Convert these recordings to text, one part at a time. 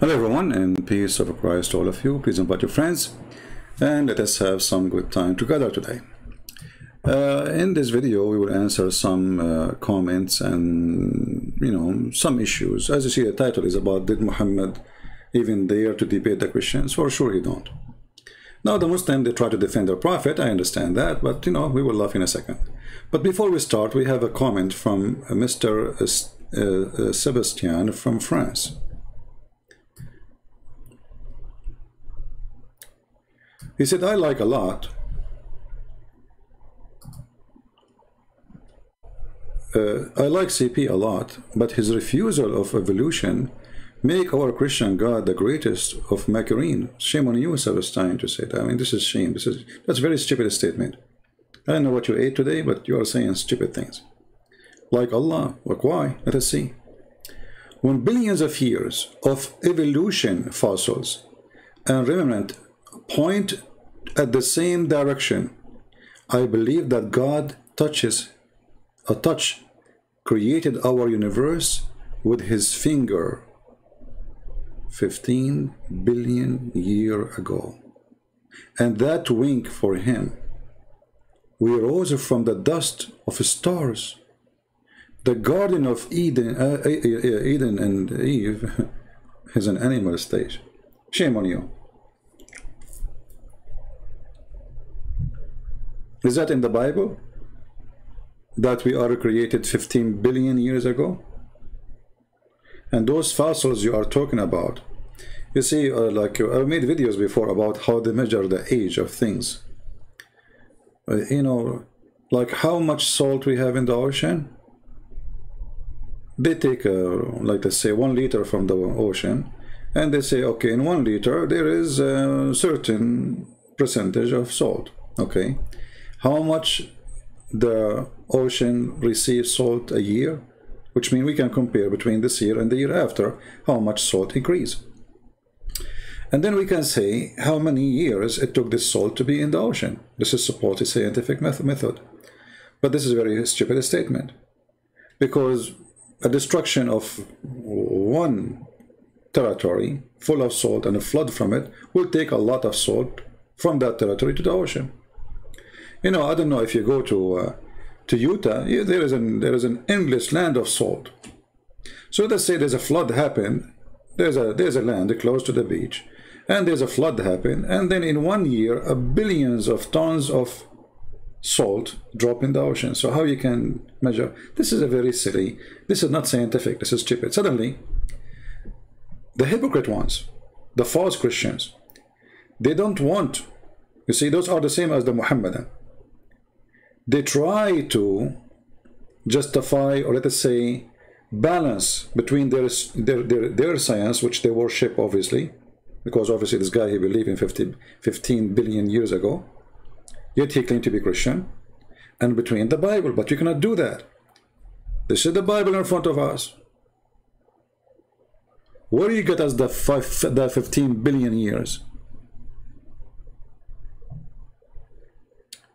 Hello everyone, and peace of Christ to all of you. Please invite your friends and let us have some good time together today. In this video we will answer some comments and some issues. As you see, the title is about did Muhammad even dare to debate the Christians? For sure he don't. Now the Muslims, they try to defend their prophet. I understand that, but we will laugh in a second. But before we start, we have a comment from Mr. Sebastian from France. He said, I like a lot. I like CP a lot, but his refusal of evolution make our Christian God the greatest of Macarene. Shame on you, Sebastian, to say that. I mean, this is shame. That's a very stupid statement. I don't know what you ate today, but you are saying stupid things. Like Allah, like why? Let us see. When billions of years of evolution fossils and remnant point at the same direction, I believe that God created our universe with his finger 15 billion years ago, and that wink for him. We rose from the dust of stars. The Garden of Eden, Eden and Eve is an animal stage. Shame on you. Is that in the Bible, that we are created 15 billion years ago? And those fossils you are talking about, you see, like I made videos before about how they measure the age of things. Like how much salt we have in the ocean. They take, like they say, 1 liter from the ocean, and they say, okay, in 1 liter there is a certain percentage of salt. Okay, how much the ocean receives salt a year, which means we can compare between this year and the year after how much salt increase, and then we can say how many years it took this salt to be in the ocean. This is supported scientific method, but this is a very stupid statement, because a destruction of one territory full of salt and a flood from it will take a lot of salt from that territory to the ocean. I don't know if you go to Utah, there is an endless land of salt. So let's say there's a flood happened, there's a land close to the beach, and there's a flood happened, and then in 1 year, billions of tons of salt drop in the ocean. So how you can measure? This is a very silly. This is not scientific. This is stupid. Suddenly, the hypocrite ones, the false Christians, they don't want. You see, those are the same as the Muhammadan. They try to justify, or let us say, balance between their science, which they worship, obviously, because obviously this guy, he believed in 15 billion years ago, yet he claimed to be Christian, and between the Bible. But you cannot do that. This is the Bible in front of us. Where do you get us the 15 billion years?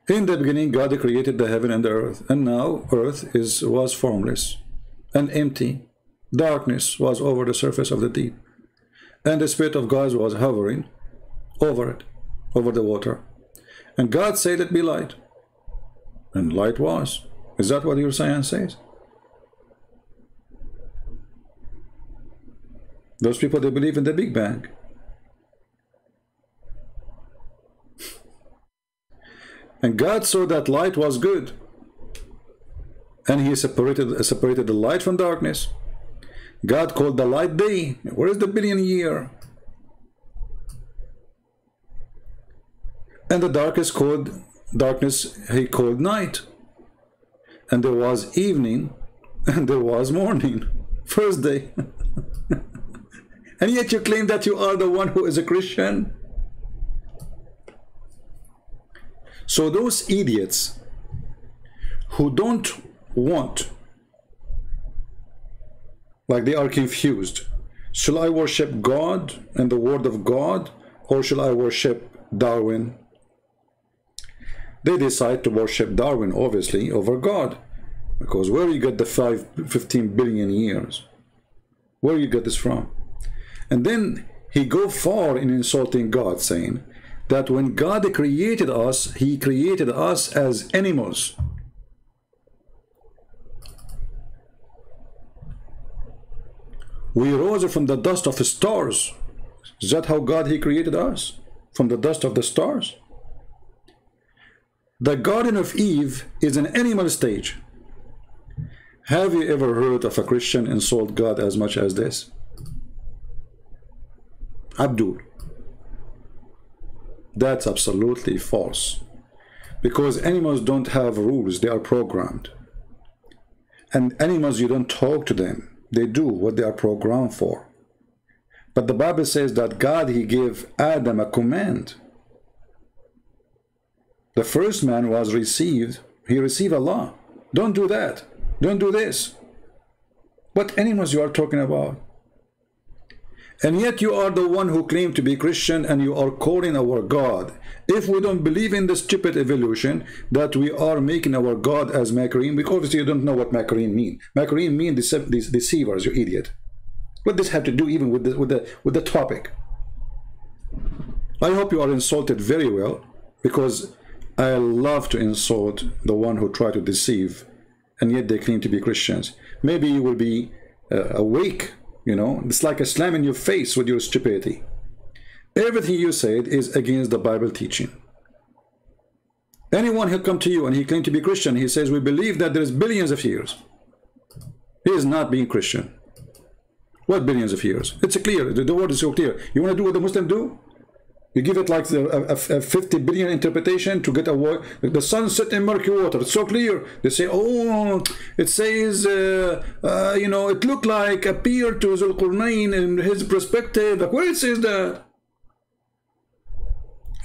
In the beginning, God created the heaven and the earth, and now earth was formless and empty. Darkness was over the surface of the deep, and the Spirit of God was hovering over it, over the water. And God said, "It be light," and light was. Is that what your science says? Those people, they believe in the Big Bang. And God saw that light was good, and he separated the light from darkness. God called the light day. Where is the billion year? And the darkness he called night. And there was evening, and there was morning, first day. And yet you claim that you are the one who is a Christian. So those idiots who don't want, like they are confused, shall I worship God and the word of God, or shall I worship Darwin? They decide to worship Darwin, obviously, over God, because where you get the 15 billion years? Where you get this from? And then he go far in insulting God, saying that when God created us, he created us as animals. We rose from the dust of the stars. Is that how God he created us? From the dust of the stars? The Garden of Eve is an animal stage. Have you ever heard of a Christian insult God as much as this? Abdul, that's absolutely false, because animals don't have rules, they are programmed. And animals, you don't talk to them, they do what they are programmed for. But the Bible says that God, he gave Adam a command. The first man was received, he received a law. Don't do that, don't do this. What animals you are talking about? And yet you are the one who claim to be Christian, and you are calling our God. If we don't believe in the stupid evolution that we are making our God as Macarenes, because obviously you don't know what Macarenes mean. Macarenes mean deceivers, you idiot. What does this have to do even with the topic? I hope you are insulted very well, because I love to insult the one who try to deceive, and yet they claim to be Christians. Maybe you will be awake. You know, it's like a slam in your face with your stupidity. Everything you said is against the Bible teaching. Anyone who come to you and he claims to be Christian, he says, we believe that there is billions of years. He is not being Christian. What billions of years? It's clear. The word is so clear. You want to do what the Muslims do? You give it like a 50 billion interpretation to get a word. The sun set in murky water. It's so clear. They say, oh, it says, you know, it looked like appeared to Zulqarnain in his perspective. Like, where it says that?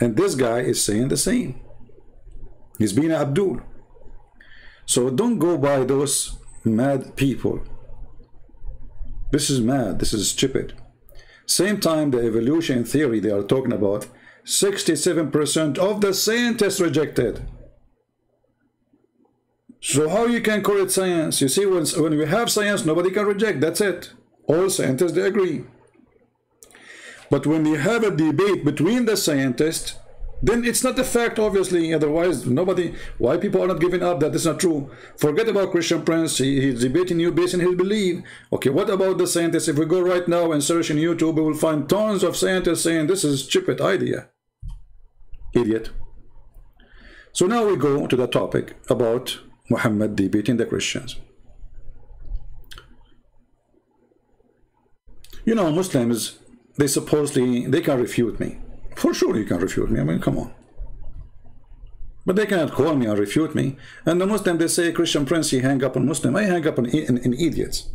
And this guy is saying the same. He's being Abdul. So don't go by those mad people. This is mad. This is stupid. Same time, the evolution theory they are talking about, 67% of the scientists rejected. So how you can call it science? You see, when we have science, nobody can reject. That's it. All scientists, they agree. But when you have a debate between the scientists, then it's not a fact, obviously. Otherwise, nobody, why people are not giving up that it's not true? Forget about Christian Prince. He's debating you based on his belief. Okay, what about the scientists? If we go right now and search on YouTube, we will find tons of scientists saying this is a stupid idea. Idiot. So now we go to the topic about Muhammad debating the Christians. You know, Muslims, they supposedly, they can refute me. For sure you can refute me, I mean, come on. But they cannot call me and refute me. And the Muslim, they say, Christian Prince, he hang up on Muslim. I hang up on idiots.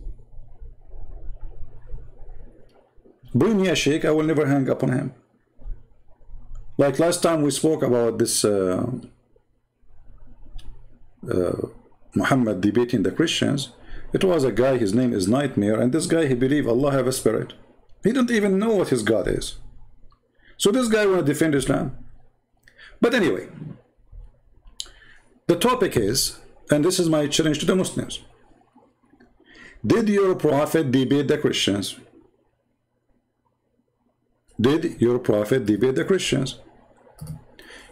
Bring me a sheikh, I will never hang up on him. Like last time we spoke about this Muhammad debating the Christians. It was a guy, his name is Nightmare, and this guy, he believed Allah have a spirit. He don't even know what his God is. So this guy want to defend Islam. But anyway, the topic is, and this is my challenge to the Muslims, did your prophet debate the Christians? Did your prophet debate the Christians?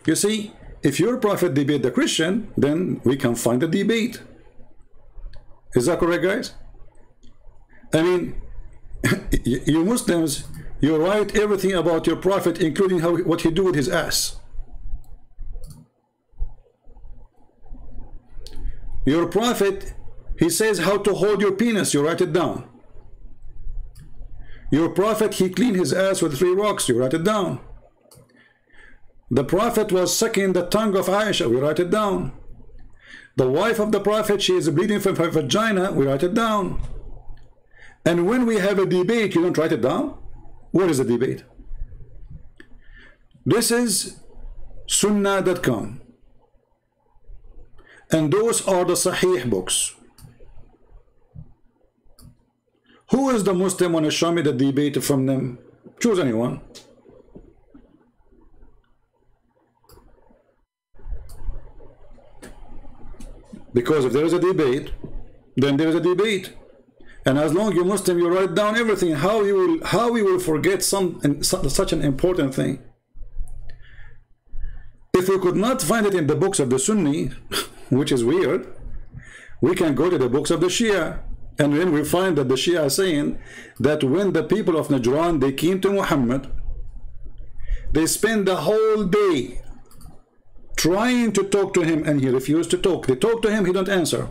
You see, if your prophet debate the Christian, then we can find a debate. Is that correct, guys? I mean, you Muslims, you write everything about your prophet, including how, what he do with his ass. Your prophet, he says how to hold your penis. You write it down. Your prophet, he cleaned his ass with 3 rocks. You write it down. The prophet was sucking the tongue of Aisha. We write it down. The wife of the prophet, she is bleeding from her vagina. We write it down. And when we have a debate, you don't write it down? What is the debate? This is sunnah.com, and those are the Sahih books. Who is the Muslim want to show me the debate from them? Choose anyone. Because if there is a debate, then there is a debate. And as long as you're Muslim, you write down everything, how we will forget such an important thing. If we could not find it in the books of the Sunni, which is weird, we can go to the books of the Shia, and then we find that the Shia are saying that when the people of Najran, they came to Muhammad, they spent the whole day trying to talk to him, and he refused to talk. They talk to him, he don't answer.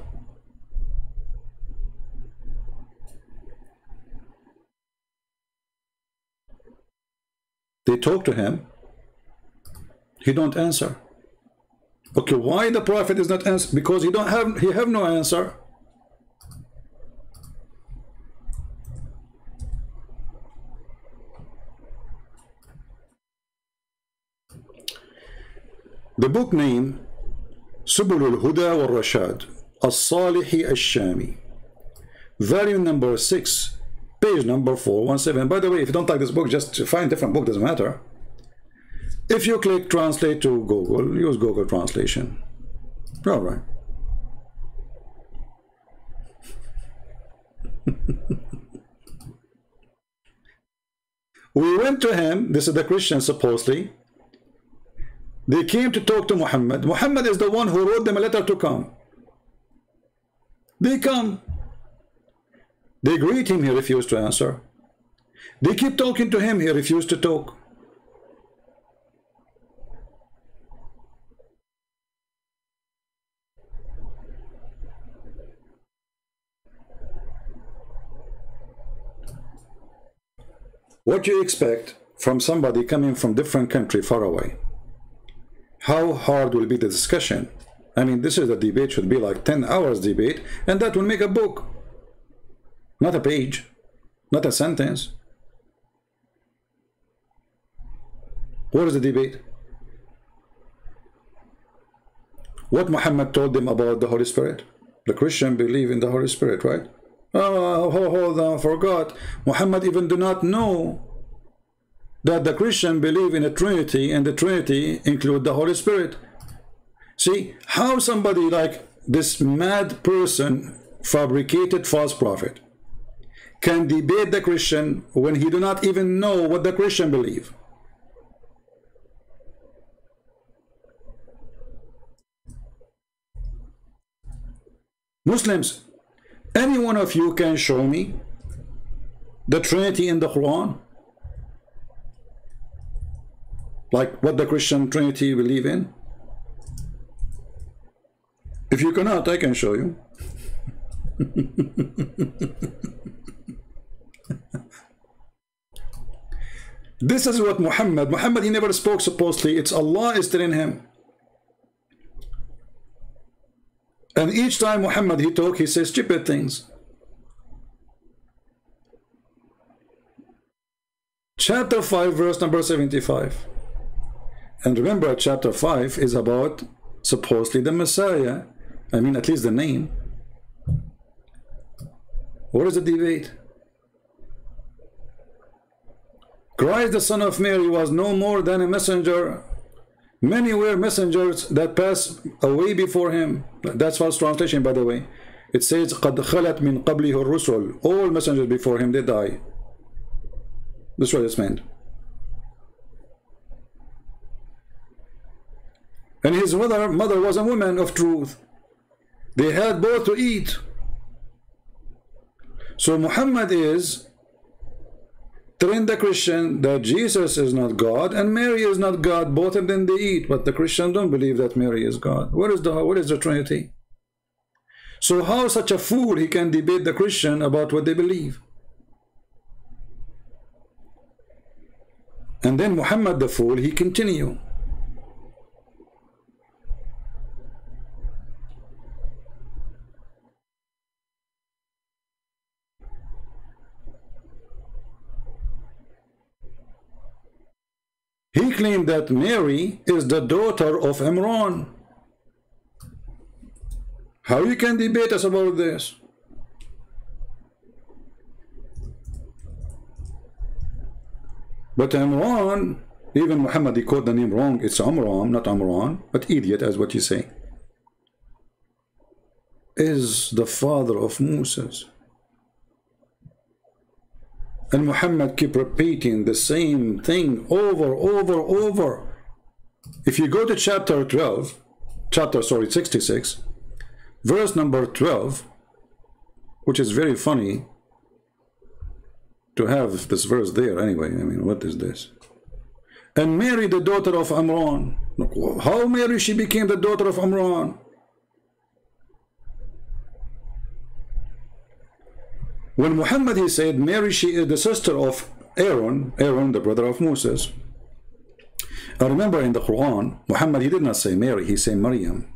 They talk to him, he don't answer. Okay, why the prophet is not answer? Because he have no answer. The book name Subul al-Huda wal-Rashad As-Salihi Ash-Shami, volume number 6, page number 417. By the way, if you don't like this book, just find different book, doesn't matter. If you click translate to Google, use Google translation. All right. We went to him, this is the Christians supposedly. They came to talk to Muhammad. Muhammad is the one who wrote them a letter to come. They come. They greet him, he refused to answer. They keep talking to him, he refused to talk. What do you expect from somebody coming from different country far away? How hard will be the discussion? I mean, this is a debate, should be like 10 hours debate, and that will make a book. Not a page, not a sentence. What is the debate? What Muhammad told them about the Holy Spirit? The Christian believe in the Holy Spirit, right? Oh, hold on, I forgot. Muhammad even do not know that the Christian believe in a Trinity, and the Trinity include the Holy Spirit. See, how somebody like this mad person, fabricated false prophet, can debate the Christian when he do not even know what the Christian believe. Muslims, any one of you can show me the Trinity in the Quran, like what the Christian Trinity believe in? If you cannot, I can show you. This is what Muhammad, he never spoke supposedly. It's Allah is telling him. And each time Muhammad, he talk, he says stupid things. Chapter 5, verse number 75. And remember, chapter 5 is about supposedly the Messiah. I mean, at least the name. What is the debate? Christ, the son of Mary, was no more than a messenger. Many were messengers that passed away before him. That's false translation, by the way. It says, قَدْ خَلَتْ مِنْ قَبْلِهُ الرُّسُلُ. All messengers before him, they die. That's what it's meant. And his mother was a woman of truth. They had both to eat. So Muhammad is telling the Christian that Jesus is not God and Mary is not God. Both of them they eat, but the Christian don't believe that Mary is God. What is the Trinity? So how such a fool he can debate the Christian about what they believe? And then Muhammad the fool, he continue. He claimed that Mary is the daughter of Imran. How you can debate us about this? But Imran, even Muhammad, he called the name wrong. It's Amram, not Amran, but idiot, as what you say, is the father of Moses. And Muhammad kept repeating the same thing over. If you go to chapter 12, 66, verse number 12, which is very funny to have this verse there anyway. I mean, what is this? And Mary, the daughter of Amram. How Mary, she became the daughter of Amram? When Muhammad, he said, Mary, she is the sister of Aaron, the brother of Moses. I remember in the Quran, Muhammad, he did not say Mary, he said Maryam.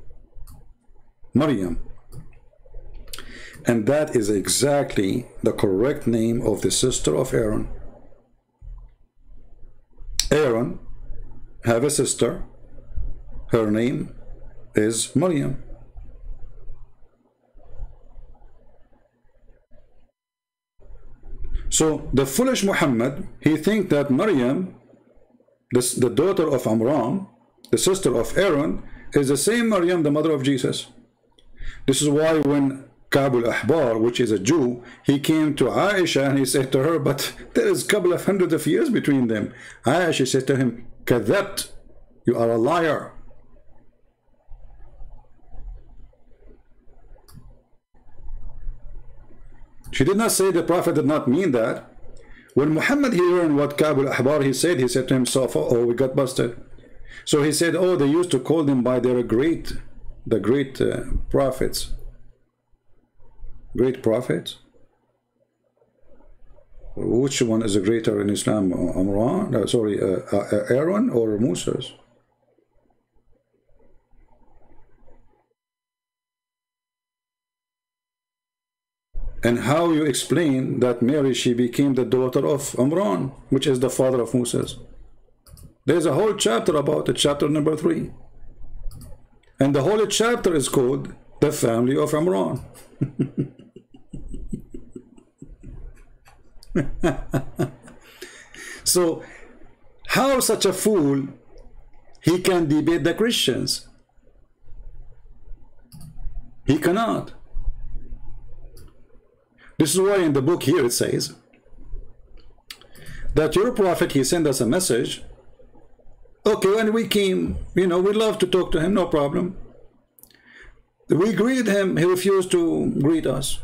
And that is exactly the correct name of the sister of Aaron. Aaron have a sister, her name is Maryam. So the foolish Muhammad, he think that Maryam, the daughter of Amram, the sister of Aaron, is the same Maryam, the mother of Jesus. This is why when Ka'b al-Ahbar, which is a Jew, he came to Aisha and he said to her, but there is a couple of hundreds of years between them. Aisha said to him, Kadhabt, you are a liar. She did not say the Prophet did not mean that. When Muhammad, he learned what Ka'b al-Ahbar, he said to himself, oh, we got busted. So he said, oh, they used to call them by their prophets. Great prophet? Which one is the greater in Islam? Amram? No, sorry, Aaron or Moses? And how you explain that Mary, she became the daughter of Amram, which is the father of Moses? There's a whole chapter about it, chapter number 3. And the whole chapter is called the family of Amram. So how such a fool he can debate the Christians? He cannot. This is why in the book here it says that your prophet, he sent us a message, okay, and we came, you know, we love to talk to him, no problem. We greet him, he refused to greet us.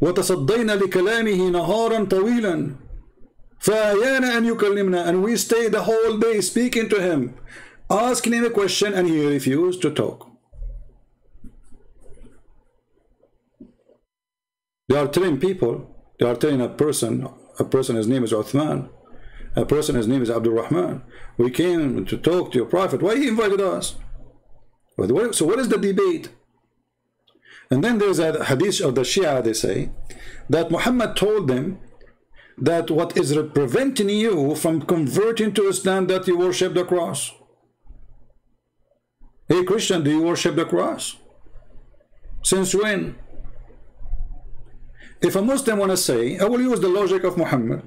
وَتَصَدَّيْنَا لِكَلَامِهِ نَهَارًا طَوِيلًا فَأَيَانَ أَنْ يُكَلِّمْنَا. And we stay the whole day speaking to him, asking him a question, and he refused to talk. They are telling people, they are telling a person his name is Uthman, a person his name is Abdul Rahman, we came to talk to your prophet, why he invited us? So what is the debate? And then there's a hadith of the Shia, they say, that Muhammad told them that what is preventing you from converting to Islam, that you worship the cross. Hey Christian, do you worship the cross? Since when? If a Muslim want to say, I will use the logic of Muhammad,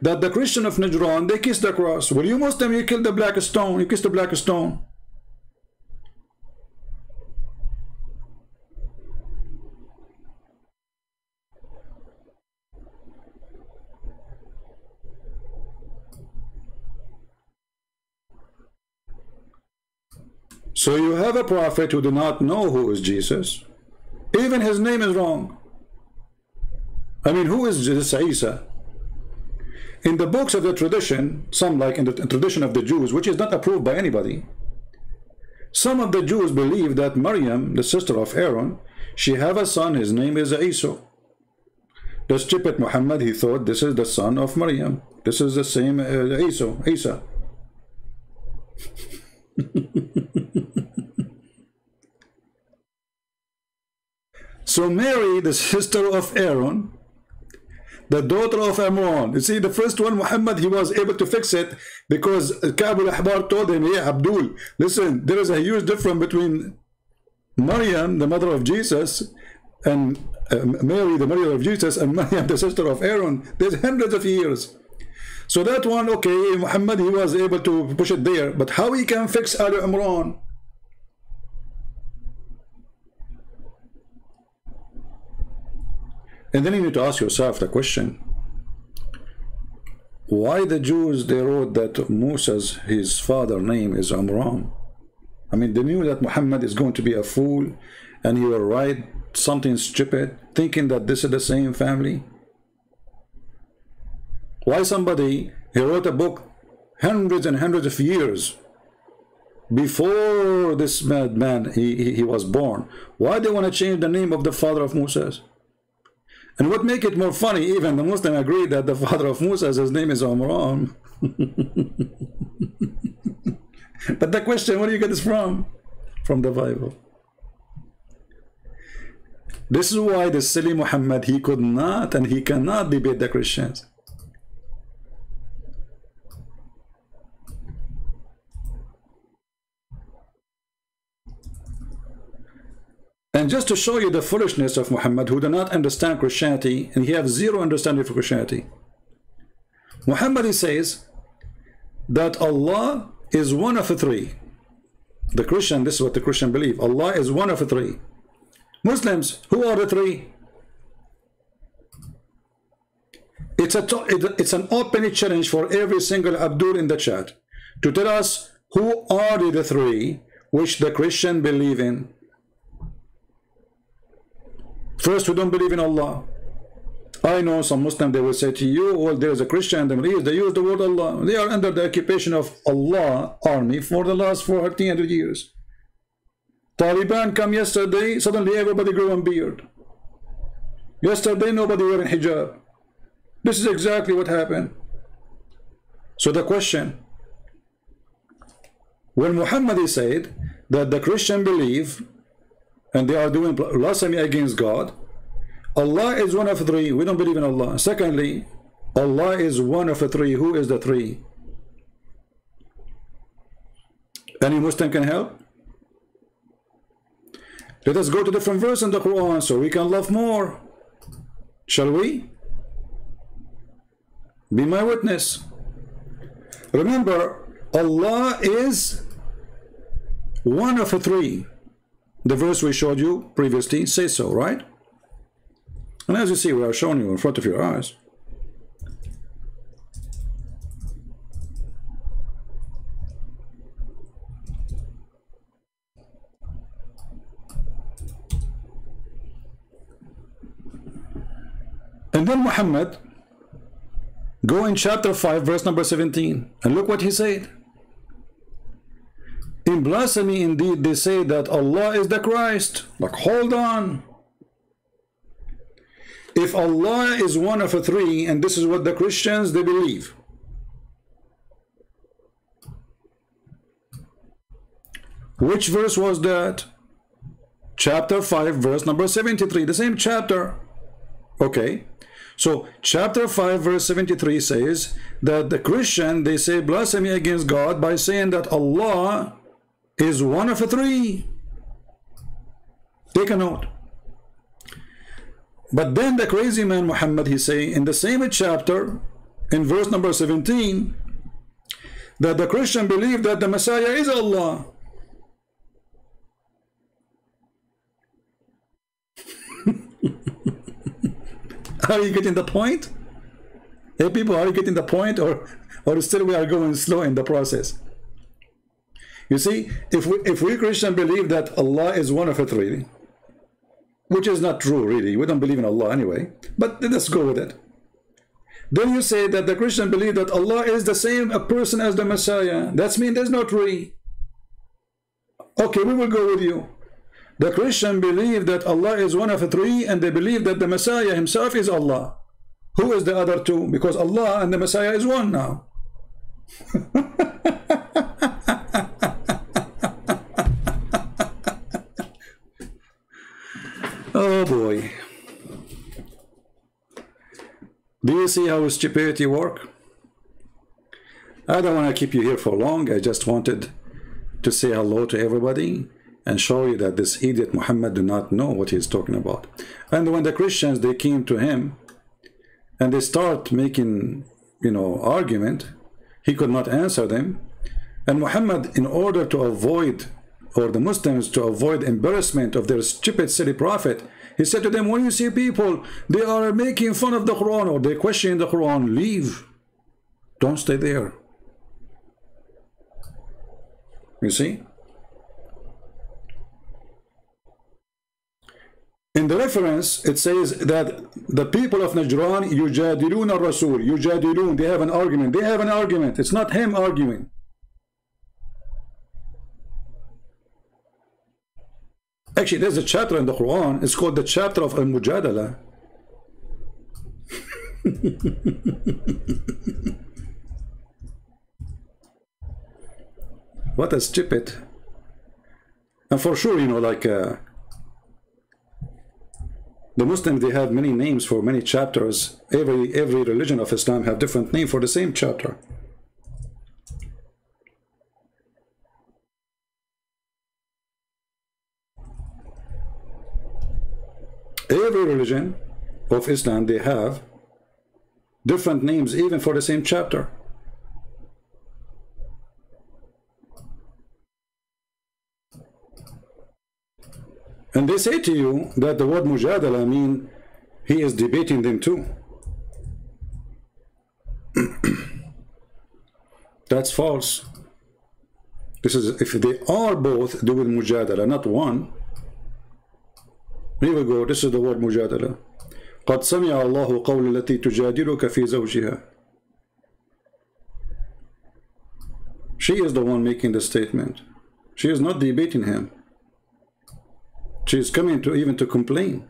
that the Christian of Najran, they kiss the cross. Well, you Muslim, you kill the black stone, you kiss the black stone. So you have a prophet who do not know who is Jesus. Even his name is wrong. I mean, who is this Isa? In the books of the tradition, some like in the tradition of the Jews, which is not approved by anybody, some of the Jews believe that Maryam, the sister of Aaron, she have a son, his name is Isa. The stupid Muhammad, he thought this is the son of Maryam. This is the same Isa. So Mary, the sister of Aaron, the daughter of Amram. You see, the first one, Muhammad, he was able to fix it because Ka'b al-Ahbar told him, hey, Abdul, listen, there is a huge difference between Maryam, the mother of Jesus, and Mary, the mother of Jesus, and Maryam, the sister of Aaron. There's hundreds of years. So that one, okay, Muhammad, he was able to push it there. But how he can fix Ali Imran? And then you need to ask yourself the question, Why the Jews, they wrote that Musa's, his father name is Amram? I mean, they knew that Muhammad is going to be a fool and he will write something stupid, thinking that this is the same family. Why somebody, he wrote a book hundreds and hundreds of years before this madman he was born. Why they want to change the name of the father of Musa? And what make it more funny, even the Muslim agreed that the father of Musa, his name is Amram. But the question, where do you get this from? From the Bible. This is why the silly Muhammad, he could not and he cannot debate the Christians. And just to show you the foolishness of Muhammad, who do not understand Christianity, and he have zero understanding for Christianity. Muhammad, he says that Allah is one of three. The Christian, this is what the Christian believe. Allah is one of three. Muslims, who are the three? It's an open challenge for every single Abdul in the chat to tell us who are the three which the Christian believe in. First, we don't believe in Allah. I know some Muslims, they will say to you, well, there is a Christian in the Middle East, they use the word Allah. They are under the occupation of Allah army for the last 1400 years. Taliban come yesterday, suddenly everybody grew on beard. Yesterday, nobody wearing hijab. This is exactly what happened. So the question, when Muhammad said that the Christian believe and they are doing blasphemy against God. Allah is one of three. We don't believe in Allah. Secondly, Allah is one of the three. Who is the three? Any Muslim can help? Let us go to different verse in the Quran so we can love more. Shall we? Be my witness. Remember, Allah is one of the three. The verse we showed you previously says so, right? And as you see, we are showing you in front of your eyes. And then Muhammad, go in chapter 5, verse number 17, and look what he said. In blasphemy, indeed, they say that Allah is the Christ. Like, hold on. If Allah is one of the three, and this is what the Christians, they believe. Which verse was that? Chapter 5, verse number 73, the same chapter. Okay. So, chapter 5, verse 73 says that the Christian, they say blasphemy against God by saying that Allah is one of the three. Take a note. But then the crazy man Muhammad, he say in the same chapter, in verse number 17, that the Christian believe that the Messiah is Allah. Are you getting the point? Hey people, are you getting the point, or still we are going slow in the process? You see, if we Christian believe that Allah is one of the three, which is not true really, we don't believe in Allah anyway, but let's go with it. Then you say that the Christian believe that Allah is the same a person as the Messiah. That means there's no three. Okay, we will go with you. The Christian believe that Allah is one of the three, and they believe that the Messiah himself is Allah. Who is the other two? Because Allah and the Messiah is one now. Oh boy. Do you see how stupidity work? I don't want to keep you here for long. I just wanted to say hello to everybody and show you that this idiot Muhammad do not know what he's talking about. And when the Christians, they came to him and they start making, you know, argument, he could not answer them. And Muhammad, in order to avoid, or the Muslims to avoid embarrassment of their stupid silly prophet, he said to them, when you see people, they are making fun of the Quran or they question the Quran, leave. Don't stay there. You see? In the reference, it says that the people of Najran, Yujadilun al-Rasul, Yujadilun, they have an argument. They have an argument. It's not him arguing. Actually, there's a chapter in the Quran. It's called the chapter of Al-Mujadala. What a stupid. And for sure, you know, like... the Muslims, they have many names for many chapters. Every religion of Islam have different name for the same chapter. Every religion of Islam, they have different names even for the same chapter. And they say to you that the word mujadala means he is debating them too. That's false. This is, if they are both doing mujadala, not one. Here we go, this is the word mujadala. قَدْ سَمِعَ اللَّهُ قَوْلَ الَّتِي تُجَادِلُكَ فِي زَوْجِهَا. She is the one making the statement. She is not debating him. She is coming to even to complain.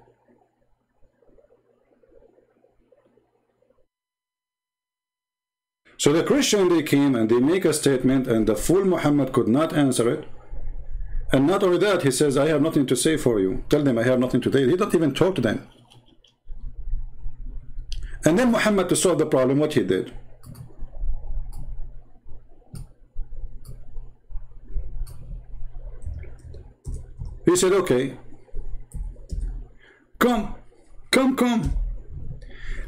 So the Christian, they came and they make a statement, and the fool Muhammad could not answer it. And not only that, he says, I have nothing to say for you. Tell them I have nothing to say. He don't even talk to them. And then Muhammad, to solve the problem, what he did. He said, okay, come.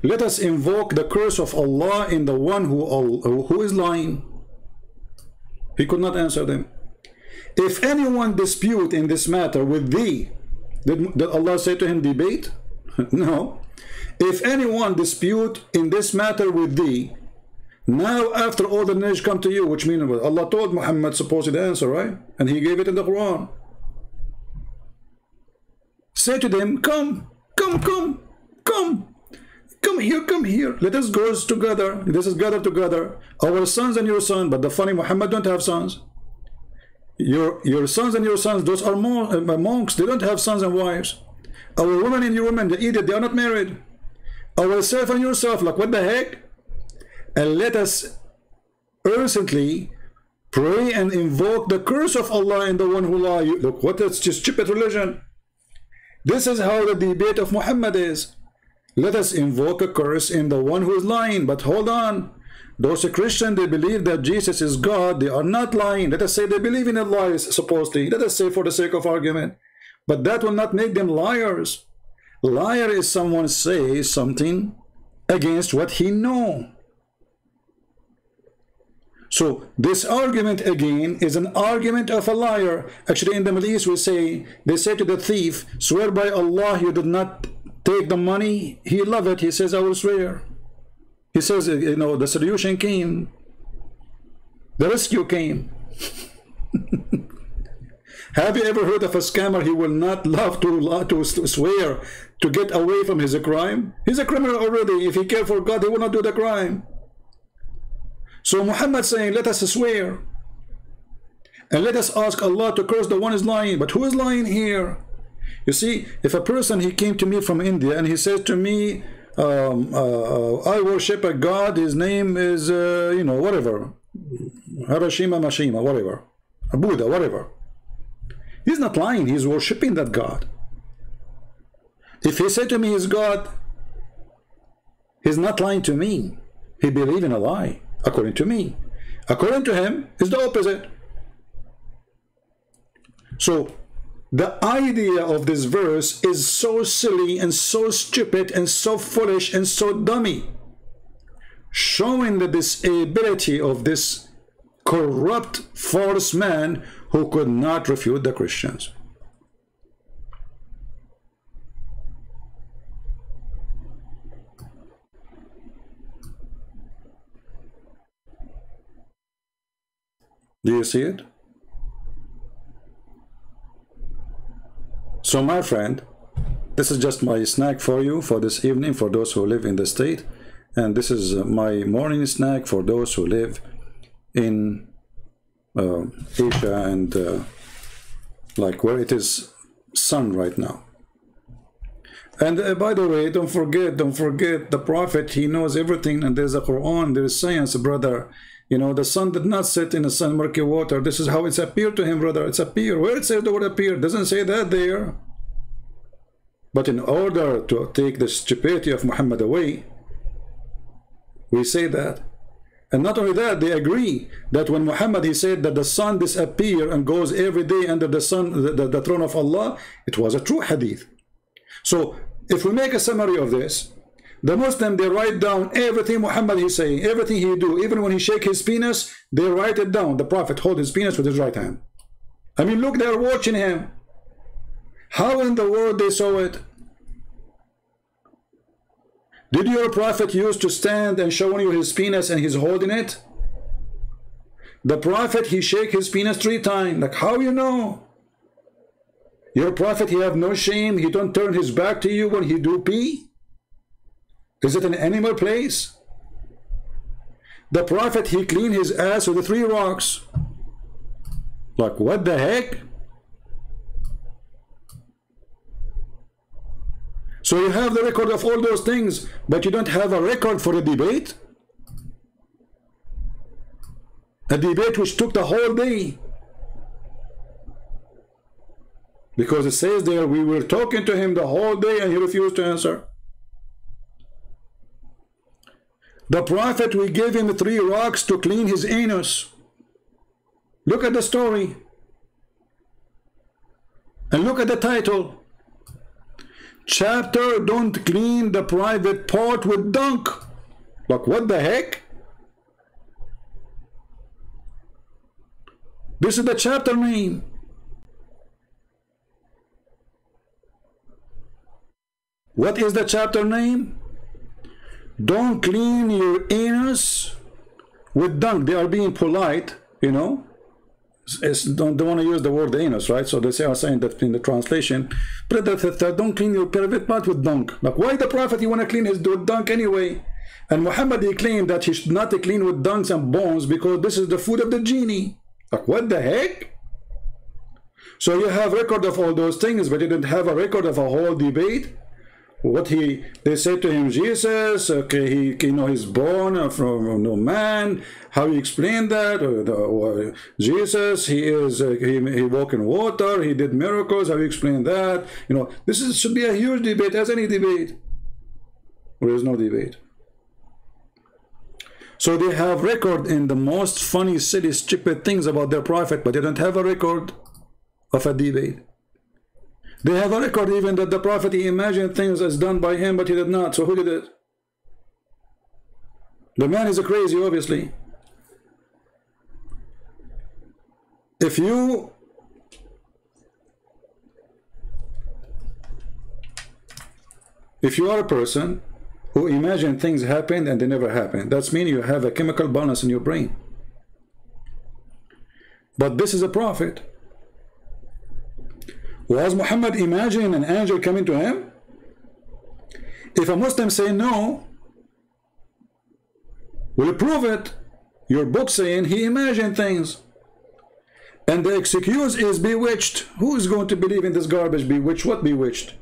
Let us invoke the curse of Allah in the one who is lying. He could not answer them. If anyone dispute in this matter with thee, did Allah say to him, debate? No. If anyone dispute in this matter with thee, now after all the knowledge come to you, which means Allah told Muhammad supposed answer, right? And he gave it in the Quran. Say to them, come here, let us go together, gather together, our sons and your sons. But the funny, Muhammad don't have sons. Your sons and your sons, those are monks, they don't have sons and wives. Our women and your women, they are not married. Ourself and yourself, like what the heck? And let us urgently pray and invoke the curse of Allah in the one who lies. Look, what is this stupid religion? This is how the debate of Muhammad is. Let us invoke a curse in the one who is lying. But hold on. Those Christians, they believe that Jesus is God. They are not lying. Let us say they believe in lies, supposedly. Let us say for the sake of argument. But that will not make them liars. Liar is someone say something against what he know. So this argument again is an argument of a liar. Actually, in the Middle East, they say to the thief, swear by Allah you did not take the money. He loved it. He says, I will swear. He says, you know, the solution came. The rescue came. Have you ever heard of a scammer? He will not love to swear to get away from his crime. He's a criminal already. If he cared for God, he will not do the crime. So Muhammad saying, let us swear and let us ask Allah to curse the one is lying. But who is lying here? You see, if a person, he came to me from India and he said to me, I worship a God, his name is, you know, whatever, Harashima, Mashima, whatever, a Buddha, whatever. He's not lying, he's worshiping that God. If he said to me he's God, he's not lying to me. He believes in a lie. According to me, according to him, is the opposite. So the idea of this verse is so silly and so stupid and so foolish and so dummy, showing the disability of this corrupt, false man who could not refute the Christians. Do you see it? So my friend, this is just my snack for you for this evening, for those who live in the state. And this is my morning snack for those who live in Asia and like where it is sun right now. And by the way, don't forget the prophet, he knows everything, and there's a Quran, there is science, brother. You know, the sun did not set in the sun murky water. This is how it's appeared to him, brother. It's appeared. Where it said the word appeared, doesn't say that there. But in order to take the stupidity of Muhammad away, we say that. And not only that, they agree that when Muhammad, he said that the sun disappears and goes every day under the sun, the throne of Allah, it was a true hadith. So if we make a summary of this, the Muslim, they write down everything Muhammad is saying, everything he do, even when he shake his penis, they write it down. The Prophet hold his penis with his right hand. I mean, look, they're watching him. How in the world they saw it? Did your Prophet used to stand and show you his penis and he's holding it? The Prophet, he shake his penis 3 times. Like, how you know? Your Prophet, he have no shame. He don't turn his back to you when he do pee. Is it an animal place? The Prophet, he clean his ass with the 3 rocks. Like, what the heck? So you have the record of all those things, but you don't have a record for a debate. A debate which took the whole day. Because it says there, we were talking to him the whole day and he refused to answer. The Prophet, we gave him 3 rocks to clean his anus. Look at the story. And look at the title. Chapter, don't clean the private part with dunk. Like, what the heck? This is the chapter name. What is the chapter name? Don't clean your anus with dung. They are being polite, you know. They want to use the word anus, right? So they are saying that in the translation. But don't clean your private part with dung. Like, why the Prophet, he want to clean his with dung anyway? And Muhammad, he claimed that he should not clean with dungs and bones because this is the food of the genie. Like, what the heck? So you have record of all those things, but you didn't have a record of a whole debate. What they said to him, Jesus, okay, he, you know, he's born from no man. How you explain that? Or Jesus, he walked in water. He did miracles. How you explain that? You know, this is, should be a huge debate, as any debate. There is no debate. So they have record in the most funny, silly, stupid things about their prophet, but they don't have a record of a debate. They have a record even that the Prophet, he imagined things as done by him, but he did not. So who did it? The man is crazy, obviously. If you are a person who imagine things happen and they never happen, that's mean you have a chemical balance in your brain. But this is a prophet. Was Muhammad imagining an angel coming to him? If a Muslim say no, we'll prove it. Your book saying he imagined things. And the excuse is bewitched. Who is going to believe in this garbage? Bewitched? What bewitched?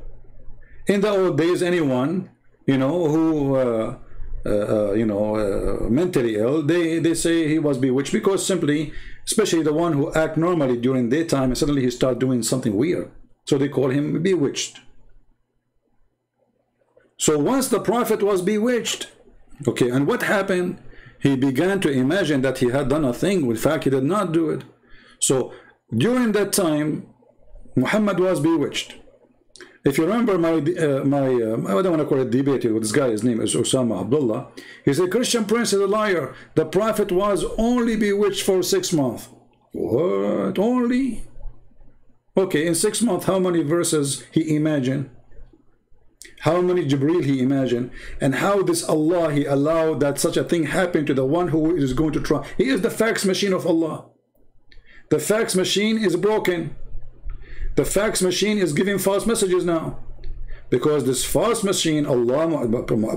In the old days, anyone, you know, who, you know, mentally ill, they say he was bewitched, because simply, especially the one who act normally during daytime and suddenly he start doing something weird, so they call him bewitched. So once the prophet was bewitched, okay, and what happened? He began to imagine that he had done a thing. In fact, he did not do it. So during that time, Muhammad was bewitched. If you remember I don't want to call it debate, this guy, his name is Osama Abdullah. He said, Christian prince is a liar. The prophet was only bewitched for 6 months. What? Only? Okay, in 6 months, how many verses he imagined? How many Jibreel he imagined? And how this Allah, he allowed that such a thing happen to the one who is going to try? He is the fax machine of Allah. The fax machine is broken. The fax machine is giving false messages now, because this false machine, Allah,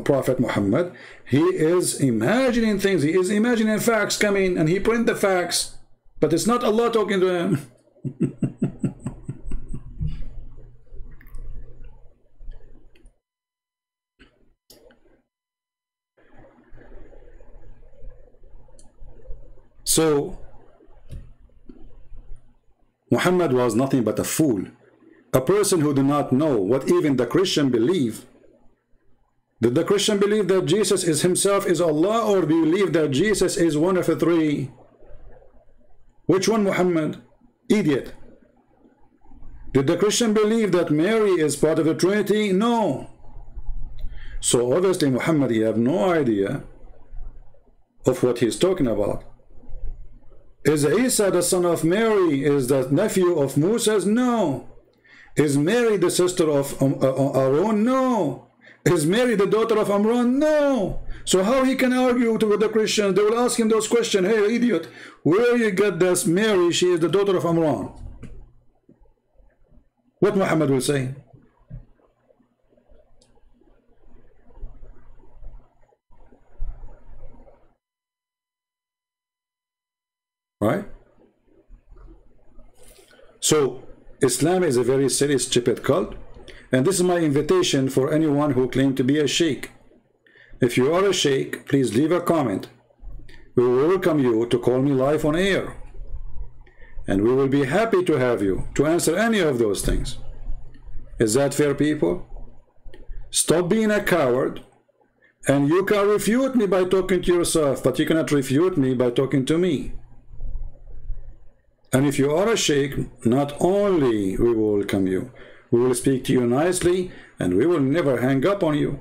Prophet Muhammad, he is imagining things. He is imagining fax coming, and he print the fax, but it's not Allah talking to him. So Muhammad was nothing but a fool, a person who did not know what even the Christian believe. Did the Christian believe that Jesus is himself is Allah, or believe that Jesus is one of the three? Which one, Muhammad? Idiot. Did the Christian believe that Mary is part of the Trinity? No. So obviously Muhammad, he have no idea of what he's talking about. Is Isa the son of Mary? Is the nephew of Moses? No. Is Mary the sister of Aaron? No. Is Mary the daughter of Amram? No. So how he can argue with the Christians? They will ask him those questions. Hey, idiot, where you get this Mary? She is the daughter of Amram. What Muhammad will say? Right? So Islam is a very serious, stupid cult, and this is my invitation for anyone who claims to be a sheikh. If you are a sheikh, please leave a comment. We will welcome you to call me live on air, and we will be happy to have you to answer any of those things. Is that fair, people? Stop being a coward. And you can refute me by talking to yourself, but you cannot refute me by talking to me. And if you are a sheikh, not only we will welcome you, we will speak to you nicely, and we will never hang up on you.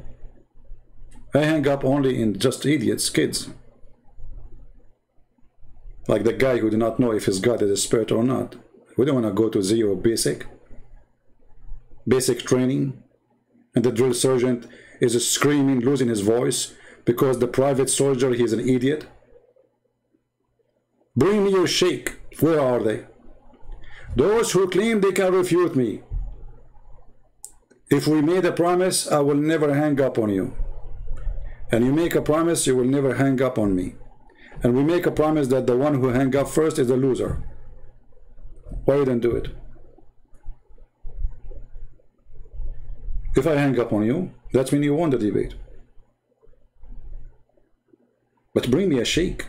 I hang up only in just idiots, kids. Like the guy who did not know if his God is a spirit or not. We don't want to go to zero basic training, and the drill sergeant is screaming, losing his voice, because the private soldier, he's an idiot. Bring me your sheikh. Where are they? Those who claim they can refute me. If we made a promise, I will never hang up on you. And you make a promise, you will never hang up on me. And we make a promise that the one who hang up first is the loser. Why you don't do it? If I hang up on you, that's when you won the debate. But bring me a sheikh.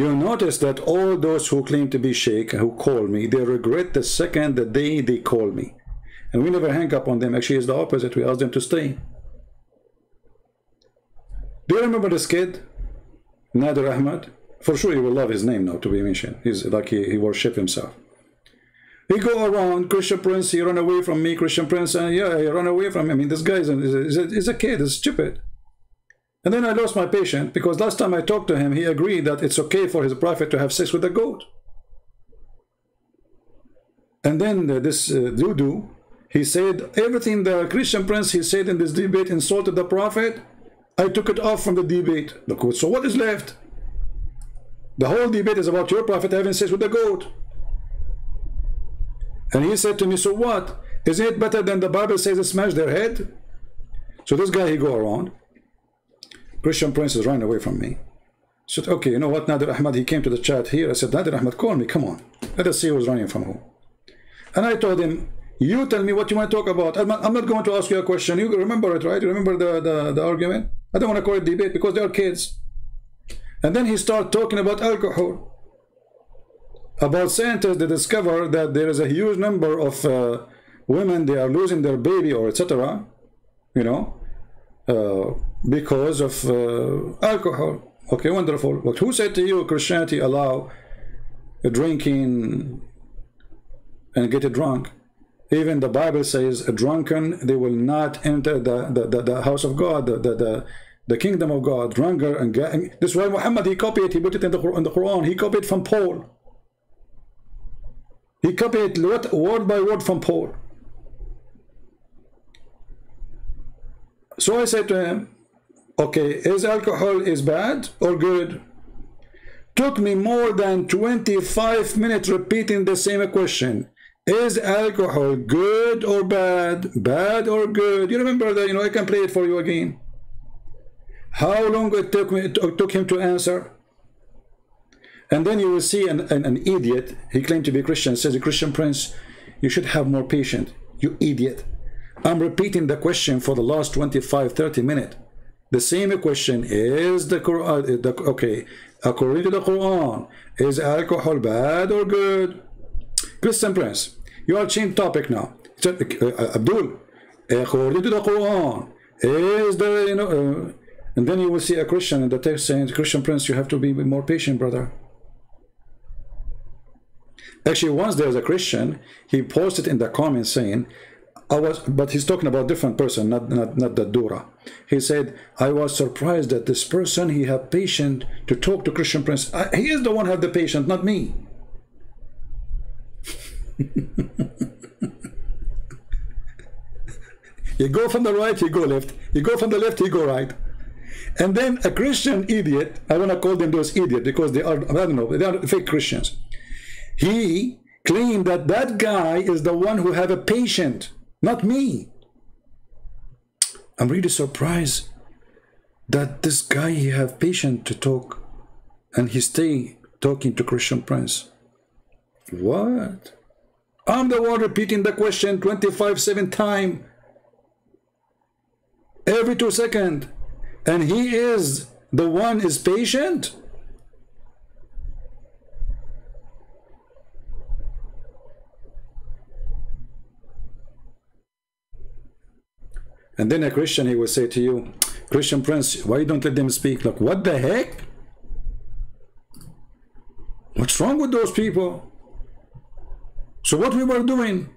You notice that all those who claim to be sheikh, who call me, they regret the second, the day they call me. And we never hang up on them. Actually, it's the opposite. We ask them to stay. Do you remember this kid, Nader Ahmed? For sure, you will love his name now to be mentioned. He's like he worshipped himself. He go around, Christian Prince, he run away from me, Christian Prince, and yeah, he run away from me. I mean, this guy is a kid, he's stupid. And then I lost my patience, because last time I talked to him, he agreed that it's okay for his prophet to have sex with a goat. And then this Dudu, he said, everything the Christian Prince, he said in this debate, insulted the prophet. I took it off from the debate. So what is left? The whole debate is about your prophet having sex with a goat. And he said to me, so what? Isn't it better than the Bible says to smash their head? So this guy, he go around. Christian Prince is running away from me. I said, okay, you know what, Nader Ahmed, he came to the chat here. I said, Nader Ahmed, call me, come on. Let us see who's running from who. And I told him, you tell me what you want to talk about. I'm not going to ask you a question. You remember it, right? You remember the argument? I don't want to call it debate because they are kids. And then he started talking about alcohol. About scientists, they discover that there is a huge number of women, they are losing their baby or etc. You know? Because of alcohol. Okay, wonderful. But who said to you Christianity allow drinking and get drunk? Even the Bible says a drunken, they will not enter the house of God, the kingdom of God. Drunker and this is why Muhammad, he copied, he put it in the Quran. He copied from Paul. He copied word by word from Paul. So I said to him, okay, is alcohol is bad or good? Took me more than 25 minutes repeating the same question. Is alcohol good or bad? Bad or good? You remember that, you know, I can play it for you again. How long it took him to answer? And then you will see an idiot, he claimed to be Christian, says, Christian Prince, you should have more patience, you idiot. I'm repeating the question for the last 25, 30 minutes. The same question, is the Quran, okay, according to the Quran, is alcohol bad or good? Christian Prince, you are changing topic now. Abdul, according to the Quran, is the, you know, and then you will see a Christian in the text saying, Christian Prince, you have to be more patient, brother. Actually, once there's a Christian, he posted in the comments saying, but he's talking about a different person, not the Dura. He said, I was surprised that this person, he had patience to talk to Christian Prince. He is the one who had the patience, not me. You go from the right, you go left. You go from the left, you go right. And then a Christian idiot, I want to call them those idiots because they are, I don't know, they are fake Christians. He claimed that that guy is the one who have a patient, not me. I'm really surprised that this guy, he have patient to talk and he stay talking to Christian Prince. What? I'm the one repeating the question 27 times every 2 seconds. And he is the one is patient. And then a Christian, he will say to you, Christian Prince, why you don't let them speak? Like, what the heck? What's wrong with those people? So what we were doing?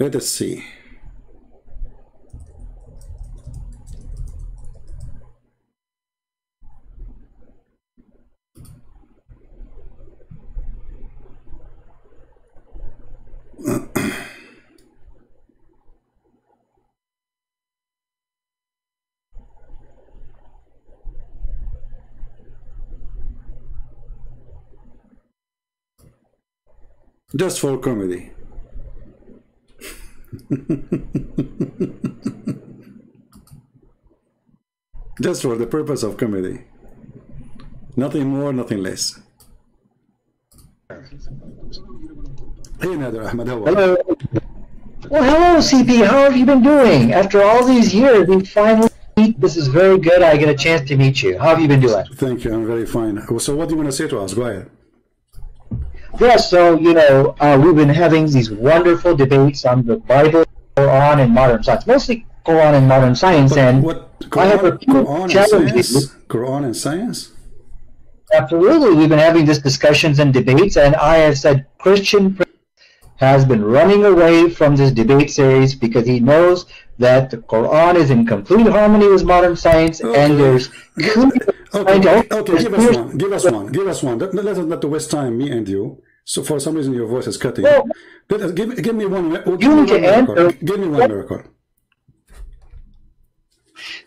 Let us see. Just for comedy. Just for the purpose of comedy. Nothing more, nothing less. Hey, Nader Ahmed, how are you? Hello. Well, hello, CP. How have you been doing? After all these years, we finally meet. This is very good. I get a chance to meet you. How have you been doing? Thank you. I'm very fine. So what do you want to say to us? Go ahead. Yeah, so, you know, we've been having these wonderful debates on the Bible, Quran, and modern science. Mostly Quran and modern science, but and what, Quran, I have a few challenges. Quran and science? Absolutely. We've been having these discussions and debates, and I have said Christian Prince has been running away from this debate series because he knows that the Quran is in complete harmony with modern science, okay. And there's... Okay, give us one. Let us not waste time, me and you. So for some reason your voice is cutting. Well, give me one. Give me one miracle.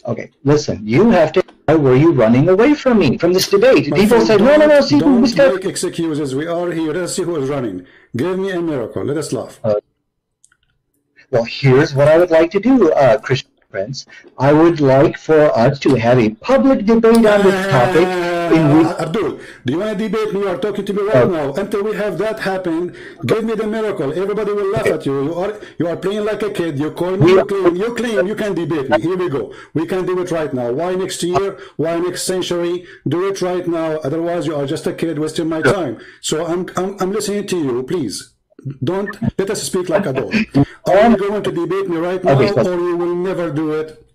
Okay, listen. You have to. Why were you running away from me from this debate? But people said, no. See, don't make excuses. We are here. Let's see who is running. Give me a miracle. Let us laugh. Well, here's what I would like to do, Christian Prince. I would like for us to have a public debate on this topic. Abdul, do you want to debate me? You are talking to me right now. Until we have that happen, give me the miracle. Everybody will laugh at you. You are playing like a kid. You call me. You claim you can debate me. Here we go. We can do it right now. Why next year? Why next century? Do it right now. Otherwise, you are just a kid wasting my time. So I'm listening to you. Please don't let us speak like adults. Are you going to debate me right now, or you will never do it?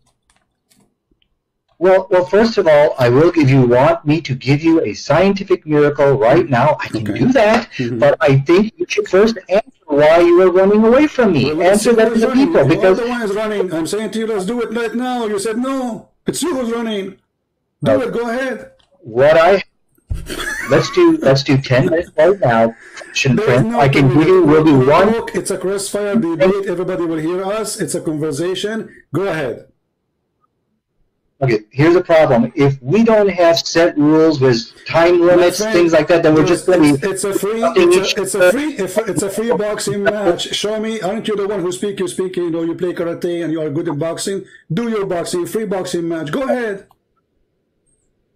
Well, first of all, I will. If you want me to give you a scientific miracle right now, I can do that. But I think you should first answer why you are running away from me. Well, answer that to the people. Because the one is running. I'm saying to you, let's do it right now. You said no. It's you who's running. Do it. Go ahead. What I Let's do 10 minutes right now. No, I can give you Ruby 1. Look, it's a crossfire debate. Everybody will hear us. It's a conversation. Go ahead. Okay, here's the problem. If we don't have set rules with time limits, things like that, then we're just going to be... It's a free boxing match. Show me, aren't you the one who speak? You speak, you know, you play karate and you are good in boxing. Do your boxing, free boxing match. Go ahead.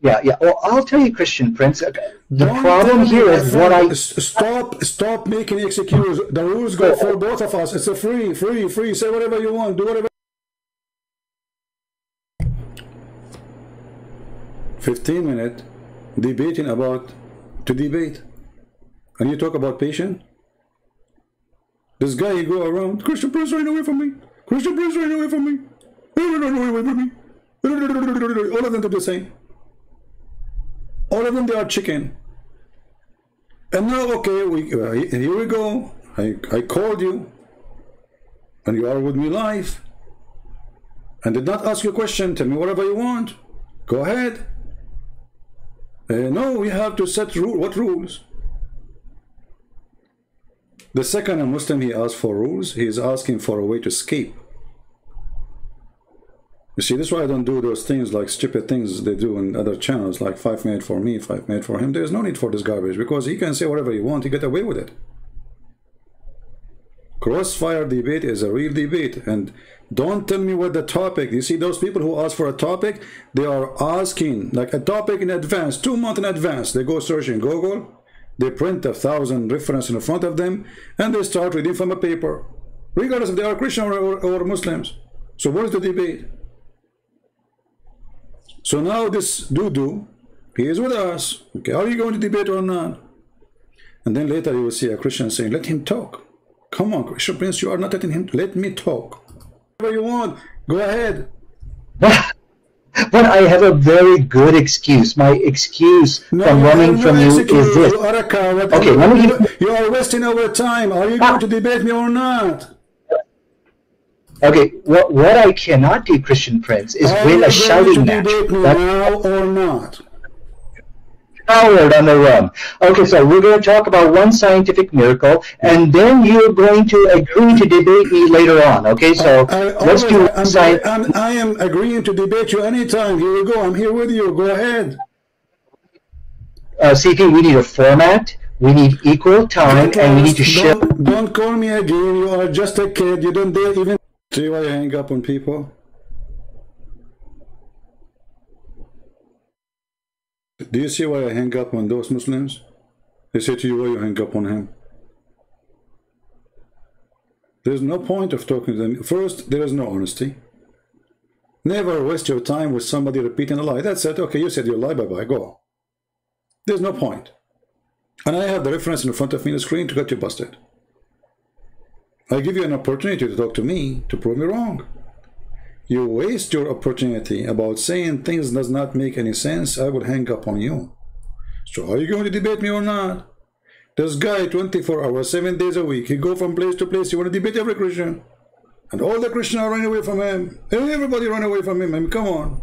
Yeah. Well, I'll tell you, Christian Prince, the problem here is what I... Stop making excuses. The rules go for both of us. It's a free. Say whatever you want. Do whatever. 15-minute debating about to debate. And you talk about patience? This guy, he go around, Christian Prince ran away from me. Christian Prince ran away from me. All of them do the same. All of them, they are chicken. And now, okay, here we go. I called you, and you are with me live, and did not ask you a question. Tell me whatever you want. Go ahead. No, we have to set rule. What rules? The second a Muslim, he asks for rules. He is asking for a way to escape. You see, that's why I don't do those things, like stupid things they do in other channels, like 5 minutes for me, 5 minutes for him. There's no need for this garbage, because he can say whatever he wants, he get away with it. Crossfire debate is a real debate, and don't tell me what the topic. You see, those people who ask for a topic, they are asking like a topic in advance, 2 months in advance. They go searching Google, they print 1,000 references in front of them, and they start reading from a paper, regardless if they are Christian or Muslims. So what is the debate? So now this doo-doo, he is with us. Okay, are you going to debate or not? And then later you will see a Christian saying, let him talk. Come on, Christian Prince, you are not letting him. Let me talk. Whatever you want, go ahead. But I have a very good excuse. My excuse from running from you is this. Okay, you are wasting our time. Are you going to debate me or not? Okay, what I cannot do, Christian Prince, is win a shouting match. Now or not? Coward on the run. Okay, so we're going to talk about one scientific miracle, and then you're going to agree to debate me later on. Okay, so let's do science. I am agreeing to debate you anytime. Here we go. I'm here with you. Go ahead. CP, we need a format. We need equal time, and we need to share. Don't call me again. You are just a kid. You don't dare even. See why I hang up on people? Do you see why I hang up on those Muslims? They say to you, why you hang up on him? There's no point of talking to them. First, there is no honesty. Never waste your time with somebody repeating a lie. That's it. Okay, you said your lie, bye-bye, go. There's no point. And I have the reference in front of me on the screen to get you busted. I give you an opportunity to talk to me to prove me wrong. You waste your opportunity about saying things does not make any sense. I will hang up on you. So are you going to debate me or not? This guy, 24 hours, 7 days a week, he go from place to place. He want to debate every Christian, and all the Christians are running away from him. Everybody run away from him. I mean, come on.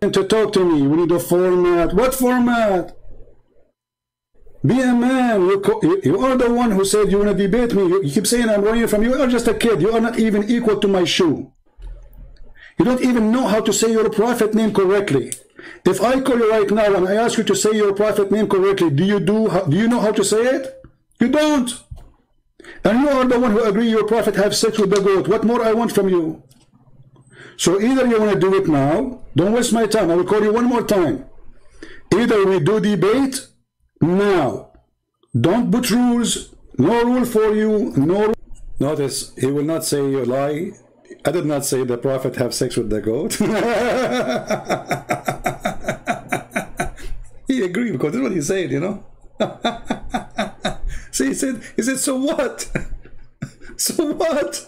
And to talk to me, we need a format. What format? Be a man. You are the one who said you want to debate me. You keep saying I'm running from you. You are just a kid. You are not even equal to my shoe. You don't even know how to say your prophet name correctly. If I call you right now and I ask you to say your prophet name correctly, do you know how to say it? You don't. And you are the one who agree your prophet have sex with the goat. What more I want from you? So either you want to do it now. Don't waste my time. I will call you one more time. Either we do debate now. Don't put rules. No rule for you. No. Notice he will not say you lie. I did not say the prophet have sex with the goat. He agreed, because that's what he said, you know. So he said, so what? So what?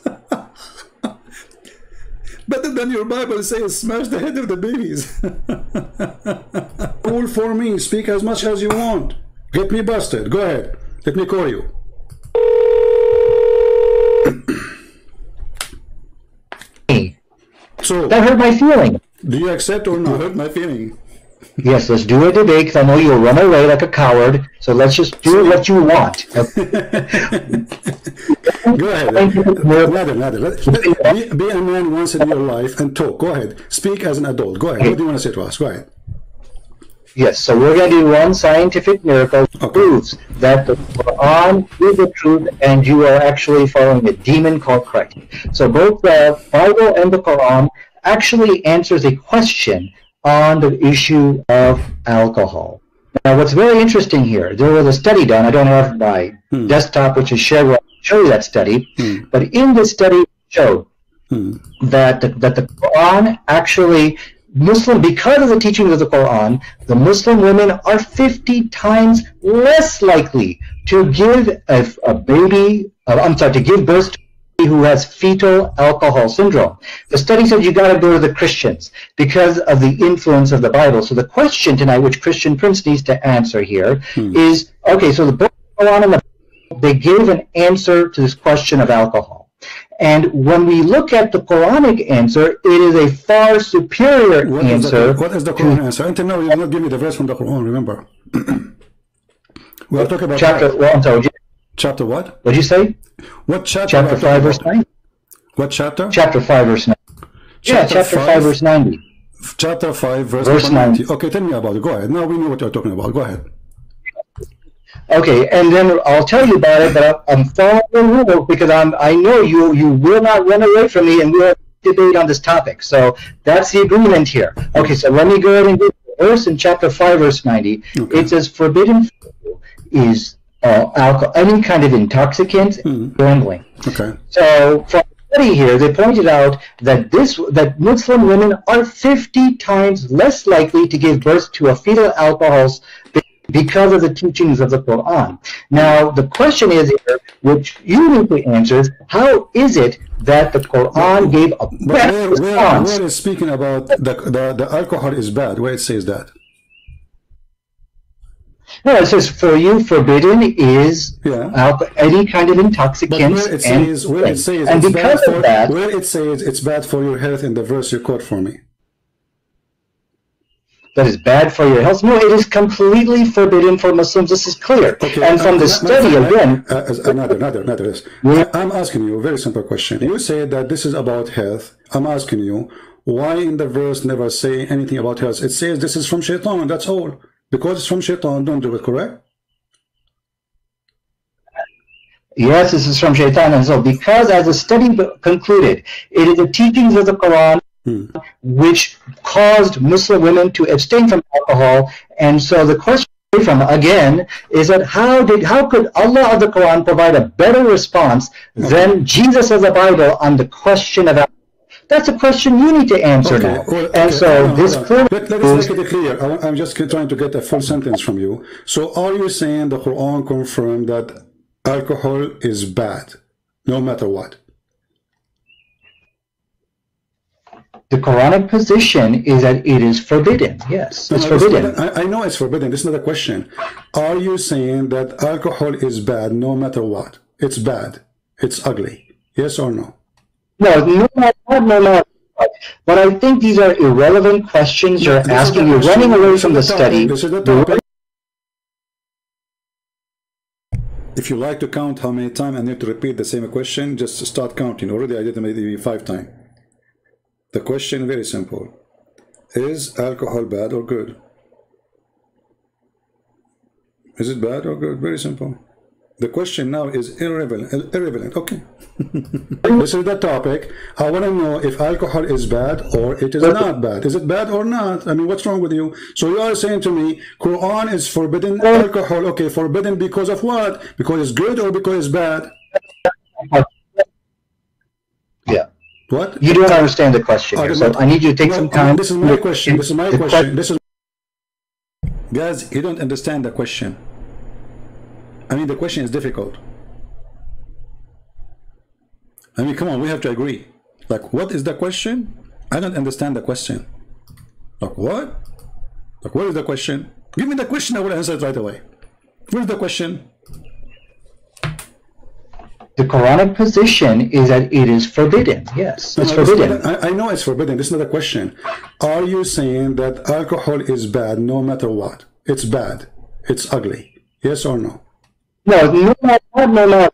Better than your Bible says, smash the head of the babies. All for me, speak as much as you want. Get me busted, go ahead. Let me call you. So, that hurt my feeling. Do you accept or not? Hurt my feeling. Yes, let's do it today because I know you'll run away like a coward. So let's just do what you want. Go ahead. Be a man once in your life and talk. Go ahead. Speak as an adult. Go ahead. What do you want to say to us? Go ahead. Yes, so we're going to do one scientific miracle that proves that the Quran is the truth and you are actually following a demon called Christ. So both the Bible and the Quran actually answers a question on the issue of alcohol. Now, what's very interesting here, there was a study done. I don't have my desktop, which is shared, where I show you that study. But in this study, it showed that the Quran actually... because of the teachings of the Quran, the Muslim women are 50 times less likely to give give birth to a baby who has fetal alcohol syndrome. The study said you got to go to the Christians because of the influence of the Bible. So the question tonight, which Christian Prince needs to answer here, is okay. So the book of the Quran and the Bible, they gave an answer to this question of alcohol. And when we look at the Quranic answer, it is a far superior answer. What is the Quran answer? Until now, you did not give me the verse from the Quran, remember. We are talking about... Chapter what? What did you say? What chapter? Chapter 5, verse 9. What chapter? Chapter 5, verse 9. Chapter 5, verse 90. Okay, tell me about it. Go ahead. Now we know what you're talking about. Go ahead. Okay, and then I'll tell you about it, but I'm following the rule because I know you will not run away from me, and we'll debate on this topic. So that's the agreement here. Okay, so let me go ahead and get the verse in chapter 5, verse 90. Okay. It says, forbidden food is alcohol, any kind of intoxicant, gambling. Okay. So from the study here, they pointed out that that Muslim women are 50 times less likely to give birth to a fetal alcohol because of the teachings of the Quran. Now, the question is here, which you need to answer, is how is it that the Quran gave a bad response? Where is speaking about the alcohol is bad, where it says that? No, it says for you forbidden is any kind of intoxicants. Where it says it's bad for your health in the verse you quote for me. That is bad for your health. No, it is completely forbidden for Muslims. This is clear. Okay, and from the study again, I'm asking you a very simple question. You say that this is about health. I'm asking you why in the verse never say anything about health. It says this is from Shaitan. That's all. Because it's from Shaitan, don't do it. Correct? Yes, this is from Shaitan, and so because as the study concluded, it is the teachings of the Quran which caused Muslim women to abstain from alcohol. And so the question from again is that how could Allah of the Quran provide a better response than Jesus of the Bible on the question of alcohol? That's a question you need to answer now. Let us make it clear. I'm just trying to get a full sentence from you. So are you saying the Quran confirmed that alcohol is bad, no matter what? The Quranic position is that it is forbidden. Yes, it's forbidden. I know it's forbidden. This is not a question. Are you saying that alcohol is bad no matter what? It's bad. It's ugly. Yes or no? No. But I think these are irrelevant questions you're asking. You're running away from the study. If you like to count how many times I need to repeat the same question, just start counting. Already I did maybe 5 times. The question very simple. Is alcohol bad or good? Is it bad or good? Very simple. The question now is irrelevant. Okay. This is the topic. I want to know if alcohol is bad or it is not bad. Is it bad or not? I mean, what's wrong with you? So you are saying to me, Quran is forbidden alcohol. Okay, forbidden because of what? Because it's good or because it's bad? Yeah. What? You don't understand the question here, so I need you to take some time. This is my question. Guys, you don't understand the question. I mean, the question is difficult. I mean, come on, we have to agree. Like, what is the question? I don't understand the question. Like, what? Like, what is the question? Give me the question, I will answer it right away. What is the question? The Quranic position is that it is forbidden. Yes, it's forbidden. I know it's forbidden. It's not a question. Are you saying that alcohol is bad no matter what? It's bad. It's ugly. Yes or no? No, no matter what, no matter what.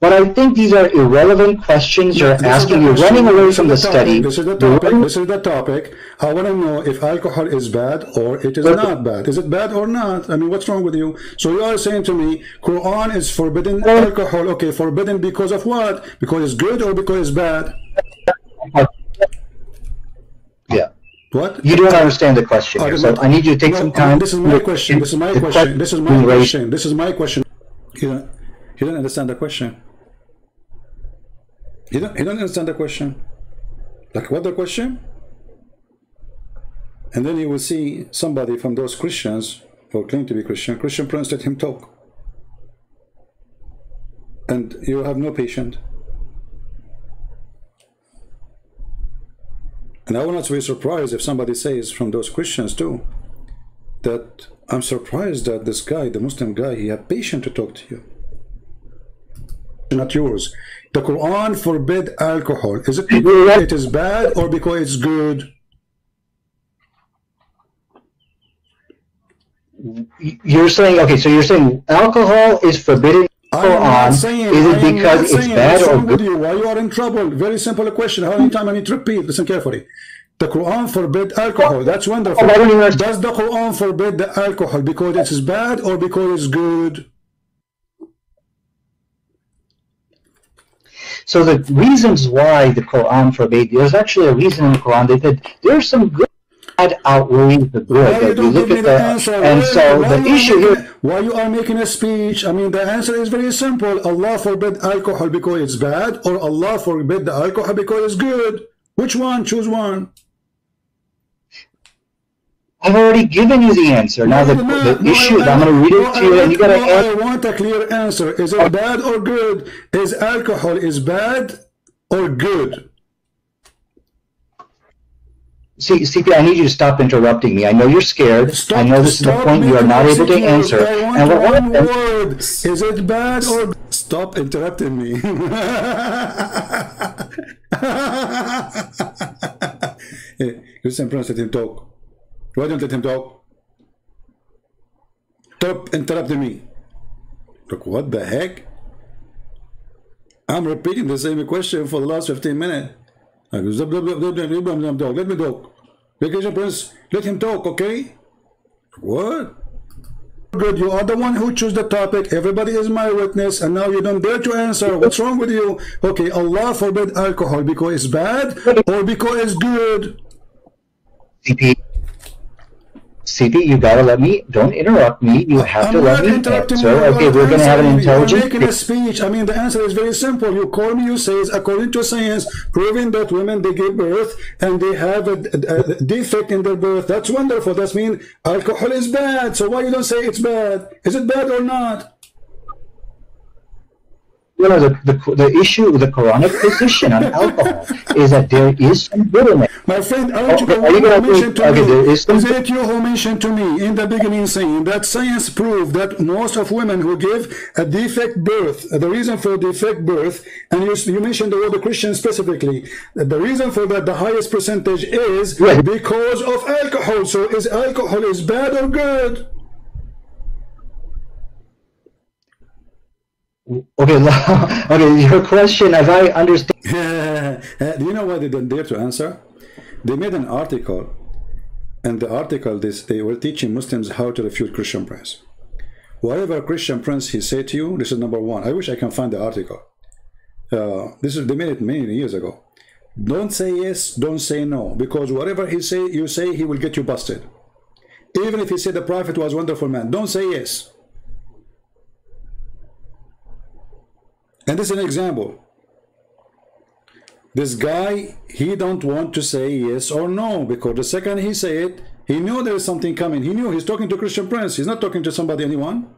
But I think these are irrelevant questions you're asking. You're running away from the study. This is the topic. This is the topic. I want to know if alcohol is bad or it is not bad. Is it bad or not? I mean, what's wrong with you? So you are saying to me, Quran is forbidden alcohol. Okay, forbidden because of what? Because it's good or because it's bad? Yeah. What? You don't understand the question. So I need you to take some time. This is my question. This is my question. This is my question. This is my question. You don't understand the question. You don't understand the question. Like what the question? And then you will see somebody from those Christians who claim to be Christian. Christian parents let him talk. And you have no patience. And I will not be surprised if somebody says from those Christians too, that I'm surprised that this guy, the Muslim guy, he had patience to talk to you. Not yours. The Quran forbid alcohol. Is it because it is bad or because it's good? You're saying, okay, so you're saying alcohol is forbidden. Quran, saying, is it because it's bad or good? Why you are in trouble? Very simple question. How many times I need to repeat? Listen carefully. The Quran forbid alcohol. That's wonderful. Does the Quran forbid the alcohol because it is bad or because it's good? So the reasons why the Quran forbade, there's actually a reason in the Quran. They said there's some good that outweighs the good. That you look at the answer. And why, so why the issue here. Why you are making a speech? I mean, the answer is very simple. Allah forbid alcohol because it's bad, or Allah forbid the alcohol because it's good. Which one? Choose one. I've already given you the answer. Now the issue, I'm going to read it to you, and you got to answer. I want a clear answer. Is it bad or good? Is alcohol is bad or good? CP, I need you to stop interrupting me. I know you're scared. I know this is the point you are not able to answer. And what one word? Is it bad or good? Stop interrupting me. Listen, Prince, let him talk. Why don't let him talk? Stop interrupting me. Look, what the heck? I'm repeating the same question for the last 15 minutes. Let me talk. Vacation Prince, let him talk, okay? What? Good, you are the one who chose the topic. Everybody is my witness, and now you don't dare to answer. What's wrong with you? Okay, Allah forbid alcohol because it's bad or because it's good. CP, you gotta let me. Don't interrupt me. You have to let me answer. Okay, we're gonna have an intelligent. You're making a speech. I mean, the answer is very simple. You call me. You say it's according to science, proving that women they give birth and they have a defect in their birth. That's wonderful. That means alcohol is bad. So why you don't say it's bad? Is it bad or not? You know, the issue with the Quranic position on alcohol is that there is some good in it. My friend, aren't you who mentioned to me in the beginning saying that science proved that most of women who give a defect birth, the reason for defect birth, and you mentioned the word Christian specifically, the reason for that the highest percentage is because of alcohol. So is alcohol is bad or good? Okay, your question, as I understand. Do you know why they didn't dare to answer? They made an article, and the article, they were teaching Muslims how to refute Christian Prince. Whatever Christian Prince he said to you, this is number one. I wish I can find the article. They made it many years ago. Don't say yes, don't say no, because whatever he say, you say, he will get you busted. Even if he said the Prophet was a wonderful man, don't say yes. And this is an example. This guy, he don't want to say yes or no, because the second he say it, he knew there is something coming. He knew he's talking to Christian Prince. He's not talking to somebody, anyone.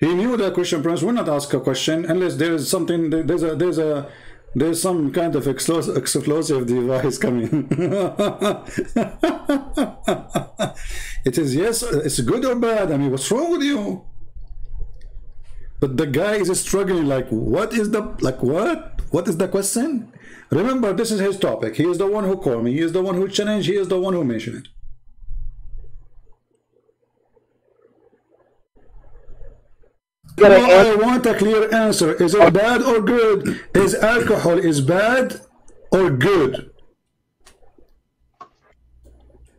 He knew that Christian Prince would not ask a question unless there is something, there's some kind of explosive device coming. It is yes, it's good or bad. I mean, what's wrong with you? But the guy is struggling like, what is the question? Remember, this is his topic. He is the one who called me. He is the one who challenged. He is the one who mentioned it. No, I want a clear answer. Is it bad or good? Is alcohol is bad or good?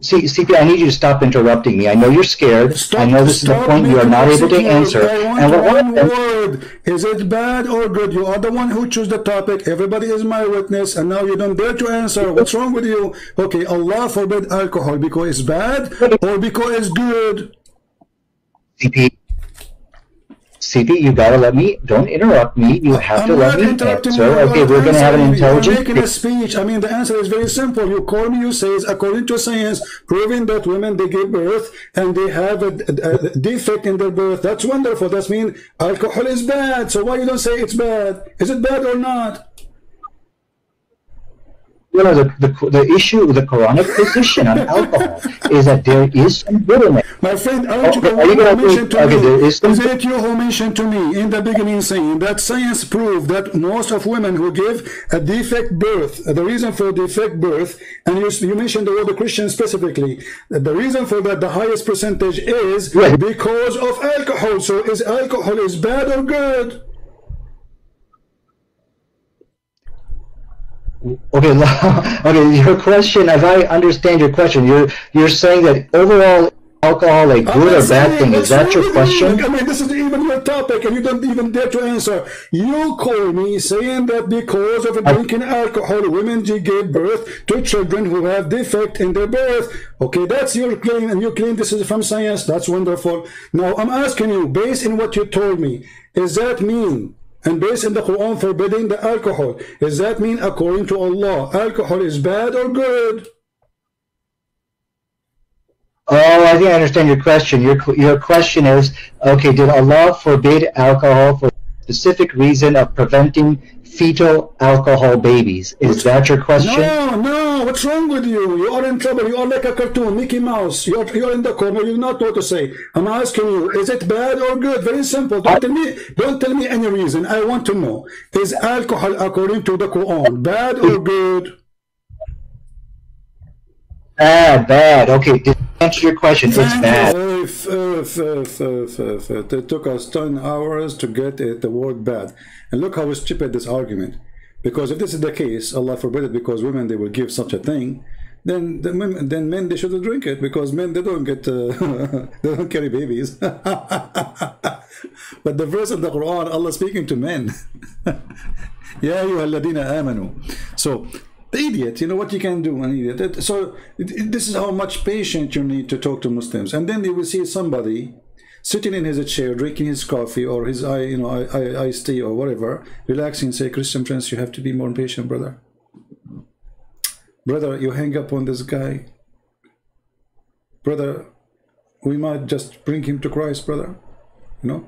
CP, I need you to stop interrupting me. I know you're scared. Stop, I know this is the point you are not able to answer. And one word. Is it bad or good? You are the one who choose the topic. Everybody is my witness, and now you don't dare to answer. What's wrong with you? Okay, Allah forbid alcohol because it's bad or because it's good. CP, you gotta let me. Don't interrupt me. You have to let me answer. Okay, we're gonna have an intelligent. You're making a speech. I mean, the answer is very simple. You call me. You say it's according to science, proving that women they give birth and they have a defect in their birth. That's wonderful. That means alcohol is bad. So why you don't say it's bad? Is it bad or not? You know, the issue with the Quranic position on alcohol is that there is some good in it. My friend, you who mentioned to me in the beginning saying that science proved that most of women who give a defect birth, the reason for defect birth, and you mentioned the word Christian specifically, the reason for that the highest percentage is because of alcohol. So is alcohol is bad or good? Okay, your question, as I understand your question, you're saying that overall alcohol a good or bad thing, is that your question? I mean, this is even your topic and you don't even dare to answer. You call me saying that because of drinking alcohol, women give birth to children who have defect in their birth. Okay, that's your claim, and you claim this is from science. That's wonderful. Now I'm asking you, based on what you told me, is that mean? And based on the Quran forbidding the alcohol, does that mean according to Allah, alcohol is bad or good? Oh, I think I understand your question. Your question is, okay, did Allah forbid alcohol for a specific reason of preventing fetal alcohol babies? Is that your question? No, what's wrong with you? You are in trouble. You are like a cartoon, Mickey Mouse. You're in the corner. You do not know what to say. I'm asking you, is it bad or good? Very simple. Don't tell me any reason. I want to know, is alcohol according to the Quran bad or good? Bad. Okay, to answer your question, it's bad. It took us 10 hours to get the word bad. And look how stupid this argument. Because if this is the case, Allah forbid it, because women, they will give such a thing, then men, they shouldn't drink it, because men, they don't get, they don't carry babies. But the verse of the Quran, Allah speaking to men. Ya ayyuhalladhina amanu. So, the idiot, you know what you can do, an idiot. So, this is how much patience you need to talk to Muslims. And then they will see somebody sitting in his chair, drinking his coffee or his iced tea or whatever, relaxing, say, Christian friends, you have to be more patient, brother. Brother, you hang up on this guy. Brother, we might just bring him to Christ, brother. You know,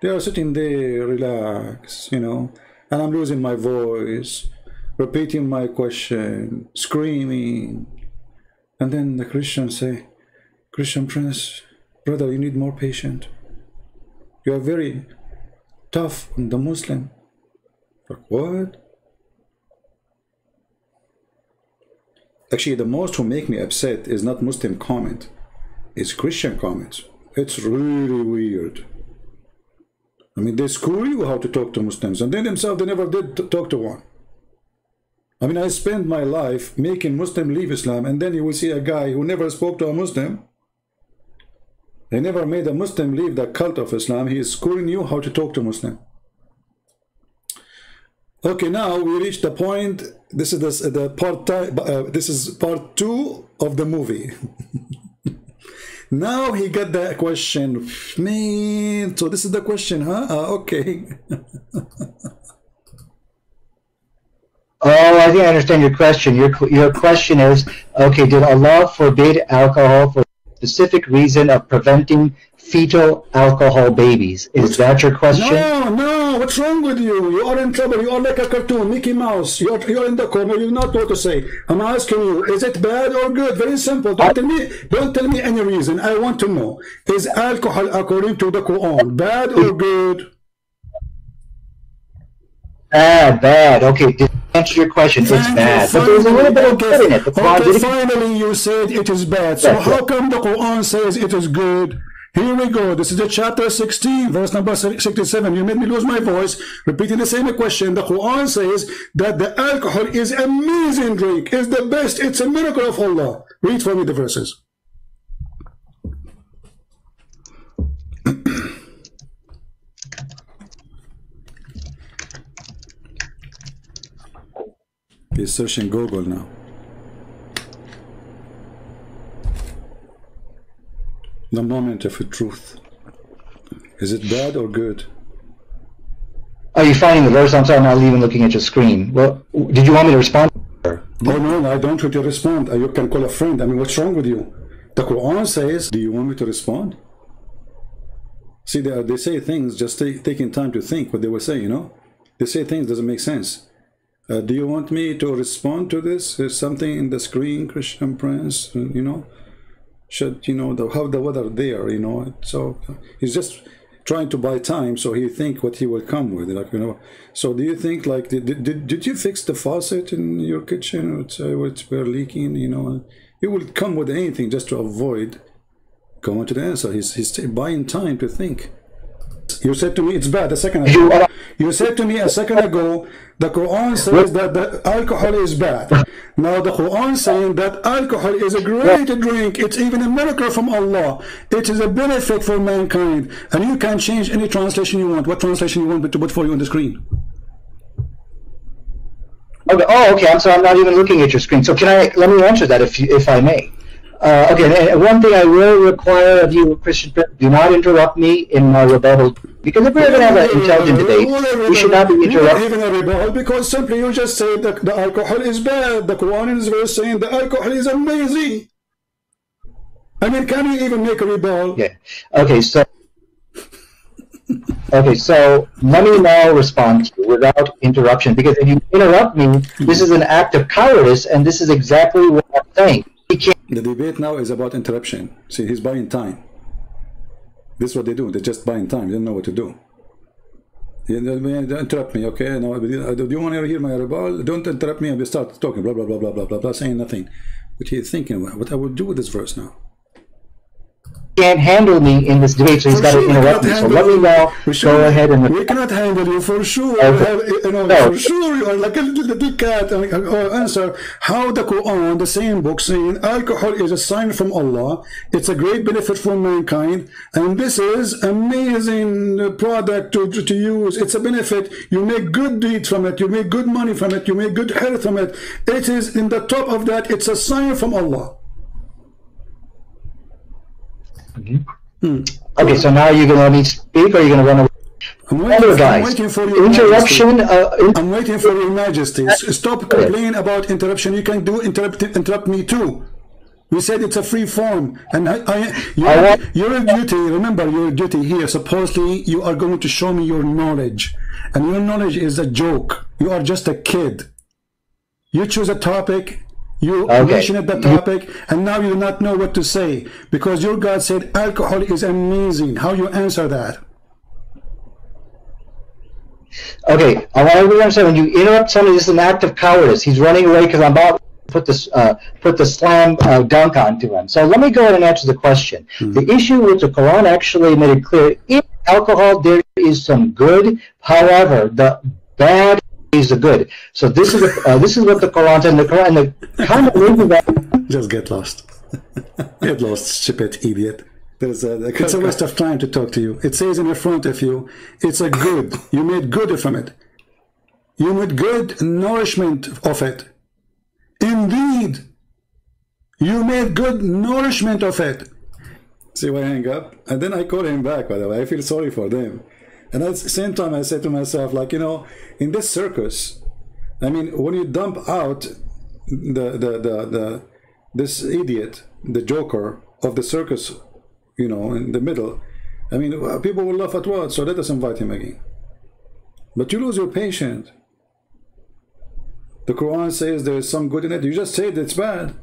they are sitting there, relax, you know, and I'm losing my voice, repeating my question, screaming. And then the Christians say, Christian prince, brother, you need more patience. You are very tough on the Muslim. Like, what? Actually, the most who make me upset is not Muslim comment. It's Christian comments. It's really weird. I mean, they school you how to talk to Muslims. And they themselves, they never did talk to one. I mean, I spent my life making Muslim leave Islam. And then you will see a guy who never spoke to a Muslim. They never made a Muslim leave the cult of Islam. He is schooling you how to talk to Muslim. Okay, now we reach the point. This is the part. This is part 2 of the movie. Now he got that question, man. So this is the question, huh? Okay. Oh, I think I understand your question. Your question is, okay, did Allah forbid alcohol for specific reason of preventing fetal alcohol babies? Is that your question? No, what's wrong with you? You are in trouble. You are like a cartoon, Mickey Mouse. You're in the corner. You do not know what to say. I'm asking you, is it bad or good? Very simple. Don't tell me any reason. I want to know, is alcohol according to the Quran bad or good? Bad. Okay, just answer your question. It's bad. But there was a little bit of good in it. Finally, you said it is bad. So how come the Quran says it is good? Here we go. This is the chapter 16, verse number 67. You made me lose my voice. Repeating the same question. The Quran says that the alcohol is amazing drink. It's the best. It's a miracle of Allah. Read for me the verses. He's searching Google now. The moment of the truth. Is it bad or good? Are you finding the verse? I'm sorry, I'm not even looking at your screen. Well, did you want me to respond? No, no, I don't want you to respond. You can call a friend. I mean, what's wrong with you? The Quran says, do you want me to respond? See, they say things, just taking time to think what they will say, you know? They say things, doesn't make sense. Do you want me to respond to this? There's something in the screen, Christian Prince, you know? Should, you know, how the weather there, you know? So he's just trying to buy time, so he think what he will come with, like, you know? So do you think, like, did you fix the faucet in your kitchen? It's leaking, you know? He will come with anything just to avoid going to the answer. He's buying time to think. You said to me it's bad a second ago. You said to me a second ago the Quran says that the alcohol is bad. Now the Quran saying that alcohol is a great drink. It's even a miracle from Allah. It is a benefit for mankind. And you can change any translation you want. What translation you want to put for you on the screen? Okay. Oh, okay. I'm sorry. I'm not even looking at your screen. So can I? Let me answer that if I may. Okay, one thing I will require of you, Christian, do not interrupt me in my rebuttal. Because if we're going to have an intelligent debate, we should not be interrupted. Even a rebuttal, because simply you just say that the alcohol is bad. The Quran is very saying the alcohol is amazing. I mean, can you even make a rebuttal? Yeah. Okay, so let me now respond to you without interruption. Because if you interrupt me, this is an act of cowardice, and this is exactly what I'm saying. The debate now is about interruption. See, he's buying time. This is what they do. They're just buying time. They don't know what to do. Don't interrupt me, okay? No, do you want to hear my rebuttal? Don't interrupt me and we start talking, blah, blah, blah, blah, blah, blah, blah, saying nothing. But he's thinking, what I would do with this verse now. Can't handle me in this debate, so he's got to interrupt me. So let me now go ahead and... We cannot handle you, for sure. For sure, you are like a little cat. Or answer how the Quran, the same book, saying alcohol is a sign from Allah. It's a great benefit for mankind. And this is amazing product to use. It's a benefit. You make good deeds from it. You make good money from it. You make good health from it. It is in the top of that. It's a sign from Allah. Okay, so now you're going to let me speak, or you're going to run away? I'm waiting for your majesty. Stop complaining about interruption. You can do interrupt me too. We said it's a free form, and you're a duty. Remember, you're a duty here. Supposedly, you are going to show me your knowledge, and your knowledge is a joke. You are just a kid. You choose a topic. You mentioned the topic, and now you do not know what to say because your God said alcohol is amazing. How you answer that? Okay, I want everybody to understand when you interrupt somebody, this is an act of cowardice. He's running away because I'm about to put the slam dunk onto him. So let me go ahead and answer the question. The issue which the Quran actually made it clear: in alcohol there is some good, however, the bad is the good. So this is what the Quran and the Quran just get lost. Get lost, stupid idiot. It's a waste of time to talk to you. It says in the front of you, it's a good. You made good from it. You made good nourishment of it. Indeed, you made good nourishment of it. See why I hang up? And then I call him back, by the way. I feel sorry for them. And at the same time, I said to myself, like, you know, in this circus, I mean, when you dump out this idiot, the joker of the circus, you know, in the middle, I mean, people will laugh at what? So let us invite him again. But you lose your patience. The Quran says there is some good in it. You just said it's bad.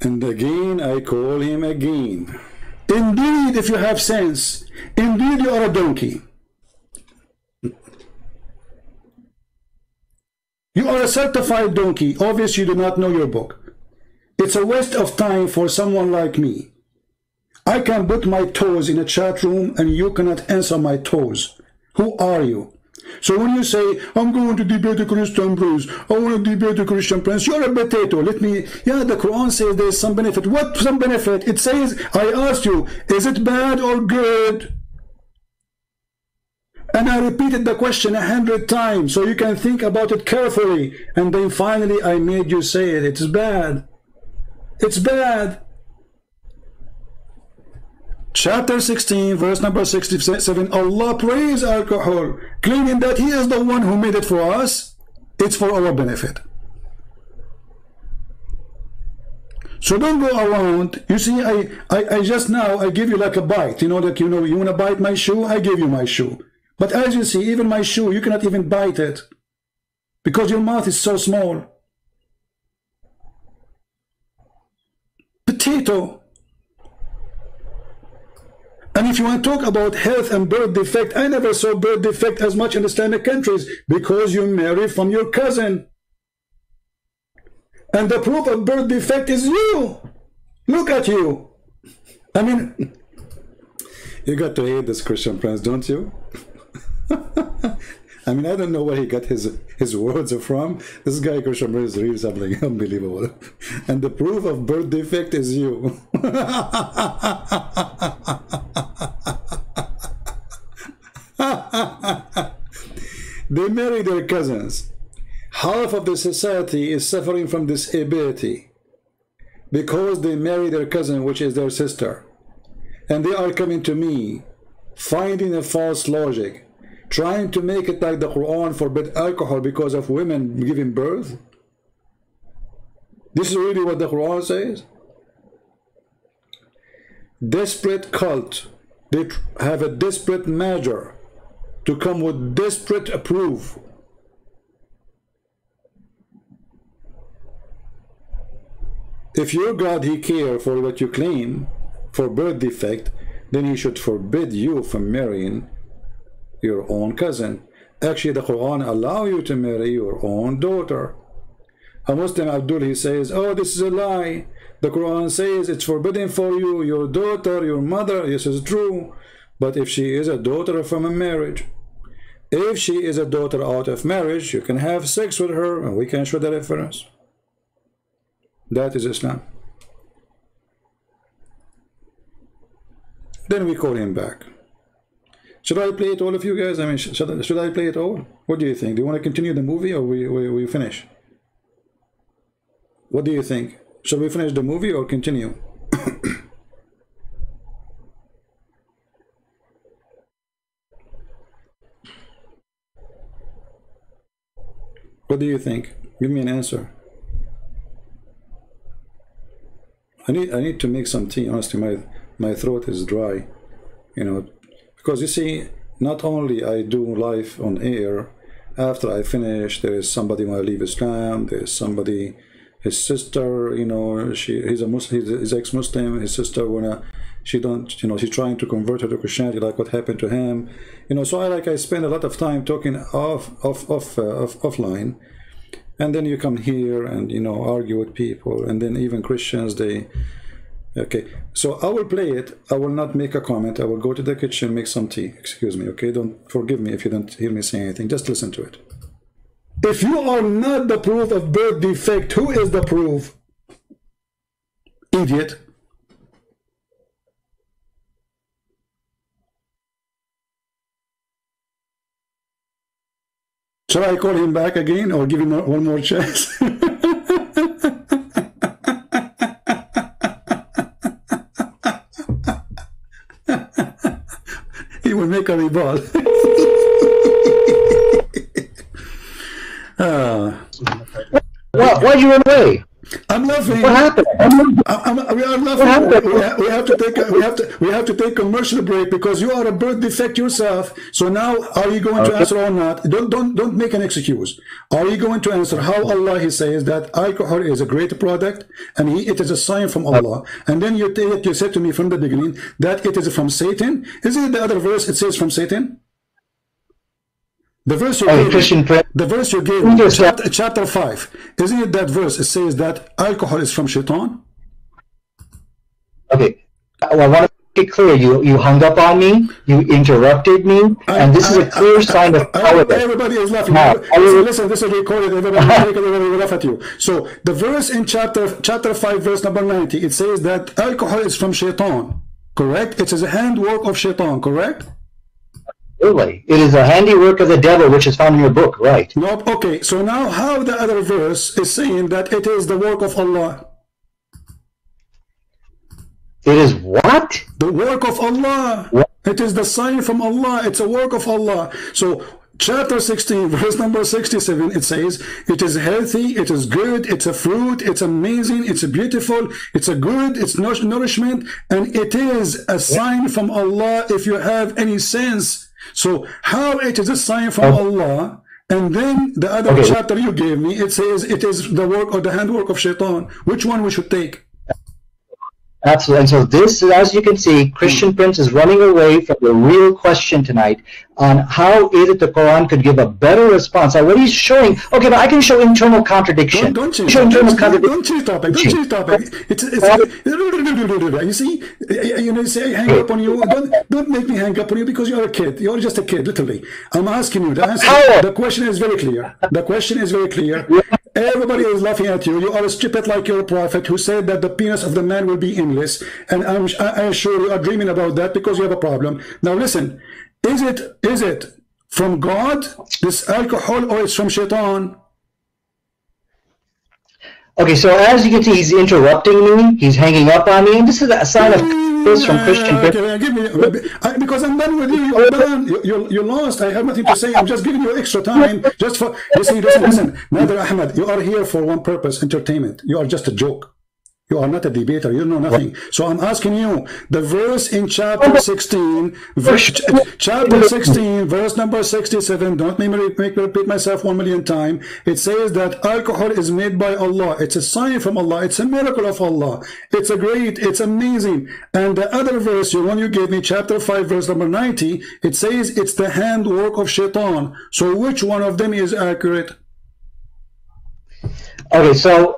And again, I call him again. Indeed, if you have sense, indeed you are a donkey. You are a certified donkey. Obviously, you do not know your book. It's a waste of time for someone like me. I can put my toes in a chat room and you cannot answer my toes. Who are you? So when you say, I'm going to debate a Christian prince, I want to debate a Christian prince, you're a potato. Let me, yeah, the Quran says there's some benefit. What some benefit? It says, I asked you, is it bad or good? And I repeated the question 100 times so you can think about it carefully. And then finally I made you say it. It's bad. It's bad. Chapter 16, verse number 67, Allah praise alcohol, claiming that He is the one who made it for us. It's for our benefit. So don't go around. You see, I just now, I give you like a bite. You know, like, you know, you want to bite my shoe? I give you my shoe. But as you see, even my shoe, you cannot even bite it because your mouth is so small. Potato. And if you want to talk about health and birth defect, I never saw birth defect as much in Islamic countries because you marry from your cousin. And the proof of birth defect is you. Look at you. I mean, you got to hate this Christian prince, don't you? I mean, I don't know where he got his words from. This guy Christian prince is really something unbelievable. And the proof of birth defect is you. They marry their cousins. Half of the society is suffering from disability because they marry their cousin, which is their sister. And they are coming to me, finding a false logic, trying to make it like the Quran forbid alcohol because of women giving birth. This is really what the Quran says. Desperate cult. They have a desperate measure to come with desperate approve. If your God, He cares for what you claim for birth defect, then He should forbid you from marrying your own cousin. Actually, the Quran allows you to marry your own daughter. A Muslim, Abdul, he says, oh, this is a lie. The Quran says it's forbidden for you, your daughter, your mother. This is true. But if she is a daughter from a marriage, if she is a daughter out of marriage, you can have sex with her and we can show the reference. That is Islam. Then we call him back. Should I play it all of you guys? I mean, should I play it all? What do you think? Do you want to continue the movie or we finish? What do you think? Shall we finish the movie or continue? What do you think? Give me an answer. I need to make some tea. Honestly, my throat is dry, you know, because you see, not only I do live on air. After I finish, there is somebody when I leave Islam. There is somebody. His sister, you know, he's a Muslim, he's ex-Muslim. His sister, she's trying to convert her to Christianity, like what happened to him, you know. So I spend a lot of time talking offline, and then you come here and, you know, argue with people, and then even Christians, they, okay. So I will play it. I will not make a comment. I will go to the kitchen, make some tea. Excuse me, okay? Don't forgive me if you don't hear me say anything. Just listen to it. If you are not the proof of birth defect, who is the proof? Idiot. Shall I call him back again or give him one more chance? He will make a rebuttal. Why you run away? I'm laughing. What happened? We have to take commercial break because you are a birth defect yourself. So now, are you going to answer or not? Don't make an excuse. Are you going to answer? How Allah, he says that alcohol is a great product and it is a sign from Allah. And then you take it. You said to me from the beginning that it is from Satan. Isn't it the other verse? It says from Satan. The verse you gave, chapter 5, isn't it that verse? It says that alcohol is from Shaitan. Okay, well, I want to make it clear. You hung up on me, you interrupted me, and this is a clear sign of power. Everybody is laughing. So listen, this is recorded. Everybody will laugh at you. So the verse in chapter 5, verse number 90, it says that alcohol is from Shaitan. Correct? It is a handwork of Shaitan. Correct? Really? It is a handiwork of the devil, which is found in your book, right? Nope. Okay, so now how the other verse is saying that it is the work of Allah? It is what? The work of Allah. What? It is the sign from Allah. It's a work of Allah. So chapter 16, verse number 67, it says, it is healthy, it is good, it's a fruit, it's amazing, it's beautiful, it's a good, it's nourishment, and it is a sign from Allah if you have any sense. So how it is a sign from Allah, and then the other chapter you gave me, it says it is the work or the handwork of Shaitan. Which one we should take? Absolutely. And so this, as you can see, Christian Prince is running away from the real question tonight on how is it the Quran could give a better response. Now, what he's showing, okay, but I can show internal contradiction. Don't change topic. Don't change topic. It's you see, you say hang up on you. Don't make me hang up on you because you're a kid. You're just a kid, literally. I'm asking you. The question is very clear. The question is very clear. Everybody is laughing at you. You are stupid like your prophet who said that the penis of the man will be endless. And I'm sure you are dreaming about that because you have a problem. Now listen, is it from God, this alcohol, or it's from Shaitan? Okay, so as you can see, he's interrupting me. He's hanging up on me. And this is a sign of curse from Christian. Okay, give me, because I'm done with you. You're done. You're lost. I have nothing to say. I'm just giving you extra time. Just for listen. Nader Ahmed, you are here for one purpose: entertainment. You are just a joke. You are not a debater. You know nothing. So I'm asking you the verse in chapter 16, verse number 67. Don't make me repeat myself 1,000,000 times. It says that alcohol is made by Allah. It's a sign from Allah. It's a miracle of Allah. It's a great. It's amazing. And the other verse, the one you gave me, chapter 5, verse number 90. It says it's the handwork of Shaitan. So which one of them is accurate? Okay, so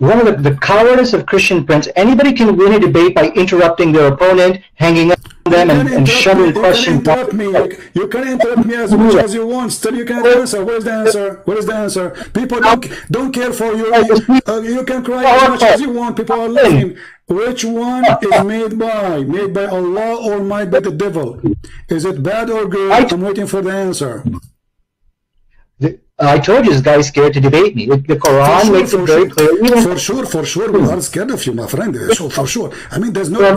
one of the cowardice of Christian Prince, anybody can win a debate by interrupting their opponent, hanging up on them, and shoving questions. You can interrupt me as much as you want, still you can't answer. Where's the answer? What is the answer? People don't care for you. You can cry as much as you want. People are laughing. Which one is made by? Made by Allah or made by the devil? Is it bad or good? I'm waiting for the answer. I told you this guy is scared to debate me. The Quran makes it very clear. For sure, we are scared of you, my friend. So, for sure. I mean, there's no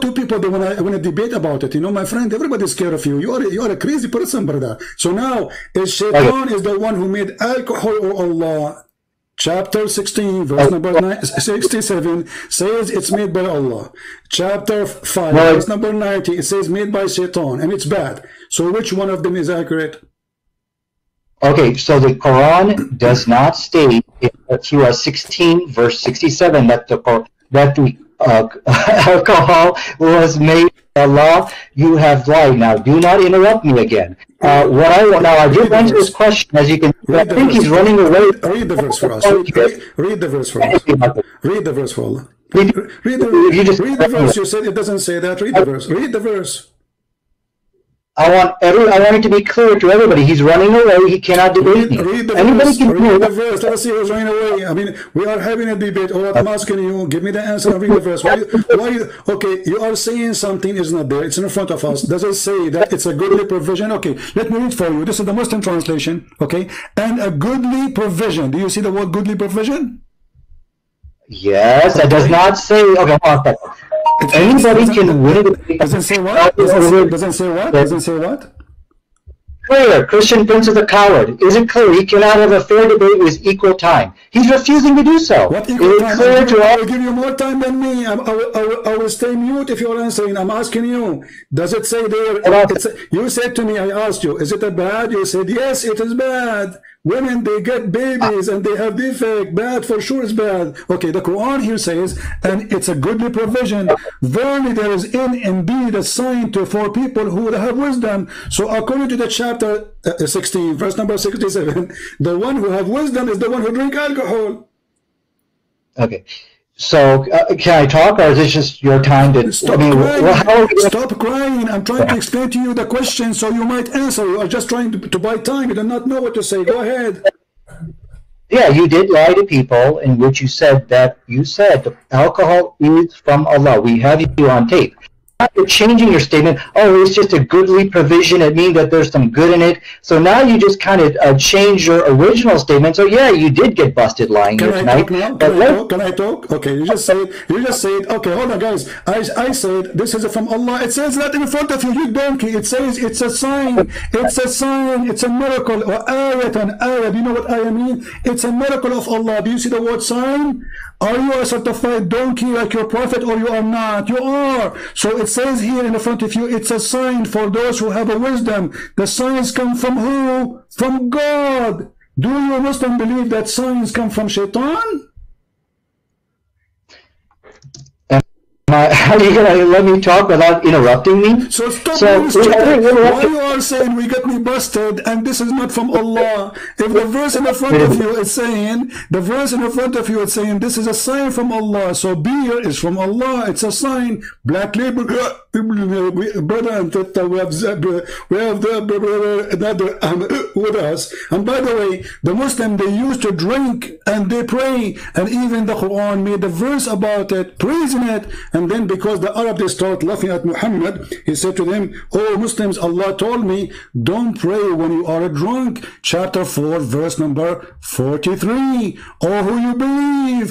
two people that wanna debate about it. You know, my friend, everybody's scared of you. You are a crazy person, brother. So now, is Shaitan is the one who made alcohol or Allah? Chapter 16, verse number 67 says it's made by Allah. Chapter 5, verse number 90, it says made by Shaitan, and it's bad. So which one of them is accurate? Okay, so the Quran does not state in Surah 16, verse 67, that the alcohol was made by Allah. You have lied. Now, do not interrupt me again. I did answer this question, as you can see. I think he's running away. Read the verse for us. Read the verse for us. Read the verse for Allah. Read the verse. You said it doesn't say that. Read the verse. Read the verse. I want it to be clear to everybody. He's running away. He cannot debate me. Read the verse. Let us see who's running away. I mean, we are having a debate. All I'm asking you, give me the answer and read the verse. Okay, you are saying something is not there. It's in front of us. Does it say that it's a goodly provision? Okay, let me read for you. This is the Muslim translation. Okay, and a goodly provision. Do you see the word goodly provision? Yes, that does not say. Okay, hold on. Anybody can win. Doesn't say what? prayer, Christian Prince is a coward. Is it clear he cannot have a fair debate with equal time? He's refusing to do so. What equal time? I will give you more time than me. I will stay mute if you're answering. I'm asking you. Does it say there? You said to me, I asked you, is it bad? You said, yes, it is bad. Women, they get babies and they have defect. Bad, for sure it's bad. Okay, the Quran here says, and it's a goodly provision. Verily there is in indeed a sign for people who have wisdom. So according to the chapter 16, verse number 67, the one who have wisdom is the one who drink alcohol. Okay. So, can I talk, or is this just your time to... Stop crying. I'm trying to explain to you the question so you might answer. You are just trying to buy time. You do not know what to say. Go ahead. Yeah, you did lie to people in which you said that alcohol is from Allah. We have you on tape. You're changing your statement. Oh, it's just a goodly provision. It means that there's some good in it. So now you just kind of change your original statement. So yeah, you did get busted lying here tonight. Can I talk? Okay, you just said. Okay, hold on, guys. I said this is from Allah. It says that in front of you, you donkey. It says it's a sign. It's a sign. It's a miracle. Or ayat and ayat. You know what I mean? It's a miracle of Allah. Do you see the word sign? Are you a certified donkey like your prophet, or you are not? You are. So it says here in the front of you, it's a sign for those who have a wisdom. The signs come from who? From God. Do you Muslim believe that signs come from Shaitan? Are you going to let me talk without interrupting me? So stop. Why you are saying we got me busted and this is not from Allah? If the verse in the front of you is saying, this is a sign from Allah, so beer is from Allah, it's a sign. Black label, brother, and we have the with us. And by the way, the Muslim, they used to drink and they pray, and even the Quran made a verse about it, praising it. And then because the Arab, they start laughing at Muhammad, he said to them, oh Muslims, Allah told me, don't pray when you are drunk. Chapter 4, verse number 43. Oh, who you believe,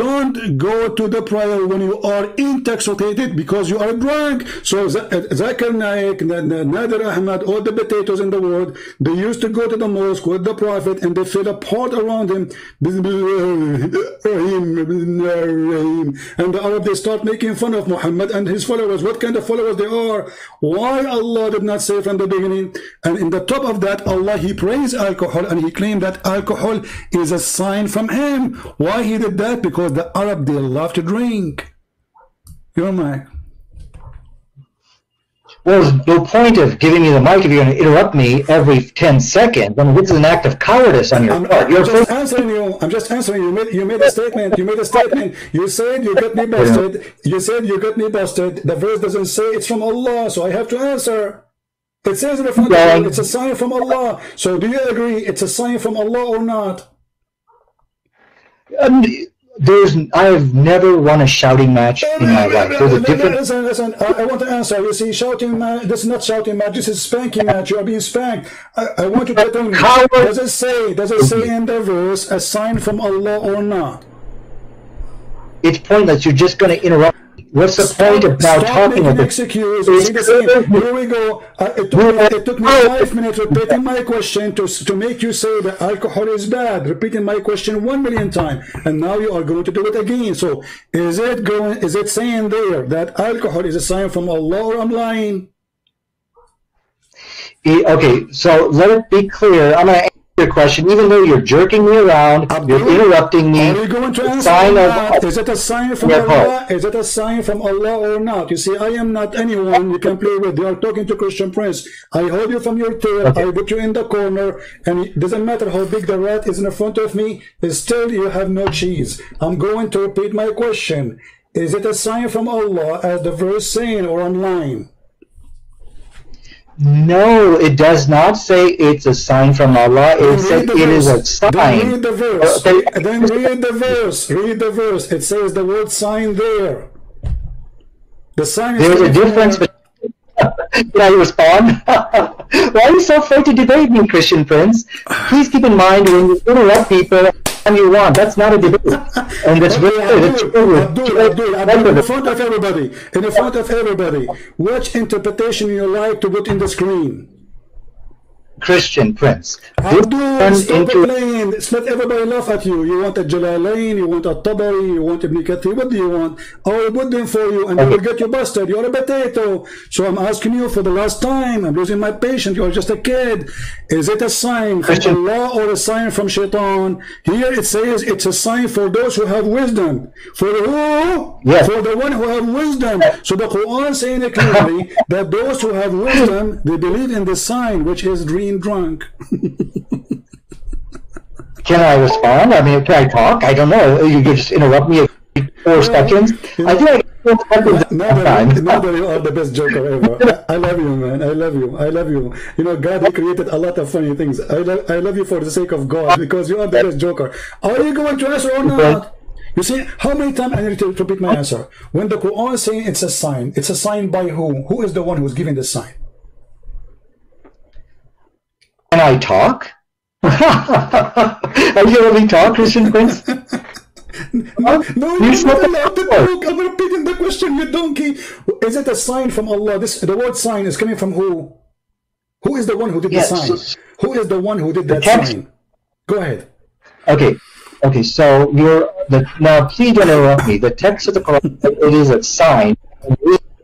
don't go to the prayer when you are intoxicated because you are drunk. So Zakir Naik, Nader Ahmad, all the potatoes in the world, they used to go to the mosque with the Prophet and they fill a pot around him. And the Arab, they start making fun of Muhammad and his followers. What kind of followers they are? Why Allah did not say from the beginning? And in the top of that, Allah, he praised alcohol and he claimed that alcohol is a sign from him. Why he did that? Because the Arab, they love to drink. You're my... Well, there's no point of giving me the mic if you're going to interrupt me every 10 seconds. I mean, this is an act of cowardice on your part. I'm just answering you. You made a statement. You said you got me busted. Yeah. You said you got me busted. The verse doesn't say it's from Allah, so I have to answer. It says in the front of you, it's a sign from Allah. So do you agree it's a sign from Allah or not? I've never won a shouting match in my life. There's a different... Listen, I want to answer. You see, shouting match, this is not shouting match, this is spanking match. You are being spanked. I want you to tell me, does it say in the verse a sign from Allah or not? It's pointless. You're just going to interrupt. What's the point of now talking about this? Here we go. It took me 5 minutes repeating my question to make you say that alcohol is bad. Repeating my question 1 million times, and now you are going to do it again. So is it going? Is it saying there that alcohol is a sign from Allah, or I'm lying? Okay, so let it be clear. I'm going to answer your question, even though you're jerking me around, you're interrupting me. Are you going to answer Allah? Is it a sign from Allah? Is it a sign from Allah or not? You see, I am not anyone you can play with. You are talking to Christian Prince. I hold you from your tail. Okay. I put you in the corner, and it doesn't matter how big the rat is in front of me. Still, you have no cheese. I'm going to repeat my question. Is it a sign from Allah, as the verse saying, or I'm lying? No, it does not say it's a sign from Allah. It says it is a sign. Then read the verse. Read the verse. It says the word sign there. The sign is... There's a difference between... Can I respond? Why are you so afraid to debate me, Christian Prince? Please keep in mind when you interrupt people... You want. That's not a debate, and that's really in front of everybody. Which interpretation you like to put in the screen? Christian prince. Abdul, stop playing. It's not everybody laugh at you. You want a Jalalain, you want a Tabari, you want Ibn Kathir. What do you want? I will put them for you and you will get your bastard. You're a potato. So I'm asking you for the last time. I'm losing my patience. You're just a kid. Is it a sign from Allah or a sign from Shaitan? Here it says it's a sign for those who have wisdom. For who? Yes. For the one who have wisdom. So the Quran saying it clearly that those who have wisdom, they believe in the sign, which is dream drunk. Can I respond? I mean, can I talk? I don't know. You can just interrupt me every 4 seconds. I think I Never, you are the best joker ever. I love you, man. I love you. I love you. You know, God, He created a lot of funny things. I love you for the sake of God, because you are the best joker. Are you going to answer or not? You see, how many times I need to repeat my answer? When the Quran is saying it's a sign, by whom? Who is the one who's giving the sign? Can I talk? Are you only talk, Christian Prince? No, you're not allowed to talk. I'm repeating the question, you donkey. Is it a sign from Allah? The word sign is coming from who? Who is the one who did the sign? Who is the one who did that sign? Go ahead. Okay, so now please don't interrupt me. The text of the Quran, it is a sign.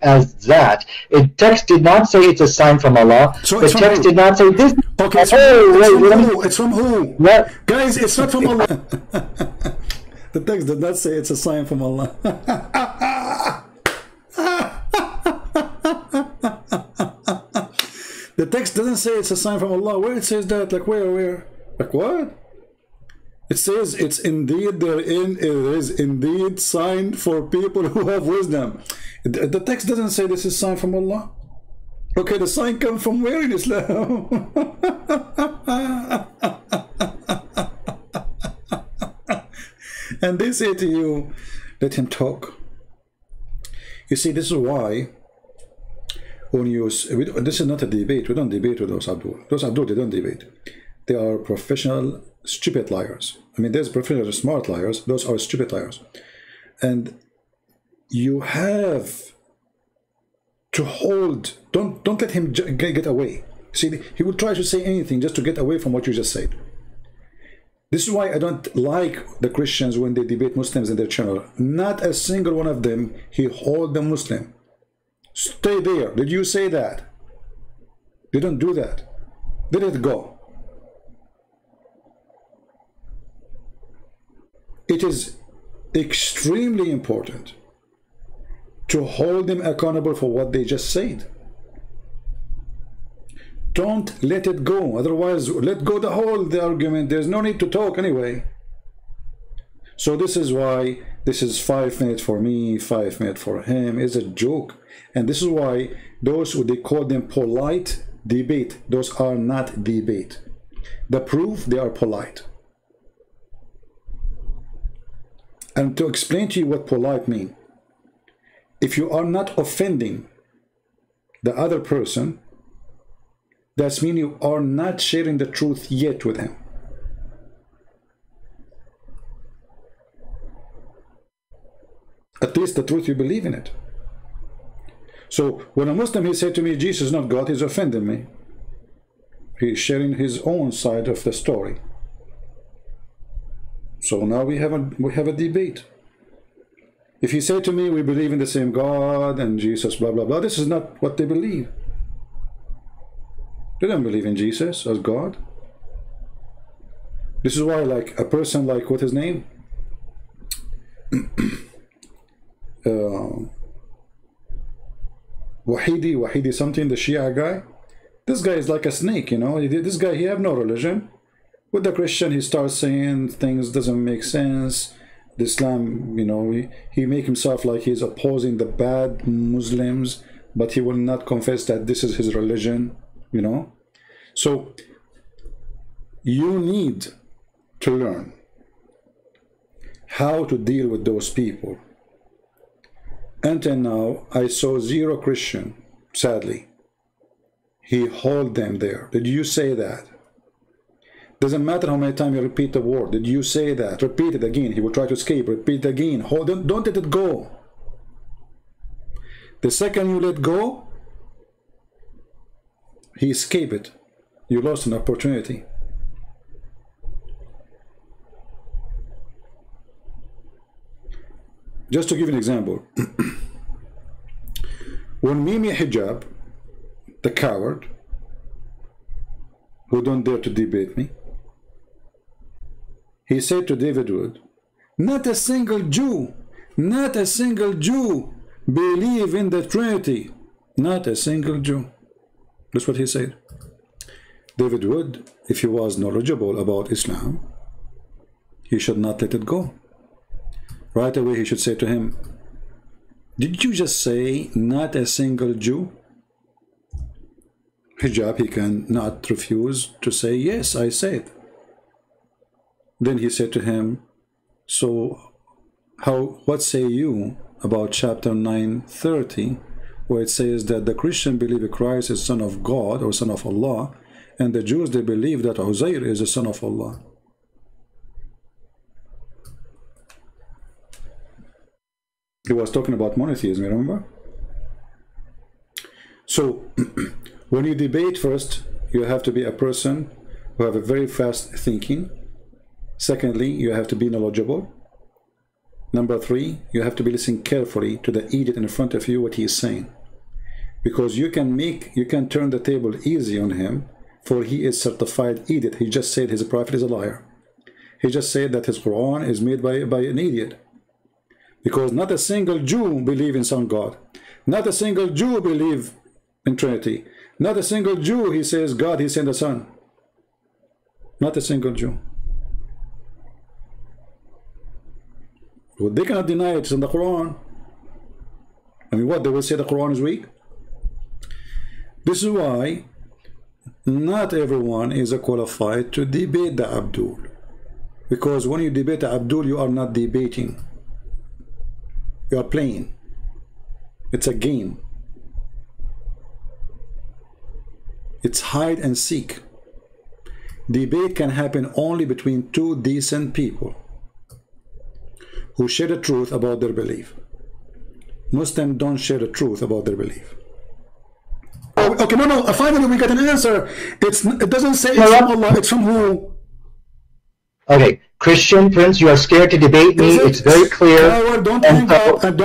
As that, the text did not say it's a sign from Allah. So the text did not say this. Okay, it's from who? What? Guys, it's not from Allah. The text did not say it's a sign from Allah. The text doesn't say it's a sign from Allah. Where it says that? Like where? Like what? It says it's indeed there is indeed sign for people who have wisdom. The text doesn't say this is sign from Allah. Okay, the sign comes from where in Islam? And they say to you, let him talk. You see, this is why when you this is not a debate. We don't debate with those Abdul. Those Abdul, they don't debate. They are professional stupid liars. I mean, there's professional smart liars. Those are stupid liars. And you have to hold. Don't let him get away. See, he will try to say anything just to get away from what you just said. This is why I don't like the Christians when they debate Muslims in their channel. Not a single one of them, he hold the Muslim. Stay there. Did you say that? They don't do that. They let it go. It is extremely important to hold them accountable for what they just said. Don't let it go. Otherwise, let go the whole argument. There's no need to talk anyway. So this is why this is 5 minutes for me, 5 minutes for him. It's a joke. And this is why those who they call them polite debate, those are not debate. The proof they are polite. And to explain to you what polite mean, if you are not offending the other person, that means you are not sharing the truth yet with him. At least the truth you believe in it. So when a Muslim he said to me, Jesus is not God, he's offending me. He's sharing his own side of the story. So now we have a debate. If you say to me, we believe in the same God and Jesus, blah, blah, blah, this is not what they believe. They don't believe in Jesus as God. This is why, like, a person like, what's his name? Wahidi something, the Shia guy. This guy is like a snake, you know. This guy, he have no religion. With the Christian, he starts saying things doesn't make sense. The Islam, you know, he make himself like he's opposing the bad Muslims, but he will not confess that this is his religion, you know. So you need to learn how to deal with those people. Until now, I saw zero Christian, sadly. He hold them there. Did you say that? Doesn't matter how many times you repeat the word. Did you say that? Repeat it again. He will try to escape. Repeat it again. Hold on. Don't let it go. The second you let go, he escaped it. you lost an opportunity. Just to give an example, when Mimi Hijab, the coward, who don't dare to debate me, he said to David Wood, not a single Jew, not a single Jew believe in the Trinity, not a single Jew. That's what he said. David Wood, if he was knowledgeable about Islam, he should not let it go. Right away he should say to him, did you just say not a single Jew? Hijab, he cannot refuse to say, yes, I said. Then he said to him, so what say you about chapter 9:30, where it says that the Christian believe that Christ is son of God or son of Allah, and the Jews, they believe that Uzair is a son of Allah. He was talking about monotheism, remember? So, when you debate, first, you have to be a person who have a very fast thinking. Secondly, you have to be knowledgeable. Number three, you have to be listening carefully to the idiot in front of you, what he is saying. Because you can turn the table easy on him, for he is certified idiot. He just said his prophet is a liar. He just said that his Quran is made by an idiot. Because not a single Jew believe in some God. Not a single Jew believe in Trinity. Not a single Jew, he says, God, he sent the Son. Not a single Jew. Well, they cannot deny it, it's in the Quran. I mean, what, they will say the Quran is weak? This is why not everyone is qualified to debate the Abdul. Because when you debate the Abdul, you are not debating. You are playing. It's a game. It's hide and seek. Debate can happen only between two decent people who share the truth about their belief. Muslims don't share the truth about their belief. Oh, okay, no, finally we got an answer. It doesn't say it's from Allah, it's from who? Okay, Christian Prince, you are scared to debate me. It's very clear. Coward, don't hang up and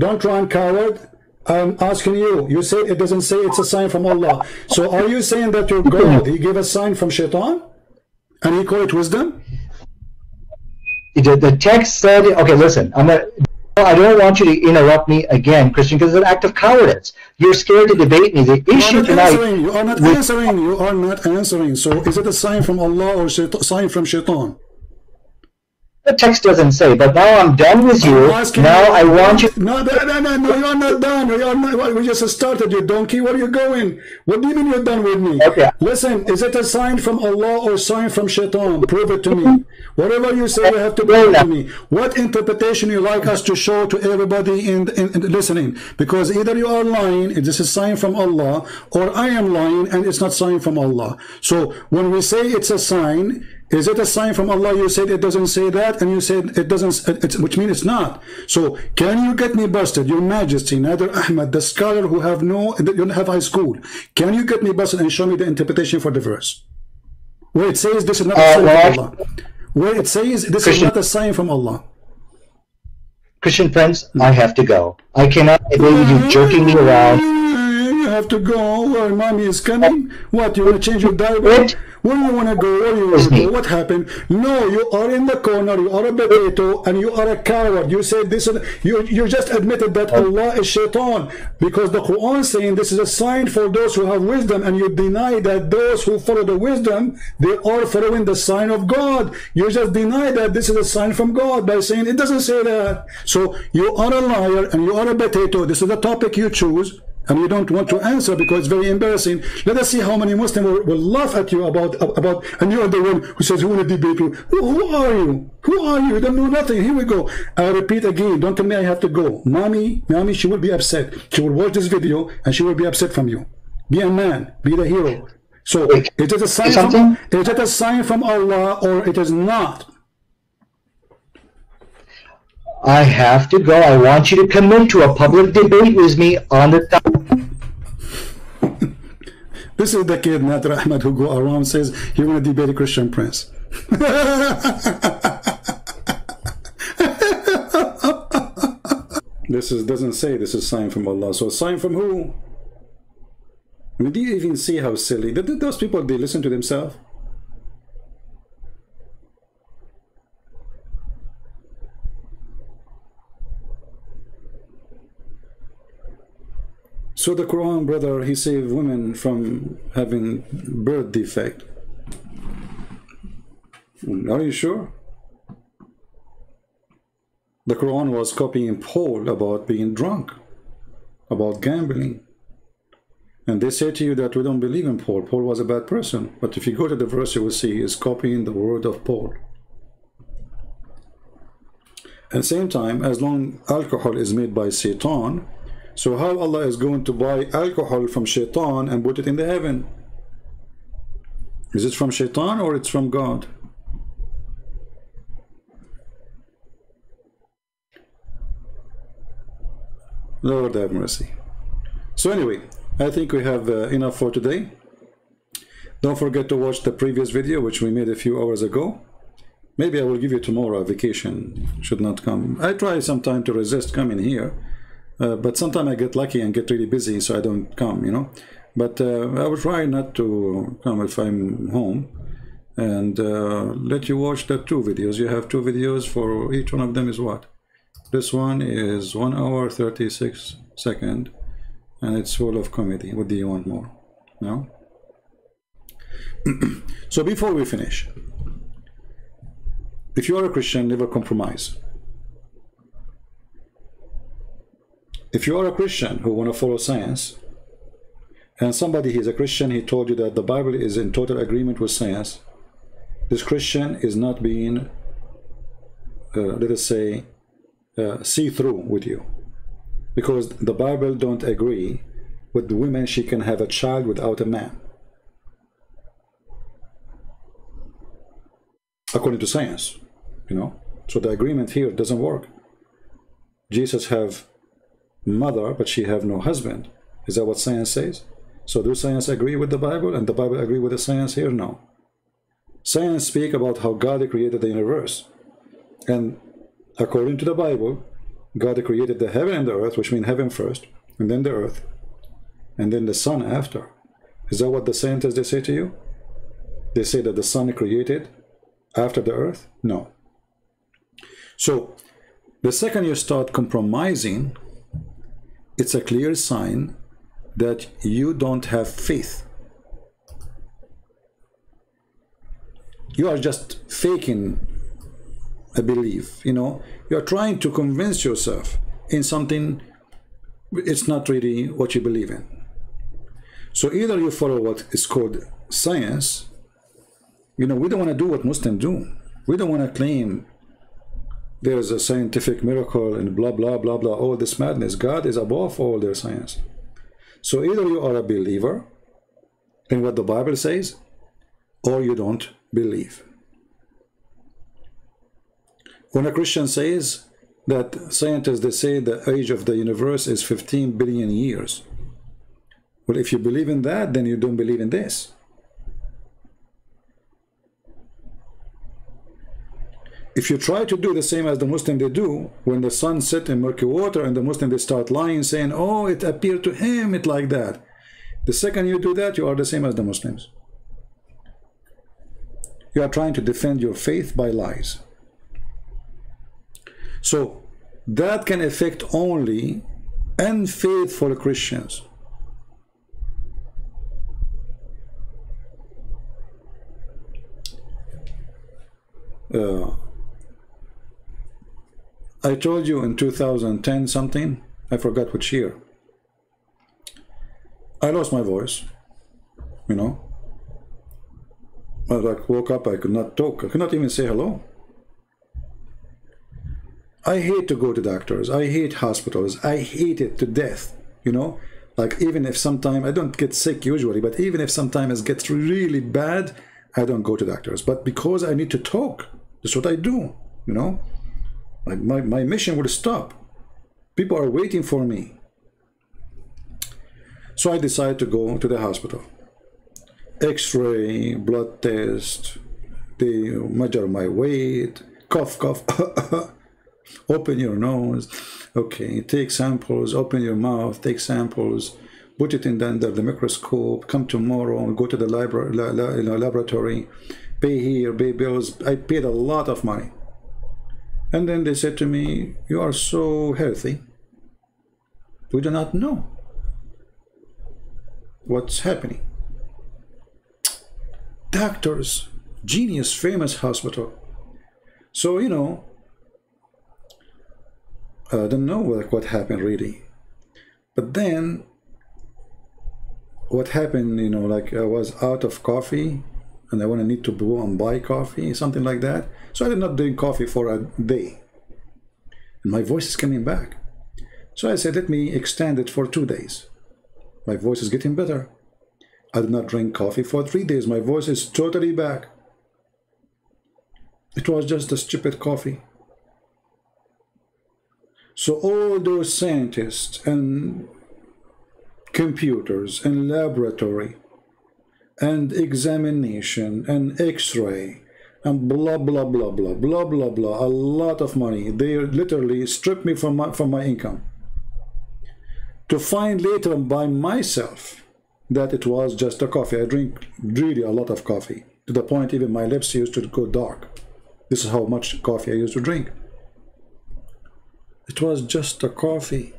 don't run, coward. I'm asking you. You said it doesn't say it's a sign from Allah. So are you saying that your God, he gave a sign from Shaitan, and he called it wisdom? The text said, okay, listen. I don't want you to interrupt me again, Christian, because it's an act of cowardice. You're scared to debate me. The issue tonight... You are not answering. So is it a sign from Allah or a sign from Shaitan? The text doesn't say, but now I'm done with you. I want you... No, you're not done. We just started, you donkey. Where are you going? What do you mean you're done with me? Okay. Listen, is it a sign from Allah or a sign from Shaitan? Prove it to me. Whatever you say, you have to prove it to me. What interpretation you like us to show to everybody in listening? Because either you are lying, this is a sign from Allah, or I am lying, and it's not a sign from Allah. So when we say it's a sign, is it a sign from Allah? You said it doesn't say that, and you said it doesn't, which means it's not. So, can you get me busted, Your Majesty, Nader Ahmed, the scholar who have don't have high school? Can you get me busted and show me the interpretation for the verse where it says this is not a sign from Allah? Where it says this is not a sign from Allah. Christian Prince, I have to go. I cannot believe you jerking me around. Have to go where mommy is coming. What, you want to change your diaper? Where do you want to go? Where do you want to go? What happened? No, you are in the corner, you are a potato, and you are a coward. You said this, you just admitted that Allah is Shaitan, because the Quran is saying this is a sign for those who have wisdom, and you deny that those who follow the wisdom, they are following the sign of God. You just deny that this is a sign from God by saying it doesn't say that. So you are a liar and you are a potato. This is the topic you choose, and you don't want to answer because it's very embarrassing. Let us see how many Muslims will laugh at you about, and you are the one who says, who will debate you? Who are you? Who are you? You don't know nothing. Here we go. I repeat again, don't tell me I have to go. Mommy, she will be upset. She will watch this video and she will be upset from you. Be a man, be the hero. So, is it a sign from Allah or it is not? I have to go. I want you to commit to a public debate with me on the topic. This is the kid, Nader Ahmed, who go around and says he want to debate a Christian prince. This is, doesn't say this is a sign from Allah. So a sign from who? I mean, do you even see how silly? Those people, they listen to themselves. So the Quran, brother, he saved women from having birth defect. Are you sure? The Quran was copying Paul about being drunk, about gambling. And they say to you that we don't believe in Paul. Paul was a bad person. But if you go to the verse, you will see he is copying the word of Paul. At the same time, as long as alcohol is made by Satan, so how Allah is going to buy alcohol from Shaitan and put it in the heaven? Is it from Shaitan or it's from God? Lord have mercy. So anyway, I think we have enough for today. Don't forget to watch the previous video which we made a few hours ago. Maybe I will give you tomorrow a vacation. Should not come. I try sometime to resist coming here. But sometimes I get lucky and get really busy, so I don't come, you know. But I will try not to come if I'm home, and let you watch the two videos. You have two videos. For each one of them is what? This one is 1 hour 36 seconds, and it's full of comedy. What do you want more? No? So before we finish, if you are a Christian, never compromise. If you are a Christian who want to follow science, and somebody is a Christian, he told you that the Bible is in total agreement with science, this Christian is not being, let us say, see-through with you. Because the Bible don't agree with the woman, she can have a child without a man. According to science, you know. So the agreement here doesn't work. Jesus have mother, but she have no husband. Is that what science says? So do science agree with the Bible, and the Bible agree with the science here? No. Science speak about how God created the universe, and according to the Bible, God created the heaven and the earth, which means heaven first, and then the earth, and then the sun after. Is that what the scientists, they say to you? They say that the sun created after the earth? No. So the second you start compromising, it's a clear sign that you don't have faith. You are just faking a belief, you know. You are trying to convince yourself in something, it's not really what you believe in. So either you follow what is called science, you know. We don't want to do what Muslims do. We don't want to claim there is a scientific miracle and blah, blah, blah, blah, all this madness. God is above all their science. So either you are a believer in what the Bible says, or you don't believe. When a Christian says that scientists, they say the age of the universe is 15 billion years. Well, if you believe in that, then you don't believe in this. If you try to do the same as the Muslim they do, when the sun set in murky water and the Muslim they start lying, saying, oh, it appeared to him, it like that. The second you do that, you are the same as the Muslims. You are trying to defend your faith by lies. So that can affect only unfaithful Christians. I told you in 2010 something, I forgot which year, I lost my voice, you know. I like woke up, I could not talk, I could not even say hello. I hate to go to doctors, I hate hospitals, I hate it to death, you know. Like even if sometime, I don't get sick usually, but even if sometimes it gets really bad, I don't go to doctors. But because I need to talk, that's what I do, you know. Like my mission would stop. People are waiting for me. So I decided to go to the hospital. X-ray, blood test, they measure my weight, cough, cough, open your nose, okay, take samples, open your mouth, take samples, put it in under the microscope, come tomorrow, go to the laboratory, pay here, pay bills. I paid a lot of money. And then they said to me, you are so healthy, we do not know what's happening. Doctors, genius, famous hospital. So, you know, I don't know what happened really. But then what happened, you know, like I was out of coffee and I want to need to go and buy coffee, something like that. So I did not drink coffee for a day. And my voice is coming back. So I said, let me extend it for 2 days. My voice is getting better. I did not drink coffee for 3 days. My voice is totally back. It was just a stupid coffee. So all those scientists and computers and laboratory and examination and x-ray and blah, blah, blah, blah, blah, blah, blah, a lot of money. They literally stripped me from my income. To find later by myself that it was just a coffee. I drink really a lot of coffee, to the point even my lips used to go dark. This is how much coffee I used to drink. It was just a coffee.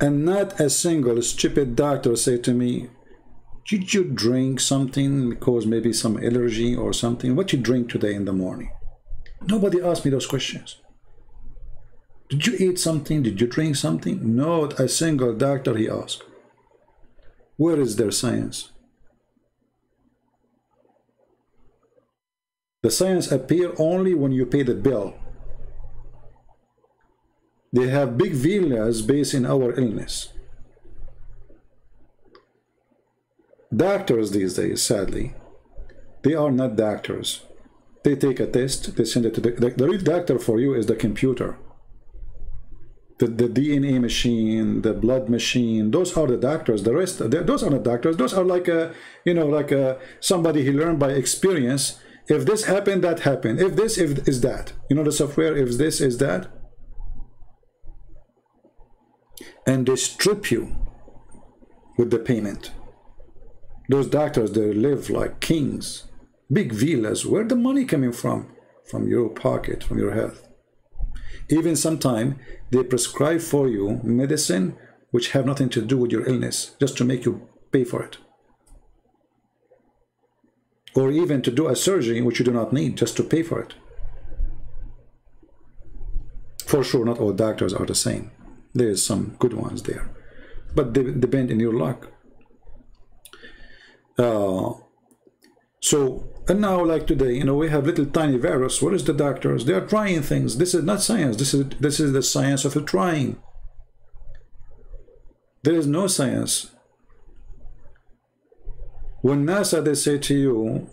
And not a single stupid doctor said to me, did you drink something because maybe some allergy or something? What you drink today in the morning? Nobody asked me those questions. Did you eat something? Did you drink something? Not a single doctor he asked. Where is their science? The science appear only when you pay the bill. They have big villas based in our illness. Doctors these days, sadly, they are not doctors. They take a test, they send it to the real doctor for you is the computer. The DNA machine, the blood machine, those are the doctors. The rest, those are not doctors. Those are like a, you know, like a, somebody he learned by experience. If this happened, that happened. If this, if is that. You know the software, if this, is that. And they strip you with the payment. Those doctors, they live like kings, big villas. Where the money coming from? From your pocket, from your health. Even sometimes they prescribe for you medicine which have nothing to do with your illness, just to make you pay for it. Or even to do a surgery which you do not need, just to pay for it. For sure, not all doctors are the same. There's some good ones there, but they depend on your luck. And now, like today, you know, we have little tiny virus. What is the doctors? They are trying things. This is not science. This is the science of trying. There is no science. When NASA, they say to you,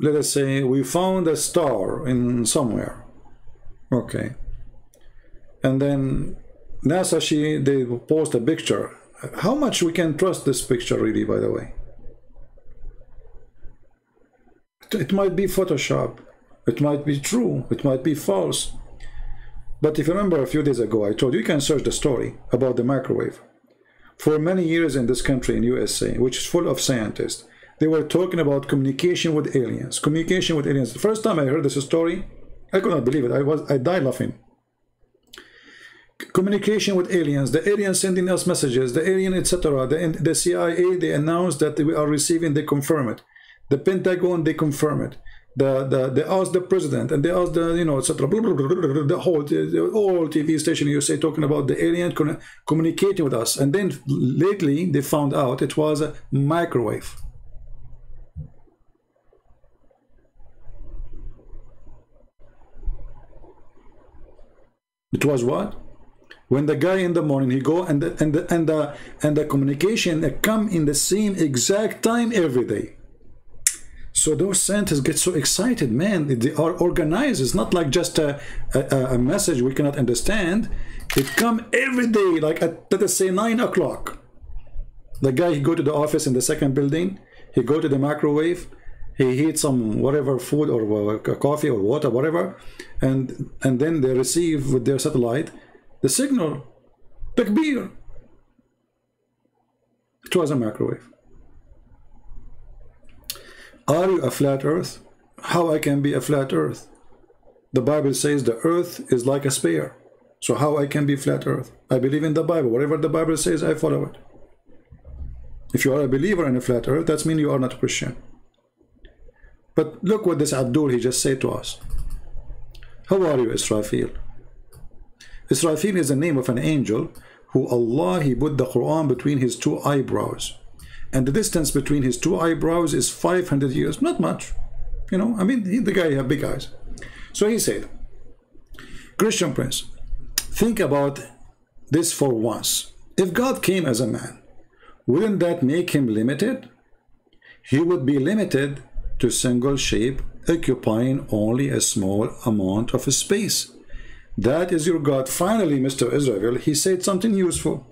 let us say, we found a star in somewhere. Okay. And then NASA, they post a picture. How much we can trust this picture, really, by the way? It might be Photoshop, it might be true, it might be false. But if you remember a few days ago, I told you, you can search the story about the microwave. For many years in this country, in USA, which is full of scientists, they were talking about communication with aliens, communication with aliens. The first time I heard this story, I could not believe it. I died laughing. Communication with aliens, the aliens sending us messages, the alien, etc. The CIA, they announced that we are receiving, they confirm it. The Pentagon, they confirm it. They asked the president, and they asked the, you know, etc. The whole TV station, you say, talking about the alien communicating with us. And then lately, they found out it was a microwave. It was what? When the guy in the morning, he go and the communication come in the same exact time every day. So those scientists get so excited, man. They are organized. It's not like just a message we cannot understand. It come every day, like at, let us say, 9 o'clock. The guy, he go to the office in the second building, he go to the microwave, he heat some whatever food or coffee or water, whatever, and then they receive with their satellite the signal, Takbir. It was a microwave. Are you a flat earth? How I can be a flat earth? The Bible says the earth is like a sphere. So how I can be flat earth? I believe in the Bible. Whatever the Bible says, I follow it. If you are a believer in a flat earth, that means you are not a Christian. But look what this Abdul, he just said to us. How are you, Israfil? Israfil is the name of an angel who Allah, he put the Quran between his two eyebrows. And the distance between his two eyebrows is 500 years. Not much. You know, I mean, the guy had big eyes. So he said, Christian Prince, think about this for once. If God came as a man, wouldn't that make him limited? He would be limited to single shape, occupying only a small amount of space. That is your God. Finally, Mr. Israel, he said something useful.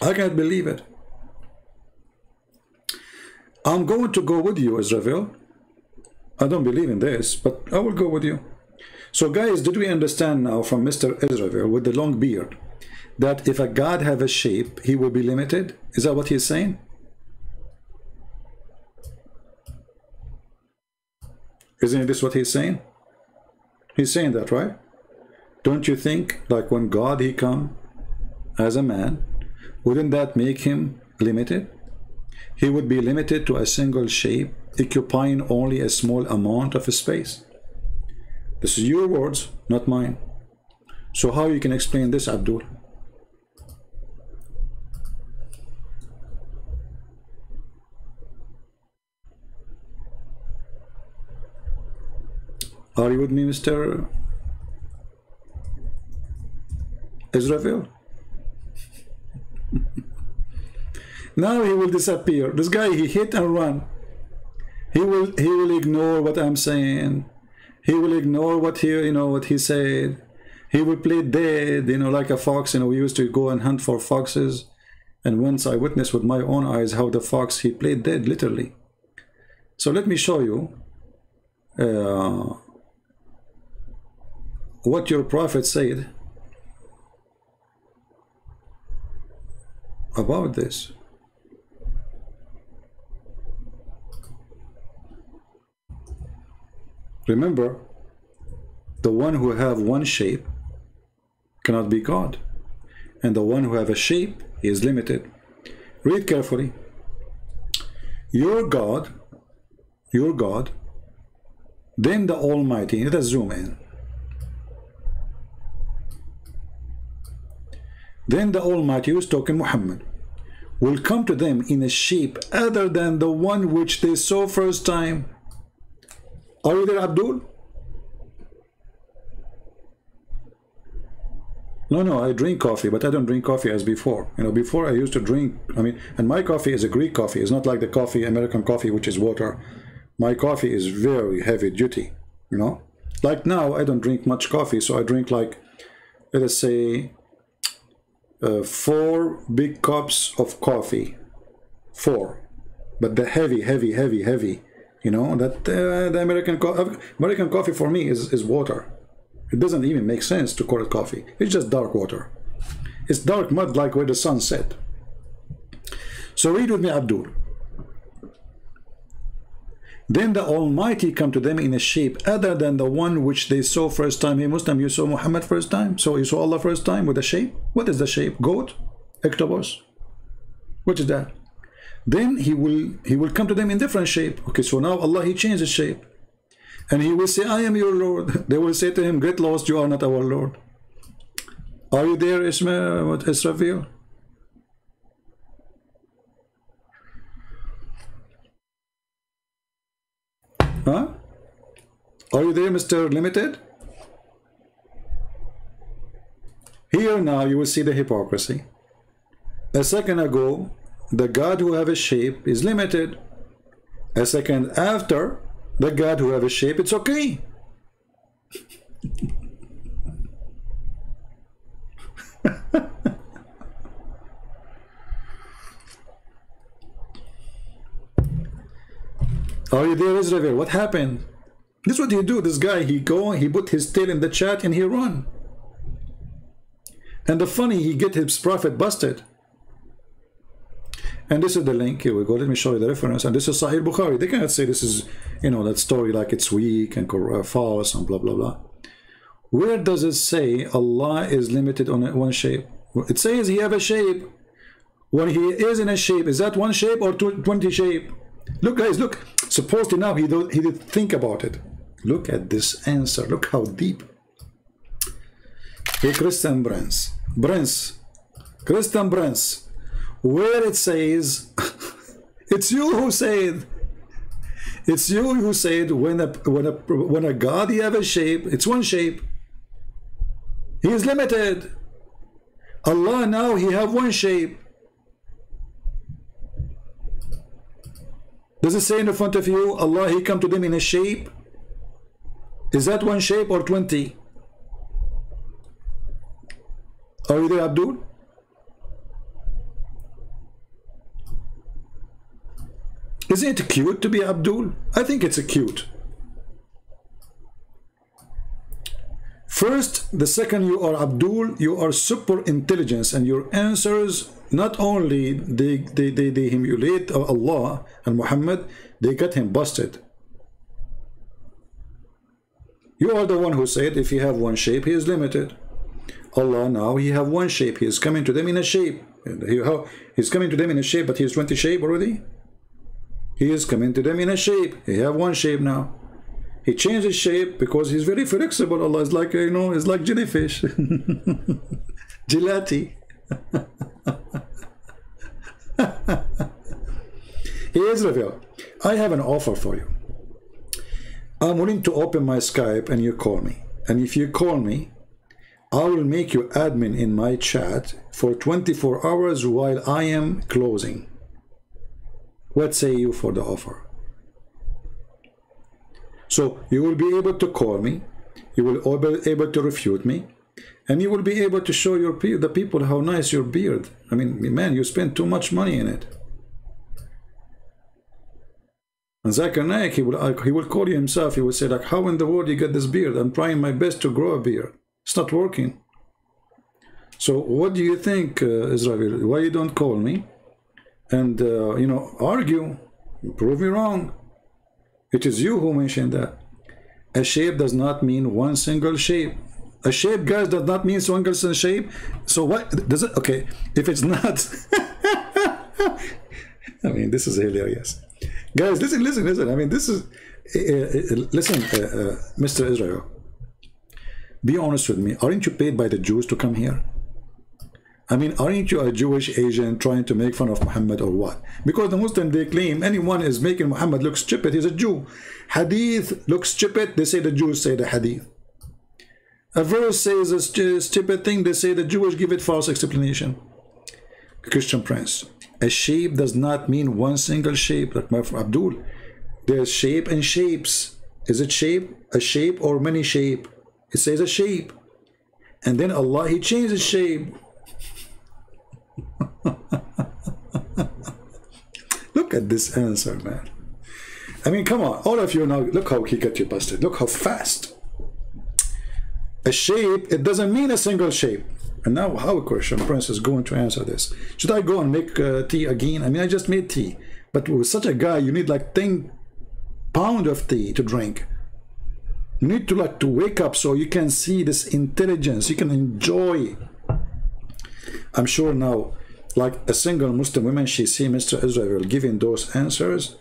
I can't believe it. I'm going to go with you, Israel. I don't believe in this, but I will go with you. So guys, did we understand now from Mr. Israel with the long beard that if a God have a shape, he will be limited? Is that what he's saying? Isn't this what he's saying? He's saying that, right? Don't you think, like when God, he come as a man, wouldn't that make him limited? He would be limited to a single shape, occupying only a small amount of space. This is your words, not mine. So how you can explain this, Abdul? Are you with me, Mr. Israfil? Now he will disappear. This guy, he hit and run. He will ignore what I'm saying. He will ignore what he, you know, what he said. He will play dead, you know, like a fox. You know, we used to go and hunt for foxes. And once I witnessed with my own eyes how the fox, he played dead, literally. So let me show you what your prophet said about this. Remember, the one who have one shape cannot be God, and the one who have a shape is limited. Read carefully. Your God, then the Almighty. Let us zoom in. Then the Almighty, who is talking Muhammad, will come to them in a shape other than the one which they saw first time. Are you there, Abdul? No, I drink coffee, but I don't drink coffee as before. You know, before I used to drink, I mean, and my coffee is a Greek coffee. It's not like the coffee, American coffee, which is water. My coffee is very heavy duty, you know. Like now, I don't drink much coffee, so I drink like, let us say, 4 big cups of coffee. 4. But the heavy. You know, that the American coffee for me is water. It doesn't even make sense to call it coffee. It's just dark water. It's dark mud, like where the sun set. So read with me, Abdul. Then the Almighty come to them in a shape other than the one which they saw first time. Hey Muslim, you saw Muhammad first time? So you saw Allah first time with a shape? What is the shape? Goat? Octopus? What is that? Then he will come to them in different shape. Okay, so now Allah, he changed his shape. And he will say, I am your Lord. They will say to him, get lost, you are not our Lord. Are you there, Israfil? Huh? Are you there, Mr. Limited? Here now you will see the hypocrisy. A second ago, the God who have a shape is limited. A second after, the God who have a shape, it's okay. Are you there, Israel? What happened? This is what you do. This guy, he put his tail in the chat and he run. And the funny, he get his prophet busted. And this is the link. Here we go. Let me show you the reference. And this is Sahih Bukhari. They cannot say this is, you know, that story like it's weak and false and blah, blah, blah. Where does it say Allah is limited on one shape? It says he have a shape. When he is in a shape, is that one shape or 20 shape? Look, guys, look. Supposedly now he did think about it. Look at this answer. Look how deep. Hey, Christian Brands. Christian Brands. Where it says, it's you who said, it's you who said when a God he have a shape, it's one shape. He is limited. Allah now he have one shape. Does it say in the front of you, Allah he come to them in a shape? Is that one shape or 20? Are you there, Abdul? Isn't it cute to be Abdul? I think it's a cute. First, the second you are Abdul, you are super intelligence, and your answers not only they humiliate Allah and Muhammad, they got him busted. You are the one who said if he have one shape, he is limited. Allah now he have one shape, he is coming to them in a shape. He's coming to them in a shape, but he is 20 shape already. He is coming to them in a shape. He have one shape now. He changed his shape because he's very flexible. Allah is like, you know, it's like jellyfish. Gelati. He is revealed. I have an offer for you. I'm willing to open my Skype and you call me. And if you call me, I will make you admin in my chat for 24 hours while I am closing. What say you for the offer? So you will be able to call me, you will be able to refute me, and you will be able to show your the people how nice your beard. I mean, man, you spend too much money in it. And Zakir Naik, he will call you himself. He will say, like, how in the world you get this beard? I'm trying my best to grow a beard. It's not working. So what do you think, Israel? Why you don't call me? And, you know, argue, prove me wrong. It is you who mentioned that. A shape does not mean one single shape. A shape, guys, does not mean one single shape. So what does it? Okay, if it's not. I mean, this is hilarious. Guys, listen. I mean, this is, listen, Mr. Israel, be honest with me. Aren't you paid by the Jews to come here? I mean, aren't you a Jewish agent trying to make fun of Muhammad or what? Because the Muslim, they claim anyone is making Muhammad look stupid, he's a Jew. Hadith looks stupid, they say the Jews say the Hadith. A verse says a stupid thing, they say the Jewish give it false explanation. Christian Prince, a shape does not mean one single shape. Like my friend Abdul, there's shape and shapes. Is it shape, a shape, or many shape? It says a shape. And then Allah, he changes shape. Look at this answer, man. I mean, come on, all of you now, look how he got you busted. Look how fast. A shape, it doesn't mean a single shape. And now how Christian Prince is going to answer this? Should I go and make tea again? I mean, I just made tea, but with such a guy you need like 10 pounds of tea to drink. You need to like to wake up so you can see this intelligence, you can enjoy. I'm sure now, like a single Muslim woman, she see Mr. Israel giving those answers,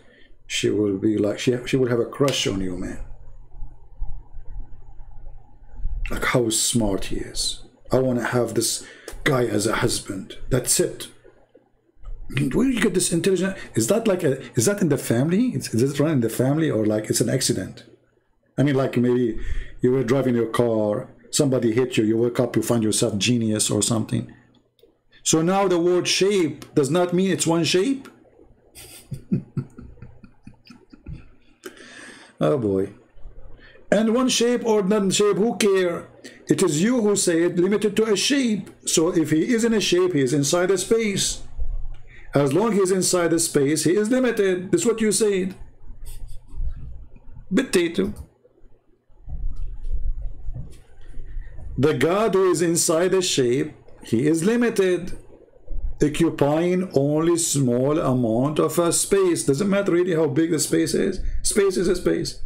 she will be like, she will have a crush on you, man. Like how smart he is. I want to have this guy as a husband. That's it. Where do you get this intelligence? Is that like a, is that in the family? Is it run in the family, or like it's an accident? I mean, like maybe you were driving your car, somebody hit you, you wake up, you find yourself genius or something. So now the word shape does not mean it's one shape. Oh boy. And one shape or none shape, who care? It is you who said limited to a shape. So if he is in a shape, he is inside a space. As long as he is inside a space, he is limited. That's what you said. potato. The God who is inside a shape, he is limited, occupying only small amount of a space. Doesn't matter really how big the space is. Space is a space.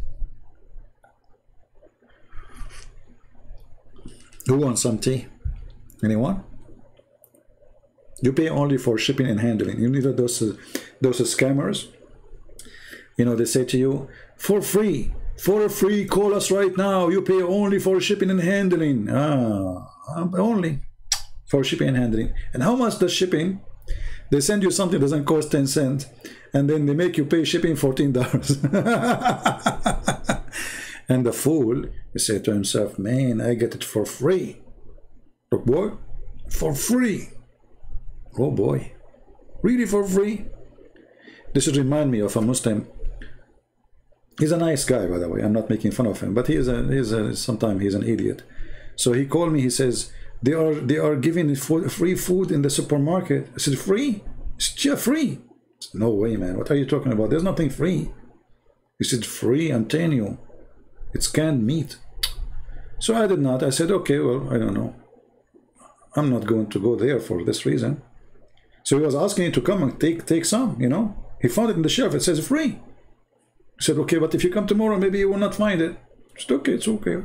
Who wants some tea? Anyone? You pay only for shipping and handling. You need those scammers. You know, they say to you, for free, call us right now. You pay only for shipping and handling. Ah, only for shipping and handling. And how much does shipping? They send you something that doesn't cost 10 cents. And then they make you pay shipping $14. And the fool, he said to himself, man, I get it for free. Oh boy, for free. Oh boy, really for free? This should remind me of a Muslim. He's a nice guy, by the way. I'm not making fun of him, but sometimes he's an idiot. So he called me. He says, they are giving free food in the supermarket. I said, free? It's just free. I said, no way, man. What are you talking about? There's nothing free. He said, free, I'm telling you. It's canned meat. So I did not. I said, okay, well, I don't know. I'm not going to go there for this reason. So he was asking him to come and take some, you know. He found it in the shelf. It says free. He said, okay, but if you come tomorrow, maybe you will not find it. I said, okay, it's okay.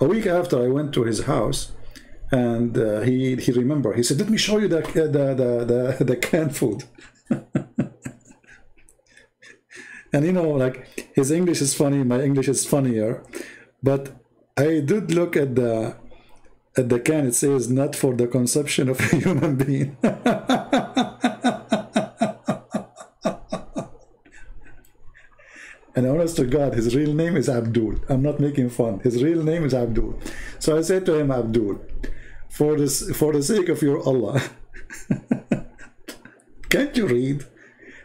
A week after, I went to his house, and he remembered. He said, let me show you the canned food. And you know, like, his English is funny, my English is funnier, but I did look at the can. It says, not for the consumption of a human being. And honest to God, his real name is Abdul. I'm not making fun. His real name is Abdul. So I said to him, Abdul, for the sake of your Allah, can't you read?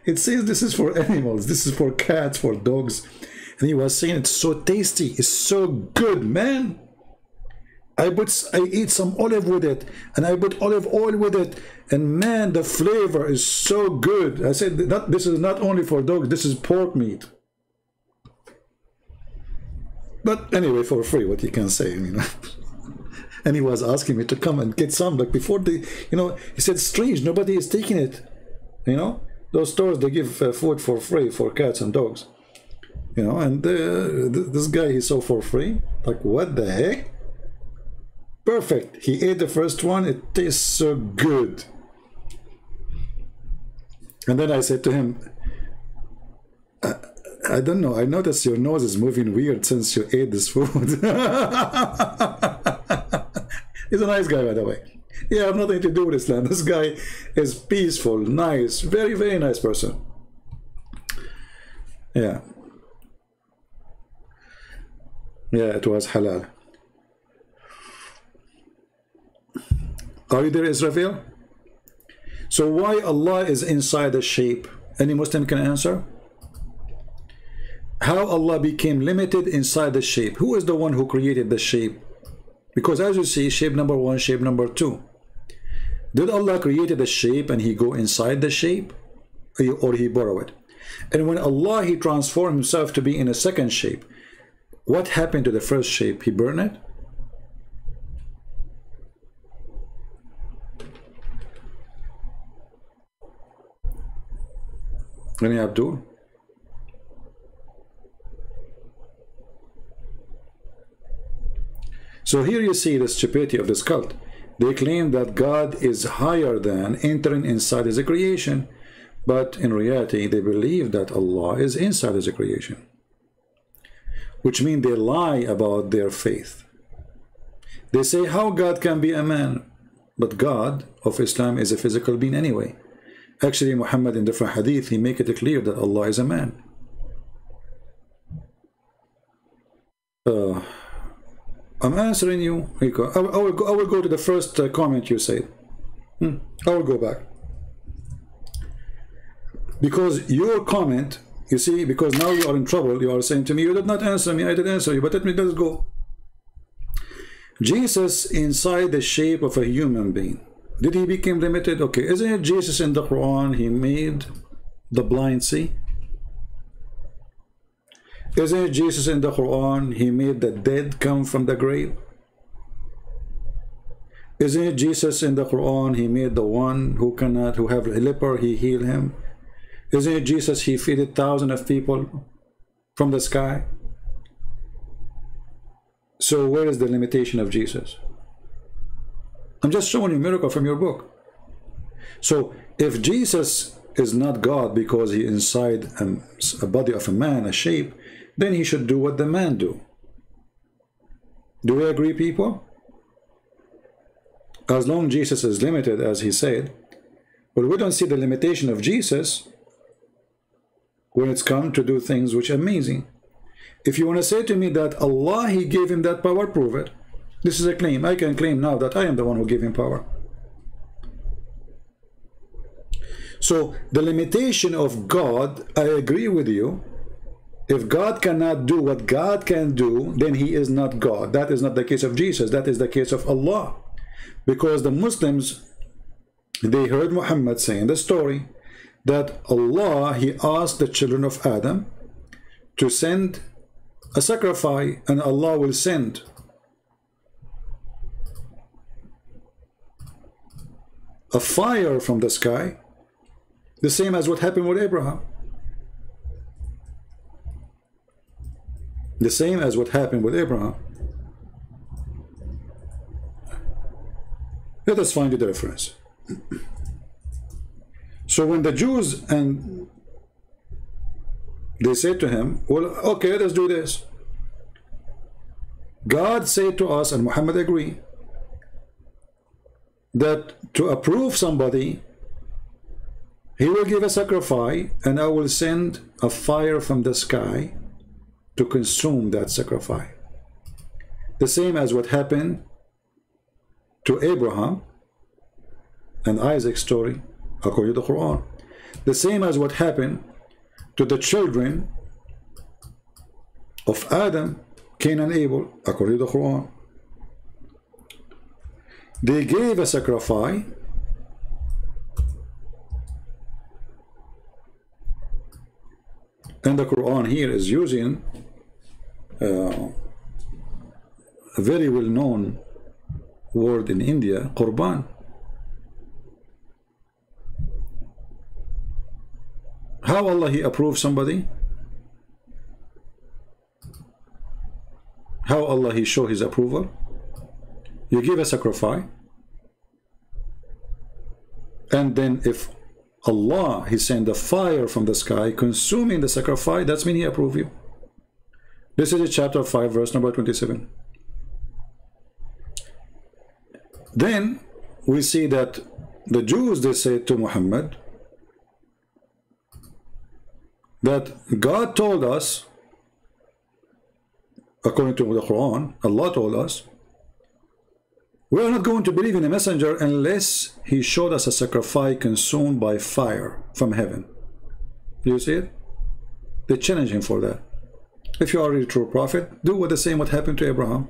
It says this is for animals, this is for cats, for dogs. And he was saying, it's so tasty, it's so good, man. I eat some olive with it, and I put olive oil with it, and man, the flavor is so good. I said, this is not only for dogs, this is pork meat. But anyway, for free, what you can say, you know. And he was asking me to come and get some, like before the, you know, he said, strange, nobody is taking it, you know. Those stores, they give food for free for cats and dogs, you know, and this guy, he saw for free, like, what the heck? Perfect. He ate the first one. It tastes so good. And then I said to him, I don't know. I noticed your nose is moving weird since you ate this food. He's a nice guy, by the way. Yeah, I have nothing to do with Islam. This guy is peaceful, nice, very, very nice person. Yeah. Yeah, it was halal. Are you there, Israfil? So why Allah is inside the shape? Any Muslim can answer? How Allah became limited inside the shape? Who is the one who created the shape? Because as you see, shape number one, shape number two. Did Allah create the shape and he go inside the shape? Or he borrow it? And when Allah, he transformed himself to be in a second shape, what happened to the first shape? He burned it? Any Abdul? So here you see the stupidity of this cult. They claim that God is higher than, entering inside as a creation, but in reality they believe that Allah is inside as a creation, which means they lie about their faith. They say how God can be a man, but God of Islam is a physical being anyway. Actually, Muhammad in different hadith, he make it clear that Allah is a man. I'm answering you. I will go to the first comment you said. I will go back. Because your comment, you see, because now you are in trouble, you are saying to me, you did not answer me, I did answer you, but let's go. Jesus inside the shape of a human being. Did he become limited? Okay, isn't it Jesus in the Quran? He made the blind see. Isn't Jesus in the Quran, he made the dead come from the grave? Isn't Jesus in the Quran, he made the one who have a leper, he healed him? Isn't Jesus, he fed thousands of people from the sky? So where is the limitation of Jesus? I'm just showing you a miracle from your book. So if Jesus is not God because he inside a body of a man, a shape, then he should do what the man do. Do we agree, people? As long as Jesus is limited, as he said, but we don't see the limitation of Jesus when it's come to do things which are amazing. If you want to say to me that Allah, he gave him that power, prove it. This is a claim. I can claim now that I am the one who gave him power. So the limitation of God, I agree with you. If God cannot do what God can do, then he is not God. That is not the case of Jesus. That is the case of Allah. Because the Muslims, they heard Muhammad saying the story that Allah, he asked the children of Adam to send a sacrifice, and Allah will send a fire from the sky, the same as what happened with Abraham. The same as what happened with Abraham. Let us find the reference. So when the Jews, and they said to him, well, okay, let us do this. God said to us, and Muhammad agreed, that to approve somebody, he will give a sacrifice, and I will send a fire from the sky to consume that sacrifice. The same as what happened to Abraham and Isaac's story, according to the Quran. The same as what happened to the children of Adam, Cain and Abel, according to the Quran. They gave a sacrifice, and the Quran here is using a very well-known word in India, Qurban. How Allah, he approved somebody? How Allah, he show his approval? You give a sacrifice, and then if Allah, he sent a fire from the sky consuming the sacrifice, that's mean he approve you. This is chapter 5 verse number 27. Then we see that the Jews, they said to Muhammad that God told us, according to the Quran, Allah told us, we are not going to believe in a messenger unless he showed us a sacrifice consumed by fire from heaven. Do you see it? They challenge him for that. If you are a really true prophet, do what the same what happened to Abraham,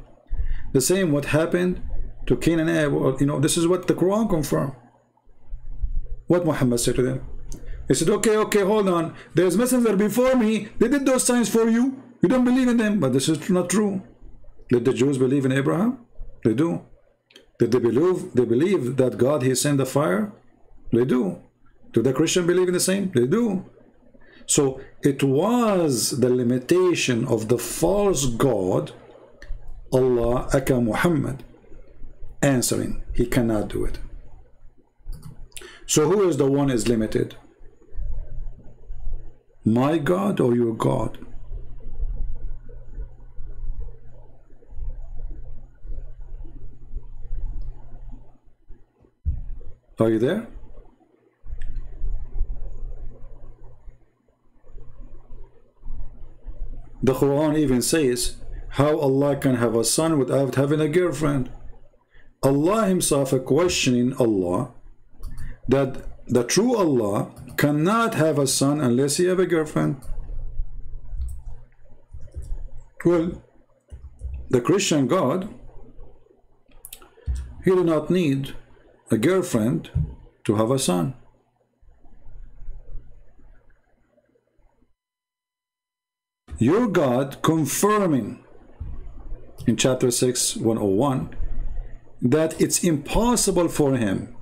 the same what happened to Cain and Abel. You know, this is what the Quran confirmed. What Muhammad said to them. He said, okay, okay, hold on. There's messenger before me. They did those signs for you. You don't believe in them, but this is not true. Did the Jews believe in Abraham? They do. Did they believe that God, he sent the fire? They do. Do the Christian believe in the same? They do. So it was the limitation of the false God, Allah, aka Muhammad, answering, he cannot do it. So who is the one is limited? My God or your God? Are you there? The Quran even says how Allah can have a son without having a girlfriend. Allah himself is questioning Allah that the true Allah cannot have a son unless he have a girlfriend. Well, the Christian God, he do not need a girlfriend to have a son. your God confirming in chapter 6, 101, that it's impossible for him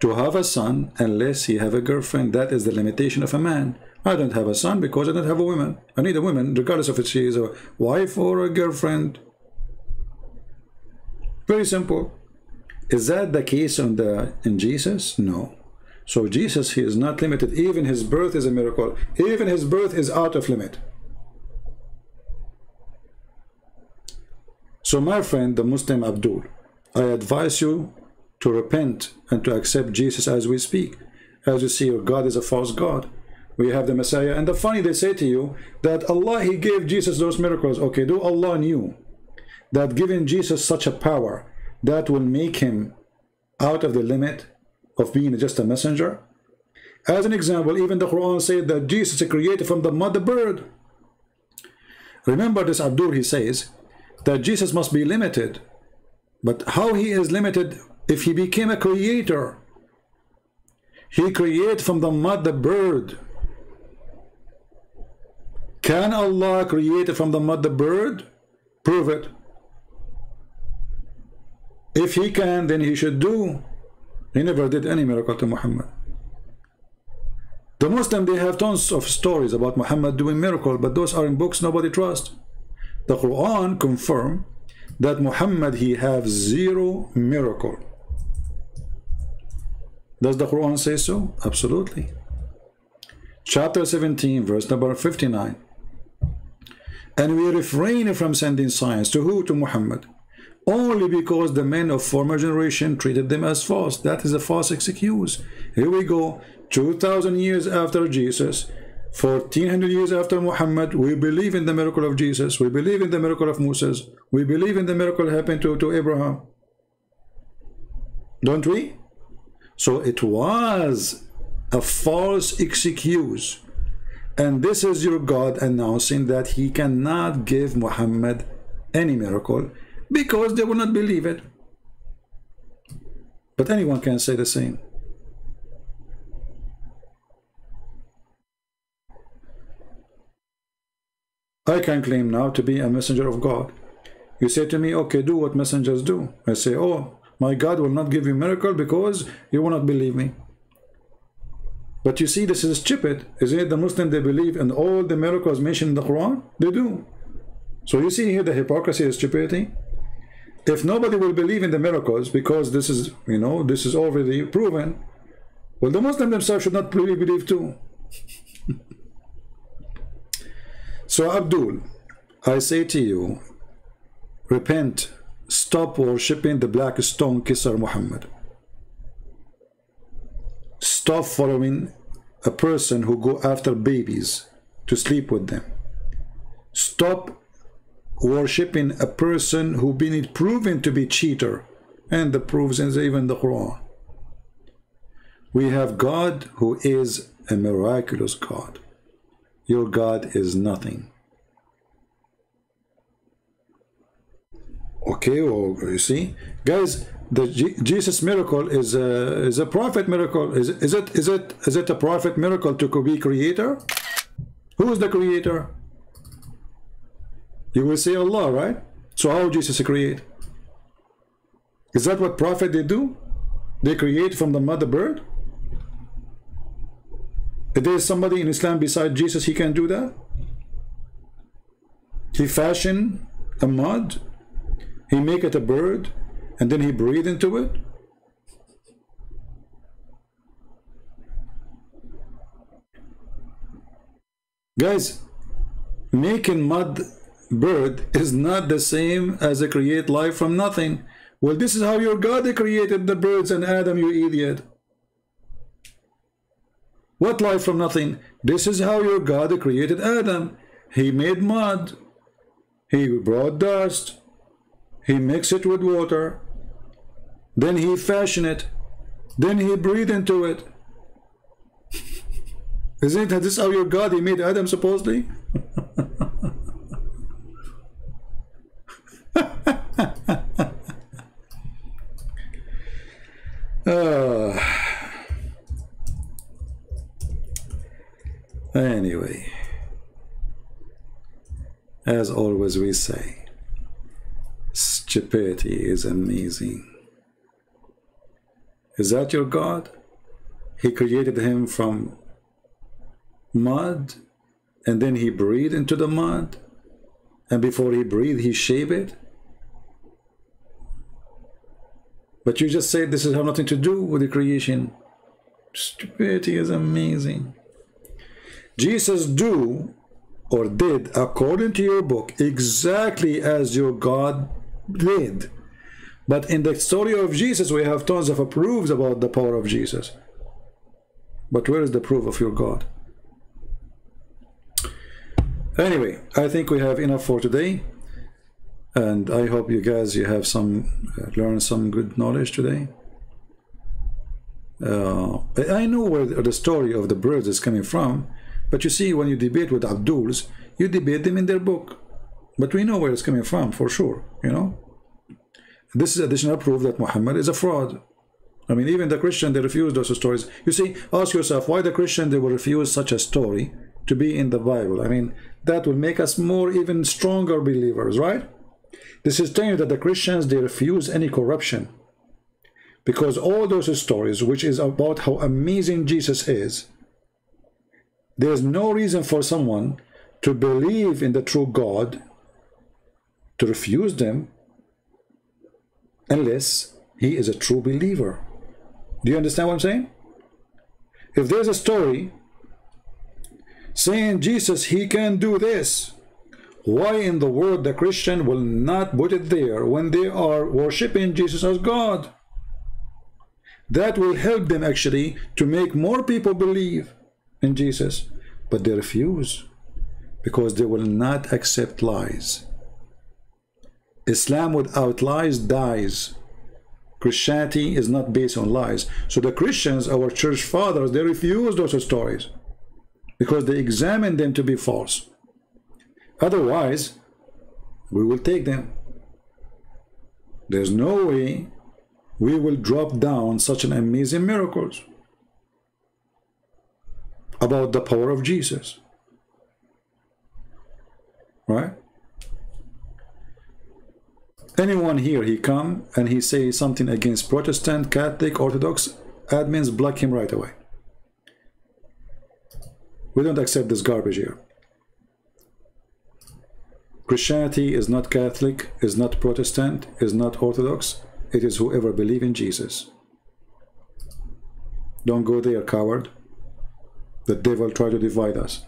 to have a son unless he have a girlfriend. That is the limitation of a man. I don't have a son because I don't have a woman. I need a woman regardless of if she is a wife or a girlfriend. Very simple. Is that the case in Jesus? No. So Jesus, he is not limited. Even his birth is a miracle. Even his birth is out of limit. So my friend, the Muslim Abdul, I advise you to repent and to accept Jesus as we speak. As you see, your God is a false God. We have the Messiah. And the funny, they say to you that Allah, he gave Jesus those miracles. Okay, do Allah knew that giving Jesus such a power that will make him out of the limit of being just a messenger? As an example, even the Quran said that Jesus is created from the mother bird. Remember this Abdul, he says that Jesus must be limited. But how he is limited if he became a creator? He created from the mother bird. Can Allah create from the mother bird? Prove it. If he can, then he should do. He never did any miracle to Muhammad. The Muslim, they have tons of stories about Muhammad doing miracles, but those are in books nobody trusts. The Quran confirms that Muhammad, he have zero miracle. Does the Quran say so? Absolutely. Chapter 17, verse number 59. And we refrain from sending signs to who? To Muhammad. Only because the men of former generation treated them as false. That is a false excuse. Here we go, 2,000 years after Jesus, 1,400 years after Muhammad, we believe in the miracle of Jesus, we believe in the miracle of Moses, we believe in the miracle happened to Abraham. Don't we? So it was a false excuse. And this is your God announcing that he cannot give Muhammad any miracle, because they will not believe it. But anyone can say the same. I can claim now to be a messenger of God. You say to me, okay, do what messengers do. I say, oh, my God will not give you a miracle because you will not believe me. But you see, this is stupid. Isn't it the Muslim, they believe in all the miracles mentioned in the Quran? They do. So you see here the hypocrisy and stupidity. If nobody will believe in the miracles, because this is, you know, this is already proven, well, the Muslim themselves should not really believe too. So Abdul, I say to you, repent, stop worshipping the black stone Kisar Muhammad. Stop following a person who go after babies to sleep with them. Stop worshipping a person who been proven to be cheater, and the proofs is even the Quran. We have God who is a miraculous God. Your God is nothing. Okay, well, you see, guys, the Jesus miracle is a prophet miracle. Is it a prophet miracle to be creator? Who is the creator? You will say Allah, right? So how Jesus create? Is that what prophet they do? They create from the mother bird? If there is somebody in Islam beside Jesus, he can do that? He fashion a mud, he make it a bird, and then he breathe into it? Guys, making mud bird is not the same as a create life from nothing. Well, this is how your God created the birds and Adam, you idiot. What life from nothing? This is how your God created Adam. He made mud, he brought dust, he mixed it with water, then he fashioned it, then he breathed into it. Isn't this how your God, he made Adam supposedly? Anyway, As always we say, stupidity is amazing. Is that your God? He created him from mud, and then he breathed into the mud, and before he breathed, he shaved it. But you just said this has nothing to do with the creation. Stupidity is amazing. Jesus do or did, according to your book, exactly as your God did. But in the story of Jesus, we have tons of proofs about the power of Jesus. But where is the proof of your God? Anyway, I think we have enough for today. And I hope you guys, you have learned some good knowledge today. I know where the story of the birds is coming from, but you see, when you debate with Abduls, you debate them in their book. But we know where it's coming from, for sure, you know. This is additional proof that Muhammad is a fraud. I mean, even the Christian, they refuse those stories. You see, ask yourself, why the Christian, they will refuse such a story to be in the Bible? I mean, that will make us more, even stronger believers, right? This is telling you that the Christians, they refuse any corruption, because all those stories which is about how amazing Jesus is, there's no reason for someone to believe in the true God to refuse them unless he is a true believer. Do you understand what I'm saying? If there's a story saying Jesus, he can do this, why in the world the Christian will not put it there when they are worshiping Jesus as God? That will help them actually to make more people believe in Jesus. But they refuse because they will not accept lies. Islam without lies dies. Christianity is not based on lies. So the Christians, our church fathers, they refuse those stories because they examine them to be false. Otherwise, we will take them. There's no way we will drop down such an amazing miracles about the power of Jesus, right? Anyone here, he come and he say something against Protestant, Catholic, Orthodox, admins block him right away. We don't accept this garbage here. Christianity is not Catholic, is not Protestant, is not Orthodox. It is whoever believes in Jesus. Don't go there, coward. The devil tried to divide us.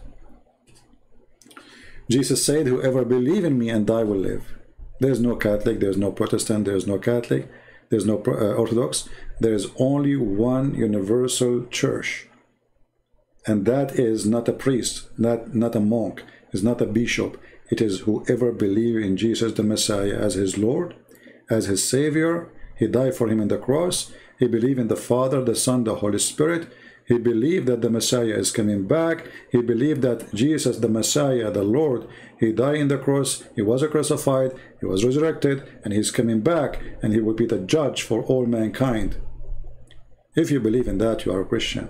Jesus said, whoever believes in me and I will live. There's no Catholic, there's no Protestant, there's no Catholic, there's no Orthodox. There is only one universal church. And that is not a priest, not a monk, it's not a bishop. It is whoever believes in Jesus the Messiah as his Lord, as his Savior. He died for him on the cross. He believed in the Father, the Son, the Holy Spirit. He believed that the Messiah is coming back. He believed that Jesus, the Messiah, the Lord, he died on the cross. He was crucified. He was resurrected. And he's coming back. And he will be the judge for all mankind. If you believe in that, you are a Christian.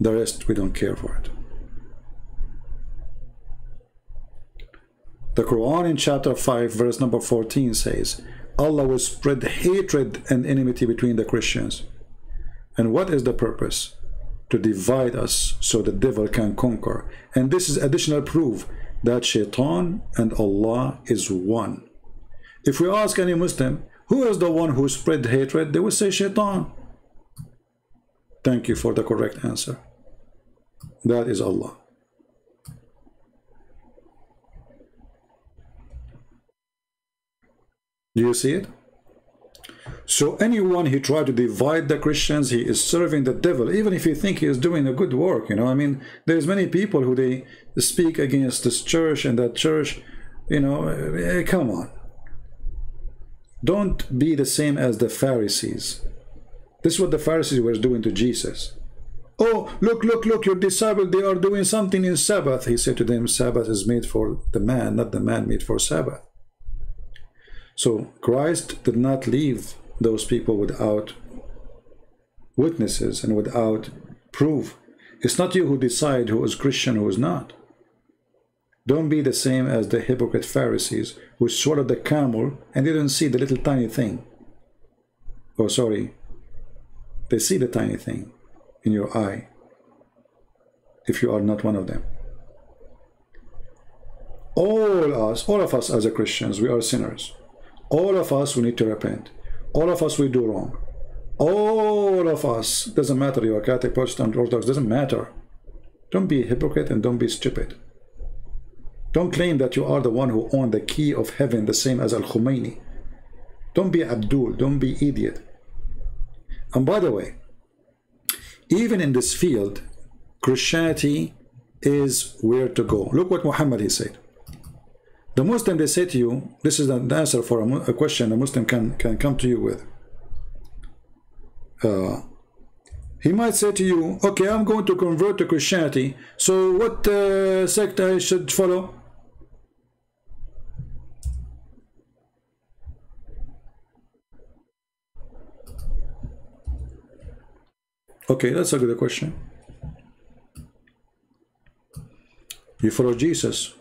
The rest, we don't care for it. The Quran in chapter 5, verse number 14 says, Allah will spread hatred and enmity between the Christians. And what is the purpose? To divide us so the devil can conquer. And this is additional proof that Shaitan and Allah is one. If we ask any Muslim, who is the one who spread hatred? They will say Shaitan. Thank you for the correct answer. That is Allah. Do you see it? So anyone who tried to divide the Christians, he is serving the devil, even if you think he is doing a good work, you know. I mean, there's many people who they speak against this church and that church, you know. Come on. Don't be the same as the Pharisees. This is what the Pharisees were doing to Jesus. Oh, look, look, look, your disciples, they are doing something in Sabbath. He said to them, Sabbath is made for the man, not the man made for Sabbath. So Christ did not leave those people without witnesses and without proof. It's not you who decide who is Christian, who is not. Don't be the same as the hypocrite Pharisees, who swallowed the camel and didn't see the little tiny thing. Oh, sorry. They see the tiny thing in your eye, if you are not one of them. All of us as a Christians, we are sinners. All of us, we need to repent. All of us, we do wrong. All of us, doesn't matter, you are Catholic, Protestant, Orthodox, doesn't matter. Don't be a hypocrite and don't be stupid. Don't claim that you are the one who owned the key of heaven, the same as Al-Khomeini. Don't be Abdul, don't be idiot. And by the way, even in this field, Christianity is where to go. Look what Muhammad, he said. The Muslim, they say to you, this is an answer for a question a Muslim can come to you with. He might say to you, okay, I'm going to convert to Christianity, so what sect I should follow? Okay, that's a good question. You follow Jesus,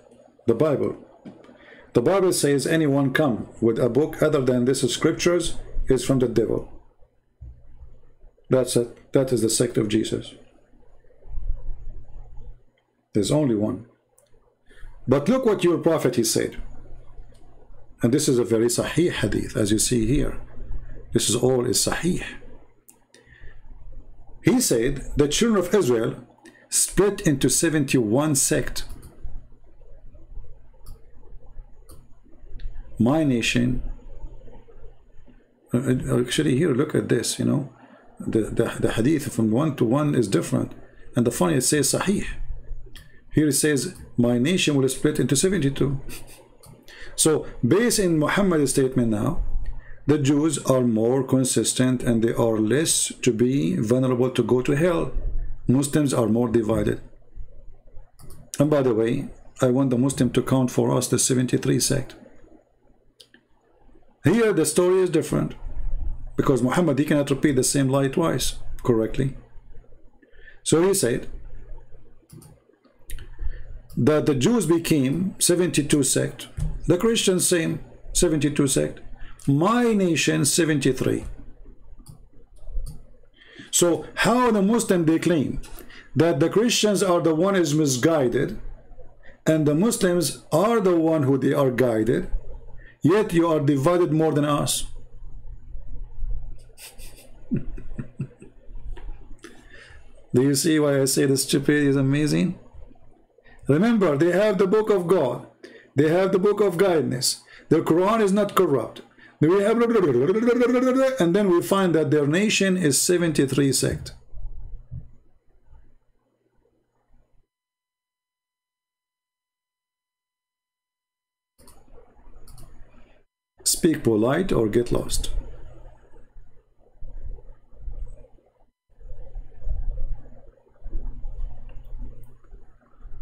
the Bible. The Bible says anyone come with a book other than this is scriptures is from the devil. That's it. That is the sect of Jesus. There's only one. But look what your prophet, he said. And this is a very sahih hadith, as you see here. This is all is sahih. He said, the children of Israel split into 71 sects. My nation, actually here, look at this, you know. The hadith from one to one is different, and the funny, it says sahih. Here it says my nation will split into 72. So based in Muhammad's statement, now the Jews are more consistent and they are less to be vulnerable to go to hell. Muslims are more divided. And by the way, I want the Muslim to count for us the 73 sect. Here the story is different, because Muhammad, he cannot repeat the same lie twice correctly. So he said that the Jews became 72 sect, the Christians same 72 sect, my nation 73. So how the Muslim, they claim that the Christians are the one is misguided and the Muslims are the one who they are guided, yet you are divided more than us. Do you see why I say the stupid is amazing? Remember, they have the book of God. They have the book of guidance. The Quran is not corrupt. We have, and then we find that their nation is 73 sect. Speak polite or get lost.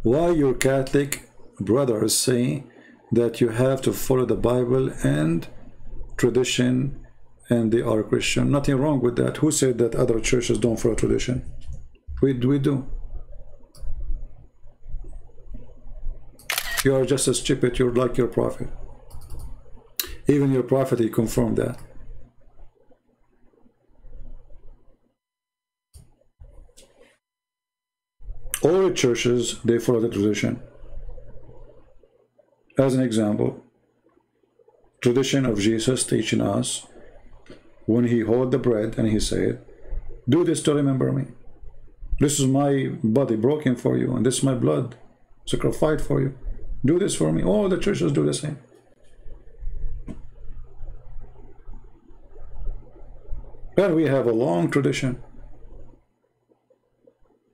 Why your Catholic brothers say that you have to follow the Bible and tradition and they are Christian? Nothing wrong with that. Who said that other churches don't follow tradition? We do. You are just as stupid, you're like your prophet. Even your prophet, he confirmed that. All churches, they follow the tradition. As an example, tradition of Jesus teaching us when he held the bread and he said, do this to remember me. This is my body broken for you, and this is my blood sacrificed for you. Do this for me. All the churches do the same. But we have a long tradition.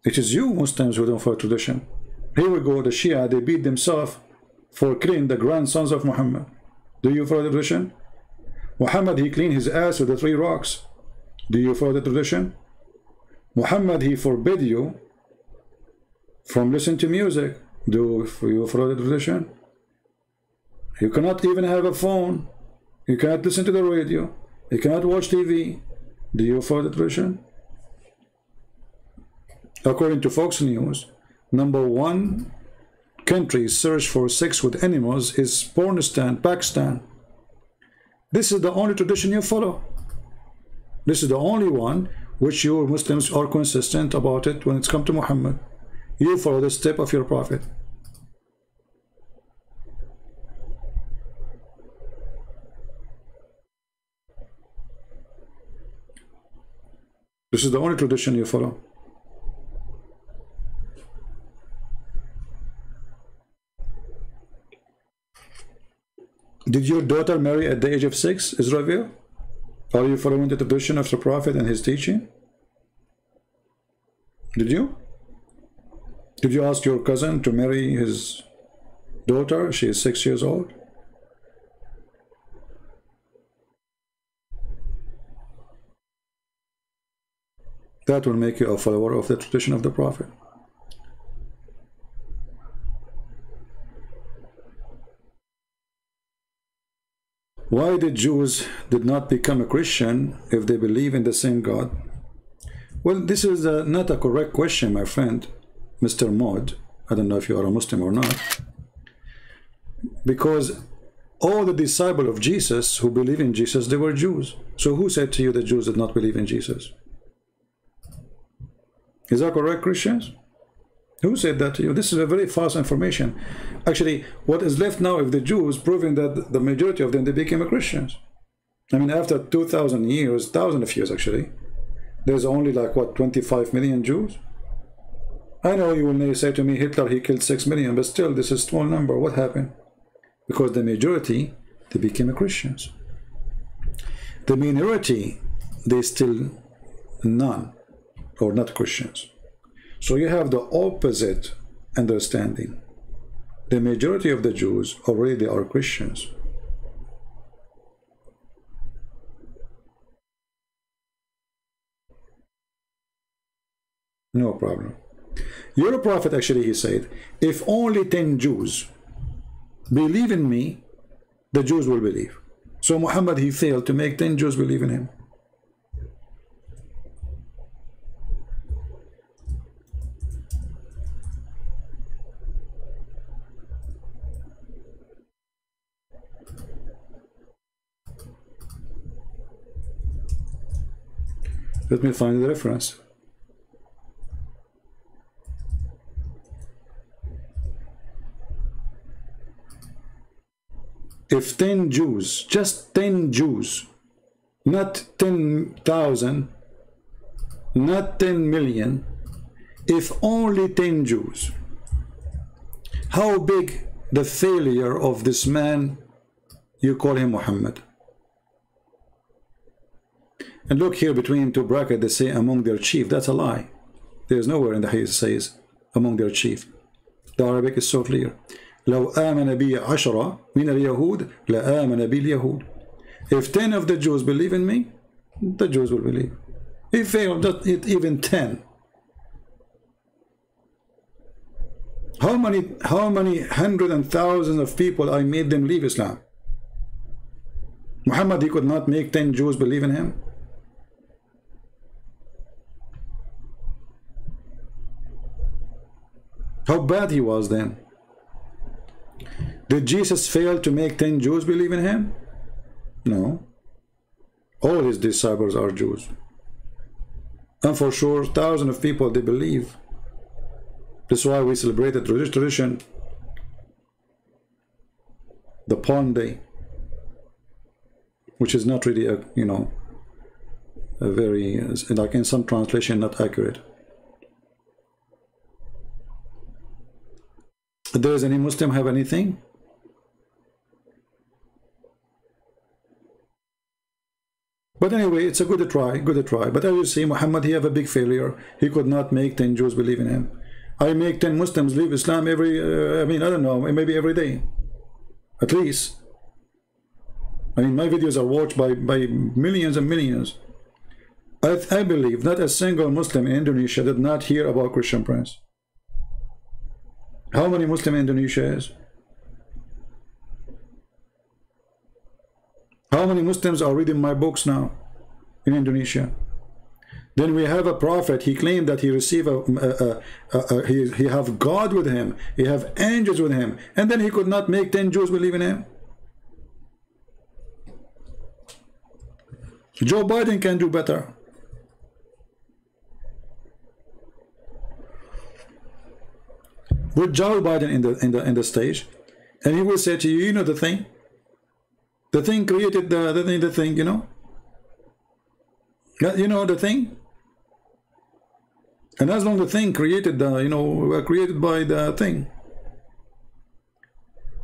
It is you Muslims who don't follow tradition. Here we go, the Shia, they beat themselves for killing the grandsons of Muhammad. Do you follow the tradition? Muhammad, he cleaned his ass with the 3 rocks. Do you follow the tradition? Muhammad, he forbid you from listening to music. Do you follow the tradition? You cannot even have a phone. You cannot listen to the radio. You cannot watch TV. Do you follow the tradition? According to Fox News, number 1 countries search for sex with animals is Pornistan, Pakistan. This is the only tradition you follow. This is the only one which you Muslims are consistent about it when it's come to Muhammad. You follow the step of your prophet. This is the only tradition you follow. Did your daughter marry at the age of 6, Israel? Are you following the tradition of the Prophet and his teaching? Did you? Did you ask your cousin to marry his daughter? She is 6 years old. That will make you a follower of the tradition of the Prophet. Why did Jews did not become a Christian if they believe in the same God? Well, this is not a correct question, my friend, Mr. Maud. I don't know if you are a Muslim or not. Because all the disciples of Jesus who believe in Jesus, they were Jews. So who said to you that Jews did not believe in Jesus? Is that correct, Christians? Who said that to you? This is a very false information. Actually, what is left now of the Jews proving that the majority of them, they became Christians. I mean, after 2,000 years, thousands of years actually, there's only like, what, 25 million Jews? I know you will say to me, Hitler, he killed 6 million, but still, this is a small number. What happened? Because the majority, they became Christians. The minority, they still none or not Christians. So you have the opposite understanding. The majority of the Jews already they are Christians. No problem. Your prophet actually he said, if only 10 Jews believe in me, the Jews will believe. So Muhammad he failed to make 10 Jews believe in him. Let me find the reference. If 10 Jews, just 10 Jews, not 10,000, not 10 million, if only 10 Jews, how big the failure of this man, you call him Muhammad. And look here between two brackets, they say among their chief. That's a lie. There's nowhere in the Hadith says among their chief. The Arabic is so clear. لو آمن بي عشرة من اليهود لآمن بي اليهود. If 10 of the Jews believe in me, the Jews will believe. If they not even 10. How many hundreds and thousands of people I made them leave Islam? Muhammad he could not make 10 Jews believe in him. How bad he was then. Did Jesus fail to make 10 Jews believe in him? No. All his disciples are Jews. And for sure, thousands of people, they believe. That's why we celebrate the tradition, the Palm Day, which is not really, a very, like in some translation, not accurate. Does any Muslim have anything? But anyway, it's a good try, But as you see, Muhammad, he have a big failure. He could not make 10 Jews believe in him. I make 10 Muslims leave Islam every, I don't know, maybe every day, at least. I mean, my videos are watched by millions and millions. I believe not a single Muslim in Indonesia did not hear about Christian Prince. How many Muslim in Indonesia is? How many Muslims are reading my books now in Indonesia? Then we have a prophet. He claimed that he received he have God with him, he have angels with him, and then he could not make 10 Jews believe in him. Joe Biden can do better. With Joe Biden in the stage, and he will say to you, you know the thing created the thing, you know the thing. And as long as the thing created the, were created by the thing.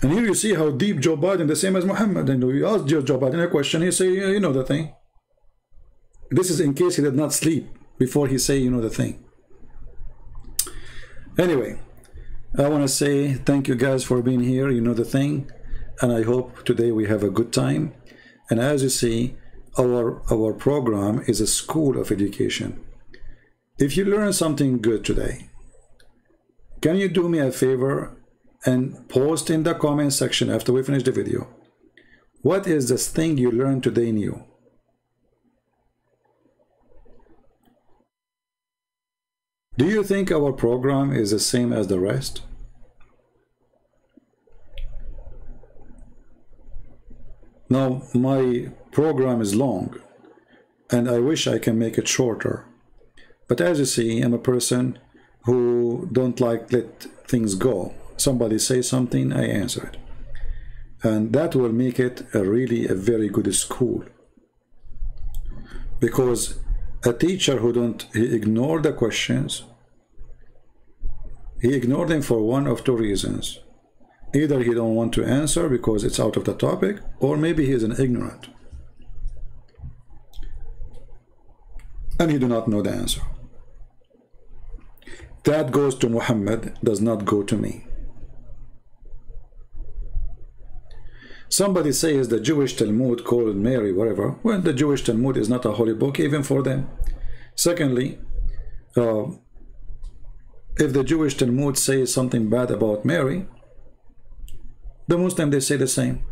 And here you see how deep Joe Biden, the same as Muhammad. And you ask Joe Biden a question, he say, you know the thing. This is in case he did not sleep before he say, you know the thing. Anyway, I want to say thank you guys for being here, you know the thing. And I hope today we have a good time. And as you see, our program is a school of education. If you learn something good today, can you do me a favor and post in the comment section after we finish the video, what is this thing you learned today new? Do you think our program is the same as the rest? Now, my program is long, and I wish I can make it shorter. But as you see, I'm a person who don't like let things go. Somebody say something, I answer it. And that will make it a very good school. Because a teacher who he ignored the questions, he ignored them for one of two reasons. Either he don't want to answer because it's out of the topic, or maybe he is an ignorant and he do not know the answer. That goes to Muhammad, does not go to me. Somebody says the Jewish Talmud called Mary, whatever. Well, the Jewish Talmud is not a holy book even for them. Secondly, if the Jewish Talmud says something bad about Mary, the Muslim, they say the same.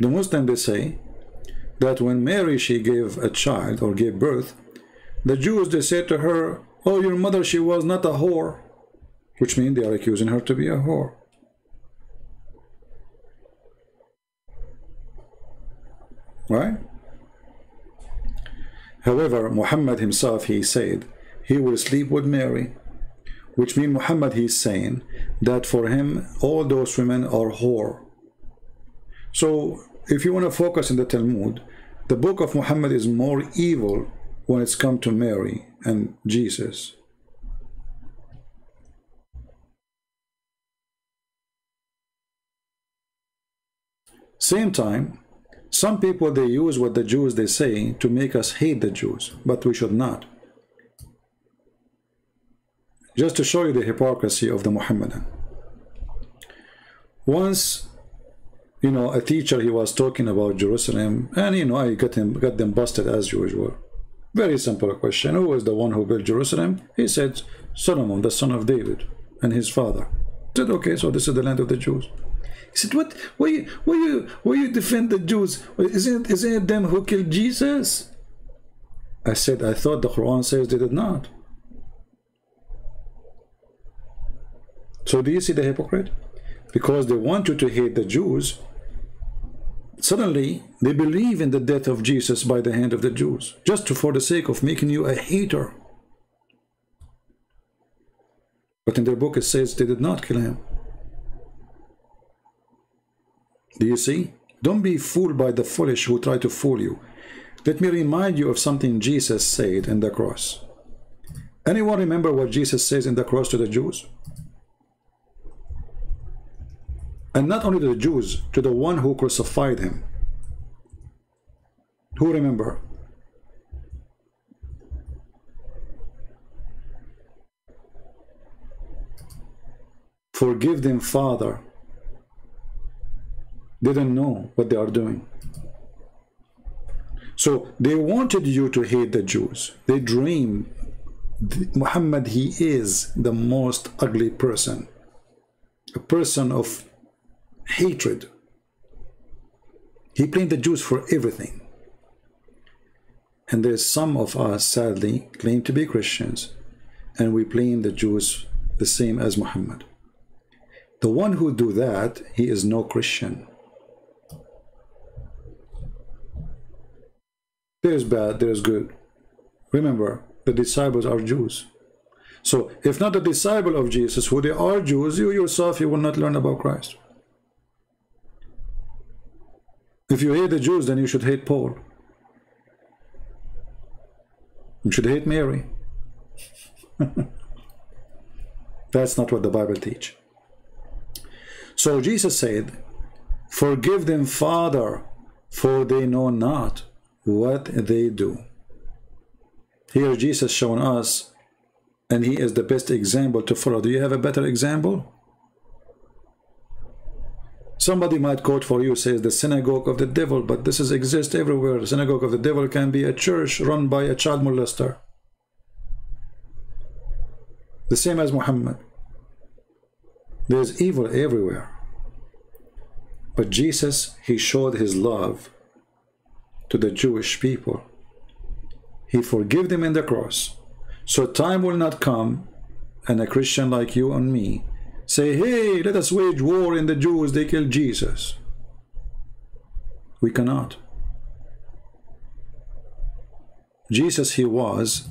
The Muslim, they say that when Mary, she gave a child or gave birth, the Jews, they said to her, oh, your mother, she was not a whore, which means they are accusing her to be a whore. Right? However, Muhammad himself, he said he will sleep with Mary, which means Muhammad, he's saying that for him, all those women are whore. So if you want to focus in the Talmud, the book of Muhammad is more evil when it's come to Mary and Jesus. Same time, some people, they use what the Jews, they say to make us hate the Jews, but we should not. Just to show you the hypocrisy of the Muhammadan. Once, a teacher, he was talking about Jerusalem, and I got them busted as usual. Very simple question: who is the one who built Jerusalem? He said Solomon, the son of David, and his father. I said, okay, so this is the land of the Jews. He said, what? Why you defend the Jews? Isn't it them who killed Jesus? I said, I thought the Quran says they did not. So do you see the hypocrite? Because they want you to hate the Jews, suddenly they believe in the death of Jesus by the hand of the Jews, just for the sake of making you a hater. But in their book it says they did not kill him. Do you see? Don't be fooled by the foolish who try to fool you. Let me remind you of something Jesus said in the cross. Anyone remember what Jesus says in the cross to the Jews? And not only to the Jews, to the one who crucified him. Who remember? Forgive them, Father. They don't know what they are doing. So they wanted you to hate the Jews. They dream Muhammad, he is the most ugly person, a person of hatred. He blamed the Jews for everything. And there's some of us, sadly, claim to be Christians, and we blame the Jews the same as Muhammad. The one who do that, he is no Christian. There's bad, there's good. Remember, the disciples are Jews. So if not a disciple of Jesus, who they are Jews, you yourself, you will not learn about Christ. If you hate the Jews, then you should hate Paul. You should hate Mary. That's not what the Bible teaches. So Jesus said, "Forgive them, Father, for they know not what they do." Here Jesus shown us, and he is the best example to follow. Do you have a better example? Somebody might quote for you, says the synagogue of the devil, but this is exists everywhere. The synagogue of the devil can be a church run by a child molester. The same as Muhammad. There's evil everywhere. But Jesus, he showed his love to the Jewish people. He forgave them in the cross. So time will not come, and a Christian like you and me say, "Hey, let us wage war in the Jews, they killed Jesus." We cannot. Jesus, he was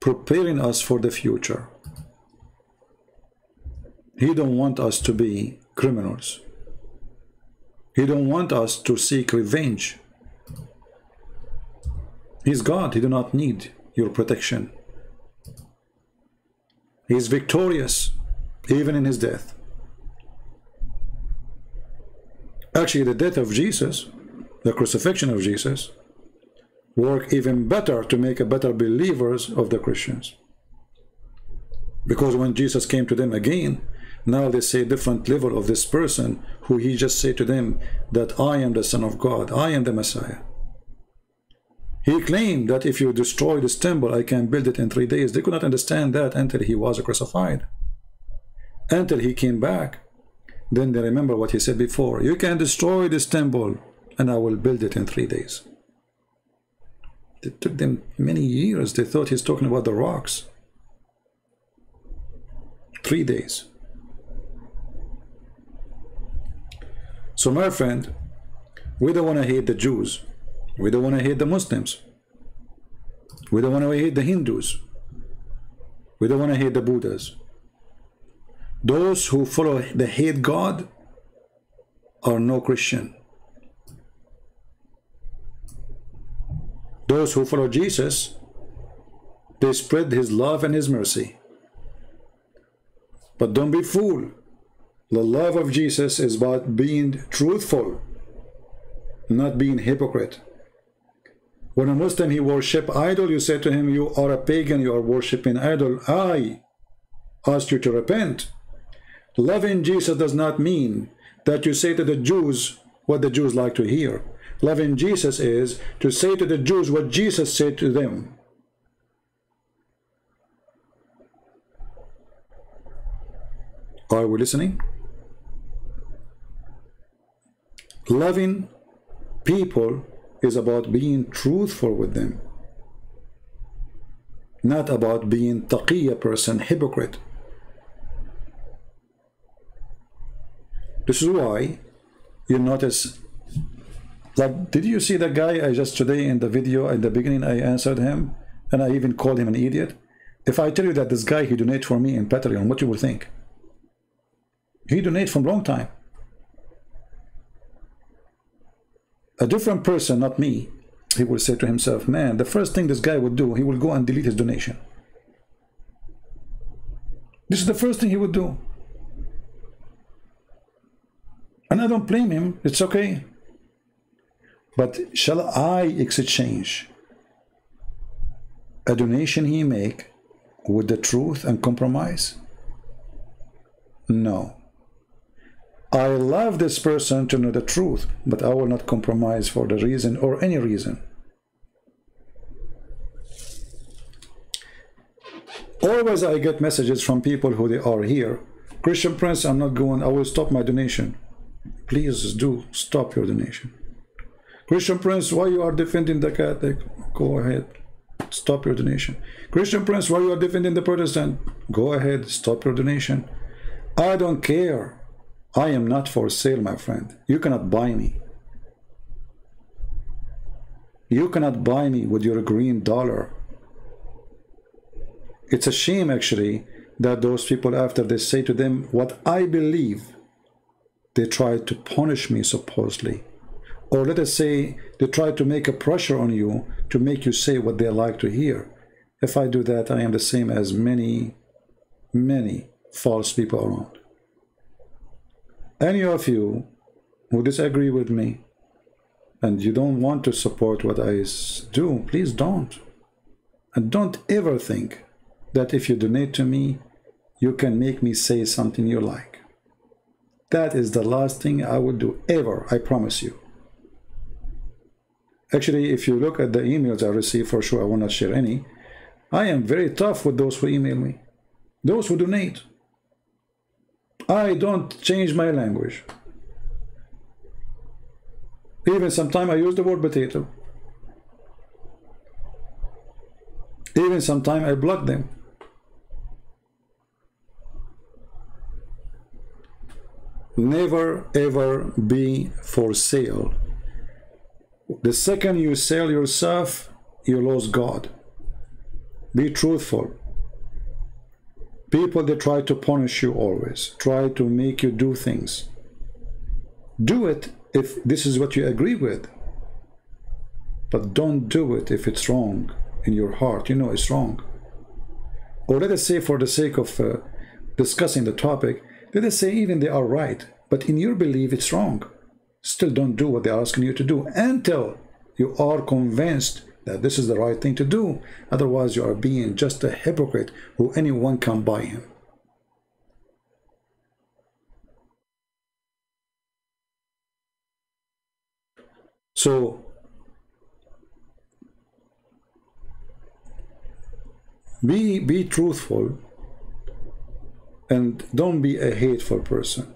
preparing us for the future. He don't want us to be criminals. He don't want us to seek revenge. He's God, he do not need your protection. He is victorious, even in his death. Actually, the death of Jesus, the crucifixion of Jesus, work even better to make a better believers of the Christians. Because when Jesus came to them again, now they say different level of this person who he just said to them that I am the Son of God, I am the Messiah. He claimed that if you destroy this temple, I can build it in 3 days. They could not understand that until he was crucified. Until he came back. Then they remember what he said before. You can destroy this temple and I will build it in 3 days. It took them many years. They thought he's talking about the rocks. 3 days. So my friend, we don't want to hate the Jews. We don't want to hate the Muslims. We don't want to hate the Hindus. We don't want to hate the Buddhas. Those who follow the hate God are no Christian. Those who follow Jesus, they spread his love and his mercy. But don't be fooled. The love of Jesus is about being truthful, not being hypocrite. When a Muslim, he worship idol, you say to him, you are a pagan, you are worshiping idol. I asked you to repent. Loving Jesus does not mean that you say to the Jews what the Jews like to hear. Loving Jesus is to say to the Jews what Jesus said to them. Are we listening? Loving people is about being truthful with them, not about being taqiyya person, hypocrite. This is why you notice, like, did you see the guy I just today in the video at the beginning I answered him and I even called him an idiot? If I tell you that this guy, he donated for me in Patreon, what you will think? He donated from long time. A different person, not me, he will say to himself, man, the first thing this guy would do, he will go and delete his donation. This is the first thing he would do. And I don't blame him, it's okay. But shall I exchange a donation he make with the truth and compromise? No. I love this person to know the truth, but I will not compromise for the reason or any reason. Always I get messages from people who they are here. Christian Prince, I'm not going, I will stop my donation. Please do stop your donation. Christian Prince, why you are defending the Catholic? Go ahead, stop your donation. Christian Prince, why you are defending the Protestant? Go ahead, stop your donation. I don't care. I am not for sale, my friend. You cannot buy me. You cannot buy me with your green dollar. It's a shame, actually, that those people, after they say to them what I believe, they try to punish me, supposedly. Or let us say they try to make a pressure on you to make you say what they like to hear. If I do that, I am the same as many, many false people around. Any of you who disagree with me and you don't want to support what I do, please don't. And don't ever think that if you donate to me, you can make me say something you like. That is the last thing I would do ever, I promise you. Actually, if you look at the emails I receive, for sure I will not share any. I am very tough with those who email me, those who donate. I don't change my language. Even sometimes I use the word potato. Even sometimes I block them. Never ever be for sale. The second you sell yourself, you lose God. Be truthful. People, they try to punish you always, try to make you do things. Do it if this is what you agree with, but don't do it if it's wrong in your heart. You know it's wrong. Or let us say, for the sake of discussing the topic, let us say even they are right, but in your belief it's wrong. Still don't do what they're asking you to do until you are convinced that this is the right thing to do. Otherwise, you are being just a hypocrite who anyone can buy him. So, be truthful and don't be a hateful person.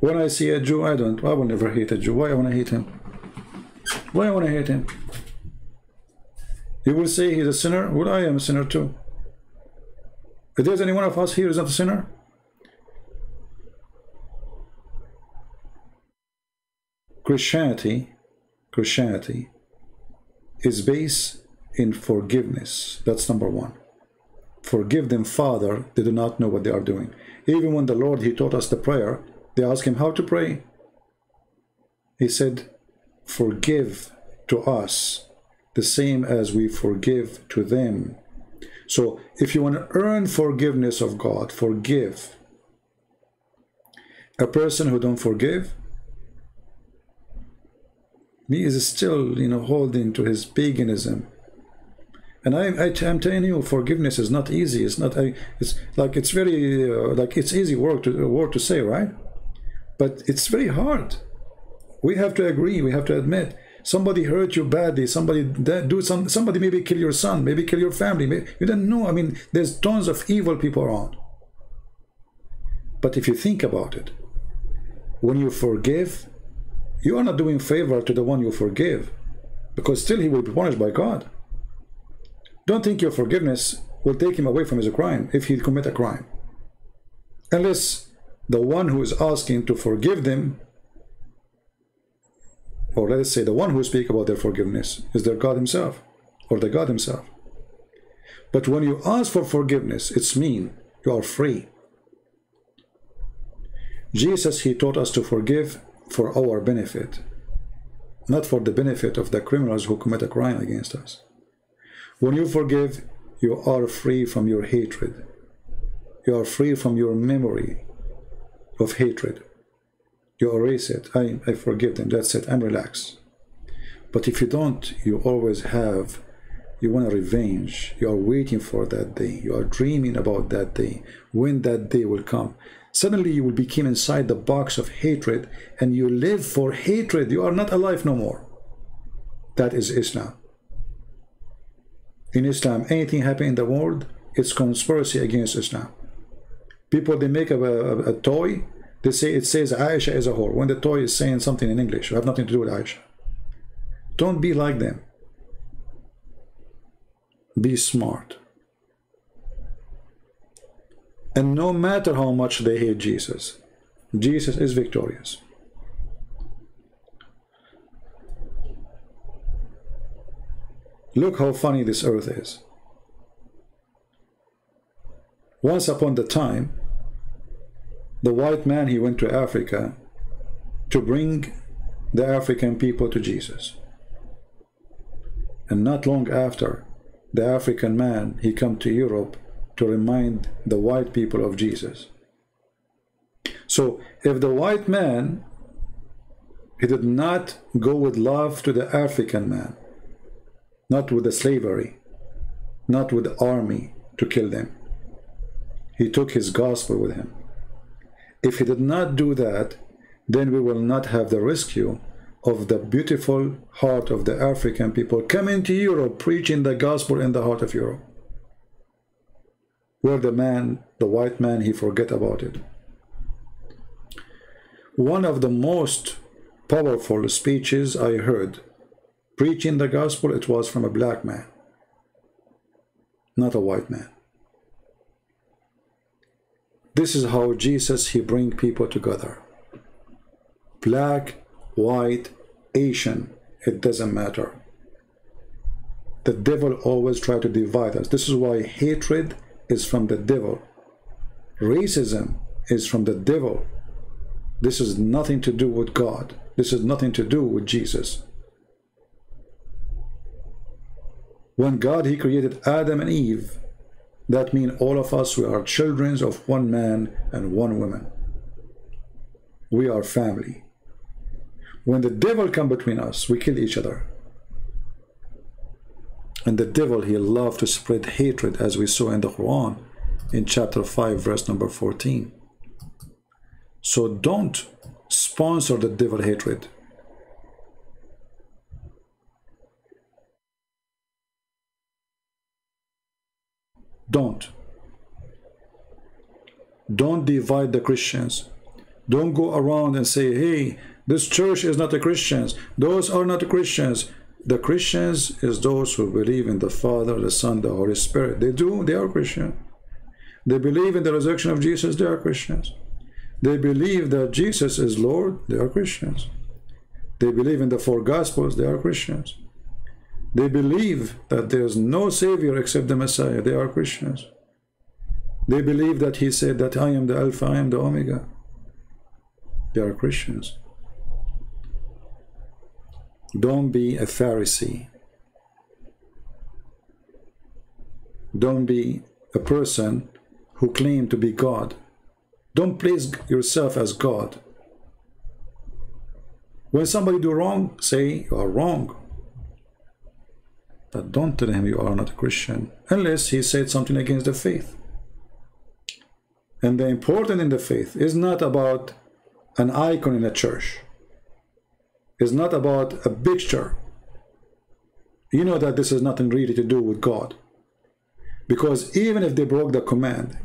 When I see a Jew, I will never hate a Jew. Why I want to hate him? Why I want to hate him? You will say he's a sinner. Well, I am a sinner too. If there's any one of us here who is not a sinner, Christianity is based in forgiveness. That's number one. Forgive them, Father. They do not know what they are doing. Even when the Lord, he taught us the prayer, they asked him how to pray. He said, forgive to us the same as we forgive to them. So if you want to earn forgiveness of God, forgive. A person who don't forgive, he is still, holding to his paganism. And I'm telling you, forgiveness is not easy. It's not. It's very it's easy word to say, right? But it's very hard. We have to agree. We have to admit. Somebody hurt you badly, somebody maybe kill your son, maybe kill your family, you don't know. I mean, there's tons of evil people around. But if you think about it, when you forgive, you are not doing favor to the one you forgive, because still he will be punished by God. Don't think your forgiveness will take him away from his crime if he commit a crime, unless the one who is asking to forgive them, or let us say the one who speaks about their forgiveness, is their God himself, or the God himself. But when you ask for forgiveness, it's mean you are free. Jesus, he taught us to forgive for our benefit, not for the benefit of the criminals who commit a crime against us. When you forgive, you are free from your hatred. You are free from your memory of hatred. You erase it. I forgive them. That's it. I'm relaxed. But if you don't, you want a revenge. You are waiting for that day. You are dreaming about that day, when that day will come. Suddenly you will become inside the box of hatred, and you live for hatred. You are not alive no more. That is Islam. In Islam, anything happening in the world, it's conspiracy against Islam. People, they make a toy. They say it says Aisha is a whore, when the toy is saying something in English. I have nothing to do with Aisha. Don't be like them. Be smart. And no matter how much they hate Jesus, Jesus is victorious. Look how funny this earth is. Once upon the time, the white man, he went to Africa to bring the African people to Jesus. And not long after, the African man, he come to Europe to remind the white people of Jesus. So if the white man, he did not go with love to the African man, not with the slavery, not with the army to kill them, he took his gospel with him. If he did not do that, then we will not have the rescue of the beautiful heart of the African people coming to Europe, preaching the gospel in the heart of Europe, where the man, the white man, he forget about it. One of the most powerful speeches I heard preaching the gospel, it was from a black man, not a white man. This is how Jesus, he bring people together. Black, white, Asian, it doesn't matter. The devil always try to divide us. This is why hatred is from the devil. Racism is from the devil. This is nothing to do with God. This is nothing to do with Jesus. When God, he created Adam and Eve, that means all of us, we are children of one man and one woman. We are family. When the devil come between us, we kill each other. And the devil, he loved to spread hatred, as we saw in the Quran, in chapter 5, verse number 14. So don't sponsor the devil hatred. Don't divide the Christians. Don't go around and say, hey, this church is not the Christians, those are not the Christians. The Christians is those who believe in the Father, the Son, the Holy Spirit. They are Christian. They believe in the resurrection of Jesus, they are Christians. They believe that Jesus is Lord, they are Christians. They believe in the four Gospels, they are Christians. They believe that there is no Savior except the Messiah, they are Christians. They believe that he said that I am the Alpha, I am the Omega. They are Christians. Don't be a Pharisee. Don't be a person who claims to be God. Don't place yourself as God. When somebody do wrong, say you are wrong. But don't tell him you are not a Christian, unless he said something against the faith. And the important in the faith is not about an icon in a church. It's not about a picture. You know that this has nothing really to do with God. Because even if they broke the command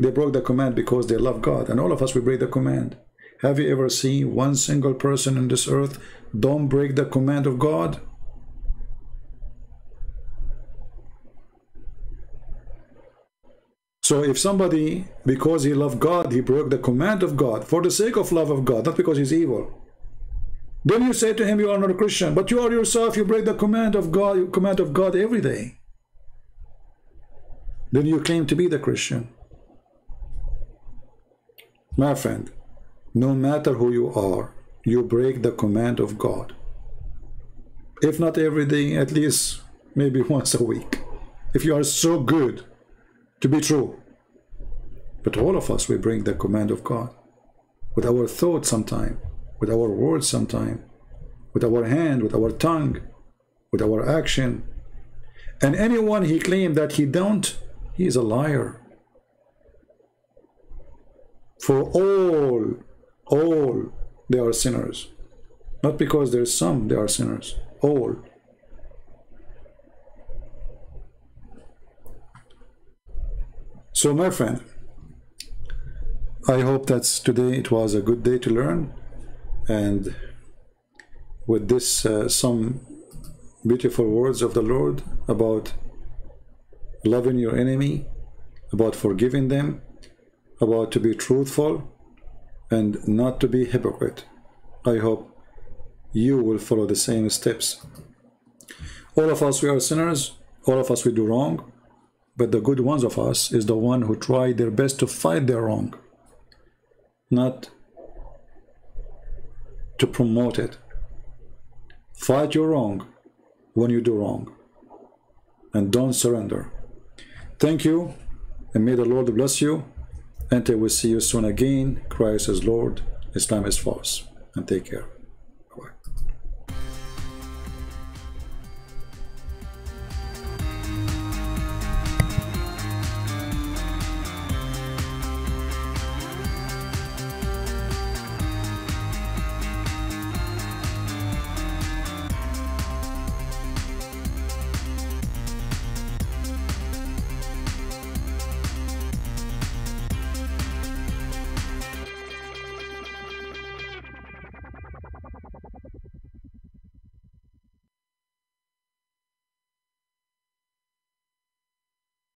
because they love God. And all of us, we break the command. Have you ever seen one single person on this earth don't break the command of God? So if somebody, because he loved God, he broke the command of God for the sake of love of God, not because he's evil, then you say to him, you are not a Christian. But you are yourself, you break the command of God, every day. Then you claim to be the Christian. My friend, no matter who you are, you break the command of God. If not every day, at least maybe once a week, if you are so good to be true. But all of us, we break the command of God with our thoughts sometime, with our words sometime, with our hand, with our tongue, with our action. And anyone he claimed that he don't, he is a liar. For all they are sinners. Not because there's some, they are sinners. All. So my friend, I hope that today it was a good day to learn. And with this, some beautiful words of the Lord about loving your enemy, about forgiving them, about to be truthful and not to be hypocrite. I hope you will follow the same steps. All of us, we are sinners. All of us, we do wrong. But the good ones of us is the one who try their best to fight their wrong, not to promote it. Fight your wrong when you do wrong, and don't surrender. Thank you, and may the Lord bless you. Until we see you soon again, Christ is Lord, Islam is false, and take care.